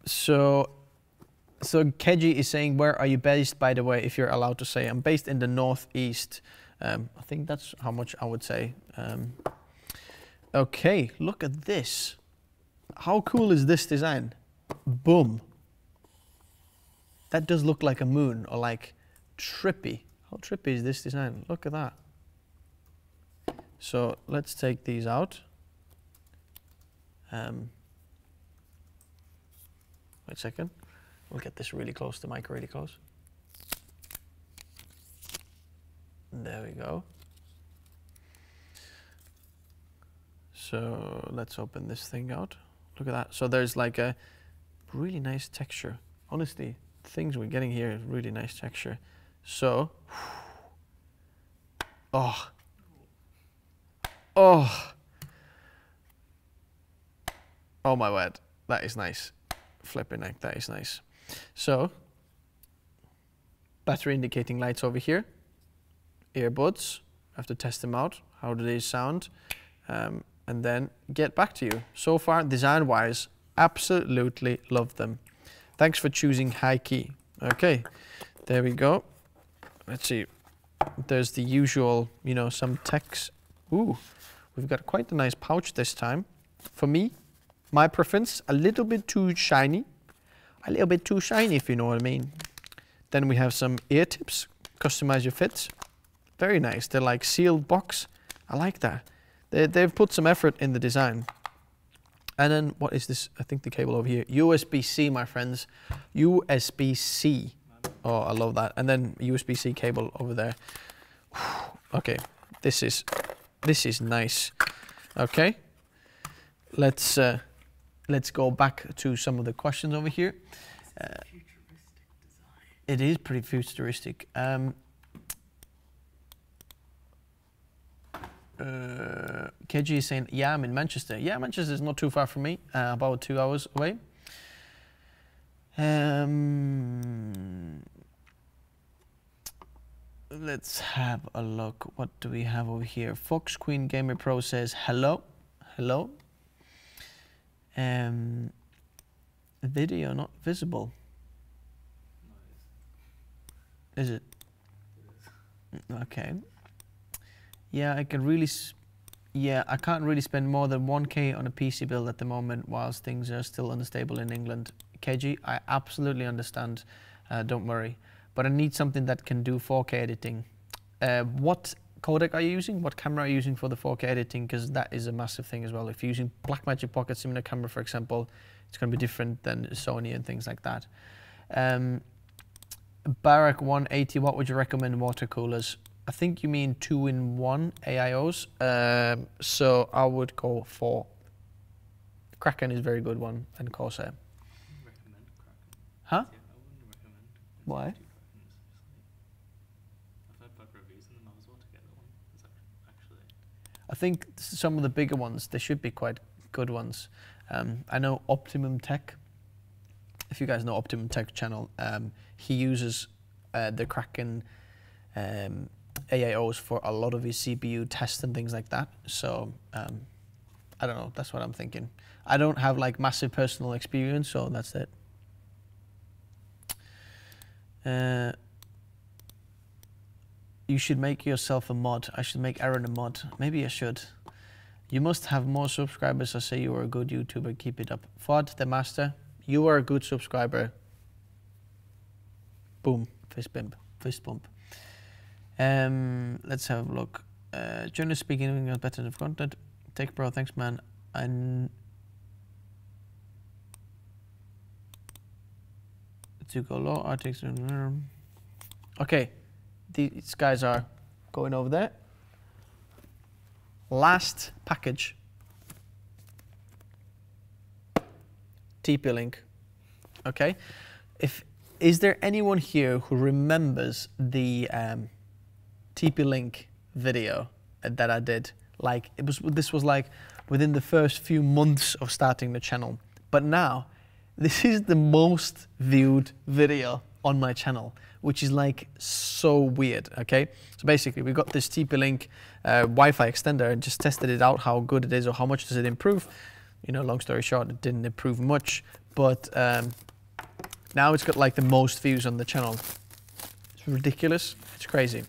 So, so Keji is saying, where are you based, by the way, if you're allowed to say? I'm based in the Northeast. Um, I think that's how much I would say. Um, okay, look at this. How cool is this design? Boom. That does look like a moon, or like trippy. How trippy is this design? Look at that. So let's take these out. Um, Wait a second, we'll get this really close, the mic really close. There we go. So let's open this thing out. Look at that. So there's like a really nice texture. Honestly, things we're getting here is really nice texture. So, oh, oh, oh my word, that is nice. Flipping neck, that is nice. So, battery indicating lights over here. Earbuds, I have to test them out. How do they sound? Um, and then get back to you. So far, design-wise, absolutely love them. Thanks for choosing Hakii. Okay, there we go. Let's see. There's the usual, you know, some text. Ooh, we've got quite a nice pouch this time. For me, my preference, a little bit too shiny, a little bit too shiny, if you know what I mean. Then we have some ear tips, customize your fits. Very nice, they're like sealed box. I like that. They, they've put some effort in the design. And then, what is this? I think the cable over here, U S B C, my friends, U S B C. Oh, I love that. And then U S B C cable over there. Okay, this is, this is nice. Okay, let's, uh, Let's go back to some of the questions over here. Uh, futuristic design. It is pretty futuristic. Um, uh, K G is saying, yeah, I'm in Manchester. Yeah, Manchester is not too far from me, uh, about two hours away. Um, let's have a look. What do we have over here? Fox Queen Gamer Pro says, hello, hello. Um, video not visible. No, is it? It is. Okay. Yeah, I can really. S yeah, I can't really spend more than one K on a P C build at the moment, whilst things are still unstable in England. K G, I absolutely understand. Uh, don't worry. But I need something that can do four K editing. Uh, what codec are you using? What camera are you using for the four K editing? Because that is a massive thing as well. If you're using Blackmagic Pocket Cinema camera, for example, it's going to be different than Sony and things like that. Um, Barak one eighty, what would you recommend water coolers? I think you mean two in one A I Os. Um, so I would go for Kraken, is a very good one, and Corsair. I wouldn't recommend Kraken. Huh? Yeah, I wouldn't recommend. Why? I've heard bad reviews and I was well to get that one. Is that actually? I think some of the bigger ones, they should be quite good ones. Um, I know Optimum Tech. If you guys know Optimum Tech channel, um, he uses uh, the Kraken um, A I Os for a lot of his C P U tests and things like that. So um, I don't know, that's what I'm thinking. I don't have like massive personal experience, so that's it. Uh, you should make yourself a mod. I should make Aaron a mod. Maybe I should. You must have more subscribers. I say you are a good YouTuber, keep it up. Fod, the master. You are a good subscriber. Boom, fist bump, fist bump. Um, let's have a look. Uh, generally speaking, we got better of content. Tech bro, thanks man. And to go low, R T X. Okay, these guys are going over there. Last package. T P-Link, okay. If is there anyone here who remembers the um, T P-Link video that I did? Like it was, this was like within the first few months of starting the channel. But now, this is the most viewed video on my channel, which is like so weird, okay? So basically, we got this T P-Link uh, Wi-Fi extender and just tested it out, how good it is or how much does it improve. You know, long story short, it didn't improve much, but um, now it's got like the most views on the channel. It's ridiculous, it's crazy.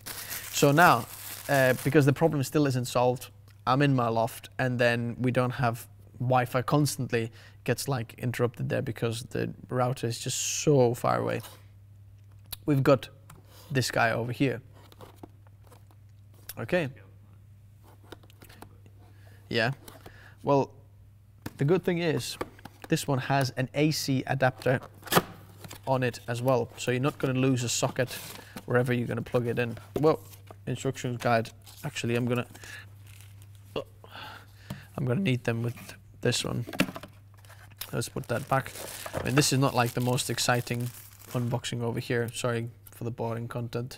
So now, uh, because the problem still isn't solved, I'm in my loft and then we don't have Wi-Fi constantly, gets like interrupted there because the router is just so far away. We've got this guy over here. Okay. Yeah, well, the good thing is, this one has an A C adapter on it as well, so you're not going to lose a socket wherever you're going to plug it in. Well, instructions guide. Actually, I'm gonna, oh, I'm gonna need them with this one. Let's put that back. I mean, this is not like the most exciting unboxing over here. Sorry for the boring content.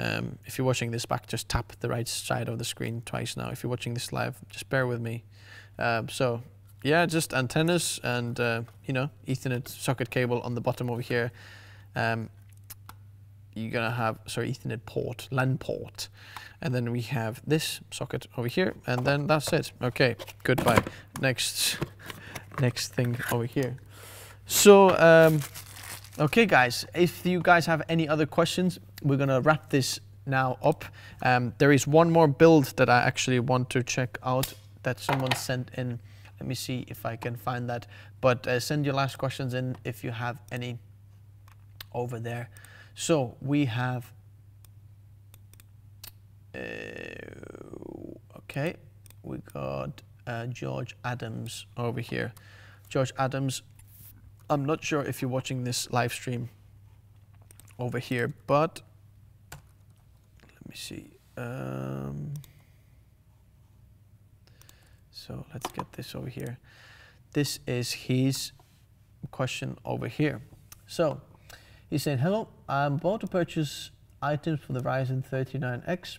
Um, if you're watching this back, just tap the right side of the screen twice now. If you're watching this live, just bear with me. Uh, so. Yeah, just antennas and, uh, you know, Ethernet socket cable on the bottom over here. Um, you're going to have, sorry, Ethernet port, LAN port. And then we have this socket over here, and then that's it. Okay, goodbye. Next, next thing over here. So, um, okay, guys, if you guys have any other questions, we're going to wrap this now up. Um, there is one more build that I actually want to check out that someone sent in. Let me see if I can find that. But uh, send your last questions in if you have any over there. So we have, uh, okay, we got uh, George Adams over here. George Adams, I'm not sure if you're watching this live stream over here, but let me see. Um, So let's get this over here. This is his question over here. So he said, hello, I'm about to purchase items for the Ryzen thirty-nine X,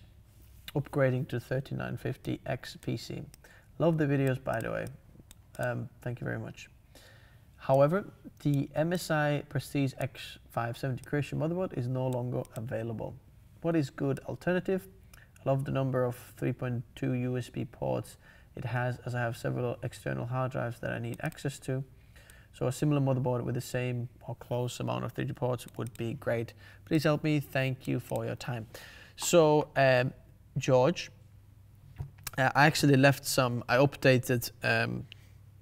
upgrading to thirty-nine fifty X P C. Love the videos, by the way. Um, thank you very much. However, the M S I Prestige X five seventy Creation motherboard is no longer available. What is good alternative? I love the number of three point two U S B ports it has, as I have several external hard drives that I need access to. So a similar motherboard with the same or close amount of three D ports would be great. Please help me. Thank you for your time. So um, George, uh, I actually left some, I updated um,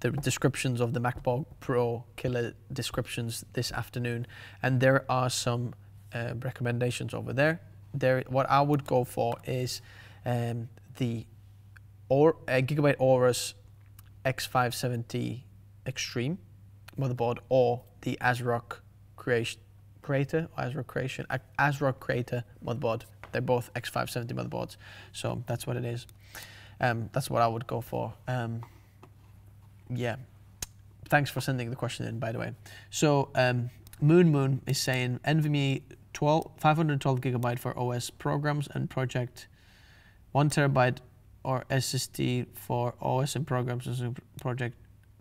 the descriptions of the MacBook Pro Killer descriptions this afternoon, and there are some uh, recommendations over there. There, what I would go for is um, the or, uh, Gigabyte Aorus X five seventy Extreme motherboard, or the ASRock Creation Creator, or ASRock Creation, ASRock Creator motherboard. They're both X five seventy motherboards, so that's what it is. Um, that's what I would go for. Um, yeah. Thanks for sending the question in, by the way. So um, Moon Moon is saying, envy me twelve, five twelve gigabyte for O S programs and project, one terabyte or S S D for O S and programs and project.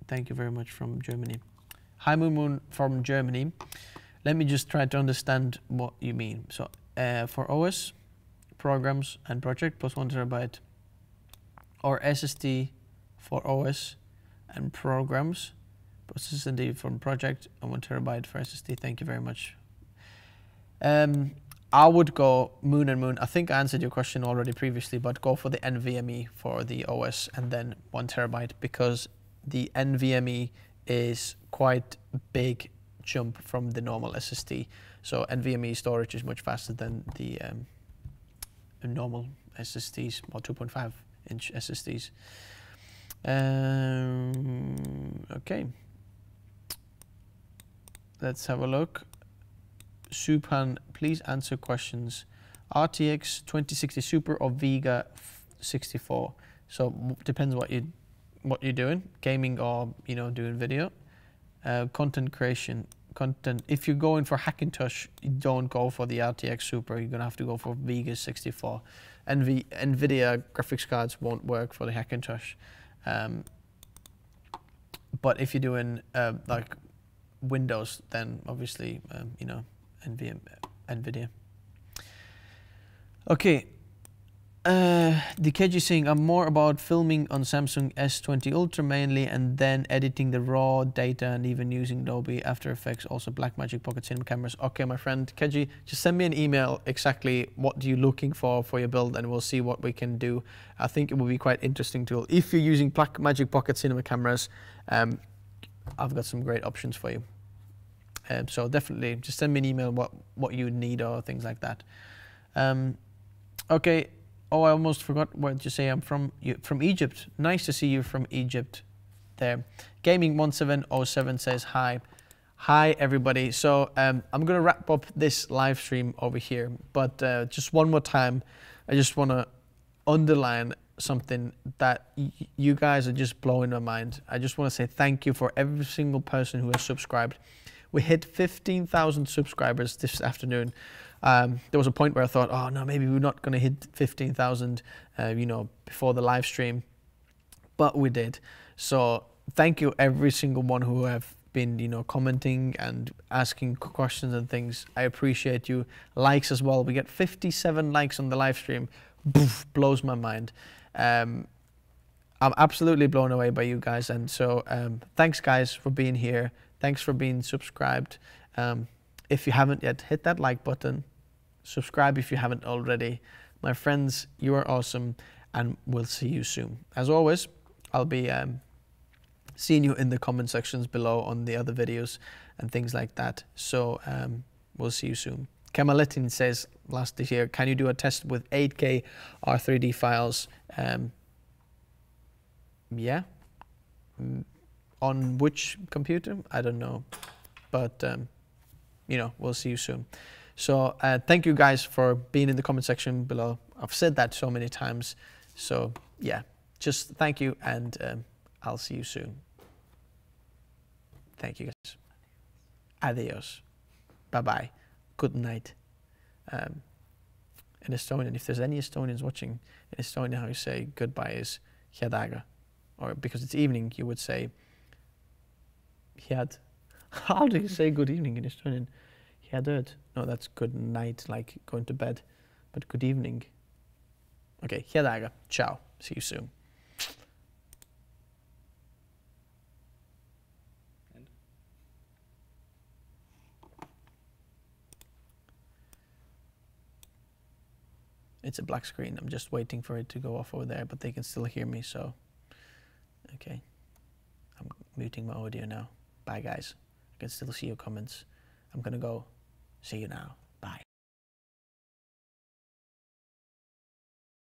Thank you very much from Germany. Hi Moon Moon from Germany. Let me just try to understand what you mean. So uh, for O S, programs and project plus one terabyte or S S D for O S and programs, plus S S D from project and one terabyte for S S D. Thank you very much. Um, I would go Moon and Moon. I think I answered your question already previously, but go for the NVMe for the O S and then one terabyte, because the NVMe is quite big jump from the normal S S D. So NVMe storage is much faster than the um, normal S S Ds or two point five inch S S Ds. Um, okay, let's have a look. Supan, please answer questions. R T X twenty sixty Super or Vega sixty-four. So depends what you what you're doing, gaming or you know doing video, uh, content creation, content. If you're going for Hackintosh, you don't go for the R T X Super. You're gonna have to go for Vega sixty-four. Nv Nvidia graphics cards won't work for the Hackintosh. Um, but if you're doing uh, like Windows, then obviously um, you know NVM, NVIDIA. Okay, uh, the K G saying I'm more about filming on Samsung S twenty Ultra mainly, and then editing the raw data and even using Adobe After Effects, also Blackmagic Pocket Cinema cameras. Okay, my friend K G, just send me an email exactly what you're looking for for your build, and we'll see what we can do. I think it will be quite interesting tool if you're using Blackmagic Pocket Cinema cameras. Um, I've got some great options for you. Um, so definitely just send me an email what, what you need or things like that. Um, okay. Oh, I almost forgot what you say. I'm from you, from Egypt. Nice to see you from Egypt there. Gaming one seven oh seven says hi. Hi, everybody. So um, I'm going to wrap up this live stream over here. But uh, just one more time, I just want to underline something that you guys are just blowing my mind. I just want to say thank you for every single person who has subscribed. We hit fifteen thousand subscribers this afternoon. Um, there was a point where I thought, oh no, maybe we're not going to hit fifteen thousand, uh, you know, before the live stream, but we did. So thank you every single one who have been, you know, commenting and asking questions and things. I appreciate you. Likes as well. We get fifty-seven likes on the live stream. Boof, blows my mind. Um, I'm absolutely blown away by you guys, and so um, thanks guys for being here. Thanks for being subscribed. Um, if you haven't yet, hit that like button. Subscribe if you haven't already. My friends, you are awesome, and we'll see you soon. As always, I'll be um, seeing you in the comment sections below on the other videos and things like that. So um, we'll see you soon. Kamaletin says, last year, can you do a test with eight K R three D files? Um, yeah. Mm. On which computer? I don't know. But, um, you know, we'll see you soon. So uh, thank you guys for being in the comment section below. I've said that so many times. So, yeah, just thank you, and um, I'll see you soon. Thank you guys. Adios. Bye-bye. Good night. Um, in Estonian, if there's any Estonians watching, in Estonia, how you say goodbye is headaga. Or because it's evening, you would say... Head. How do you say good evening in Estonian? Headed. No, that's good night, like going to bed. But good evening. Okay, headaga. Ciao. See you soon. And? It's a black screen. I'm just waiting for it to go off over there, but they can still hear me, so... Okay. I'm muting my audio now. Bye guys. I can still see your comments. I'm gonna go. See you now.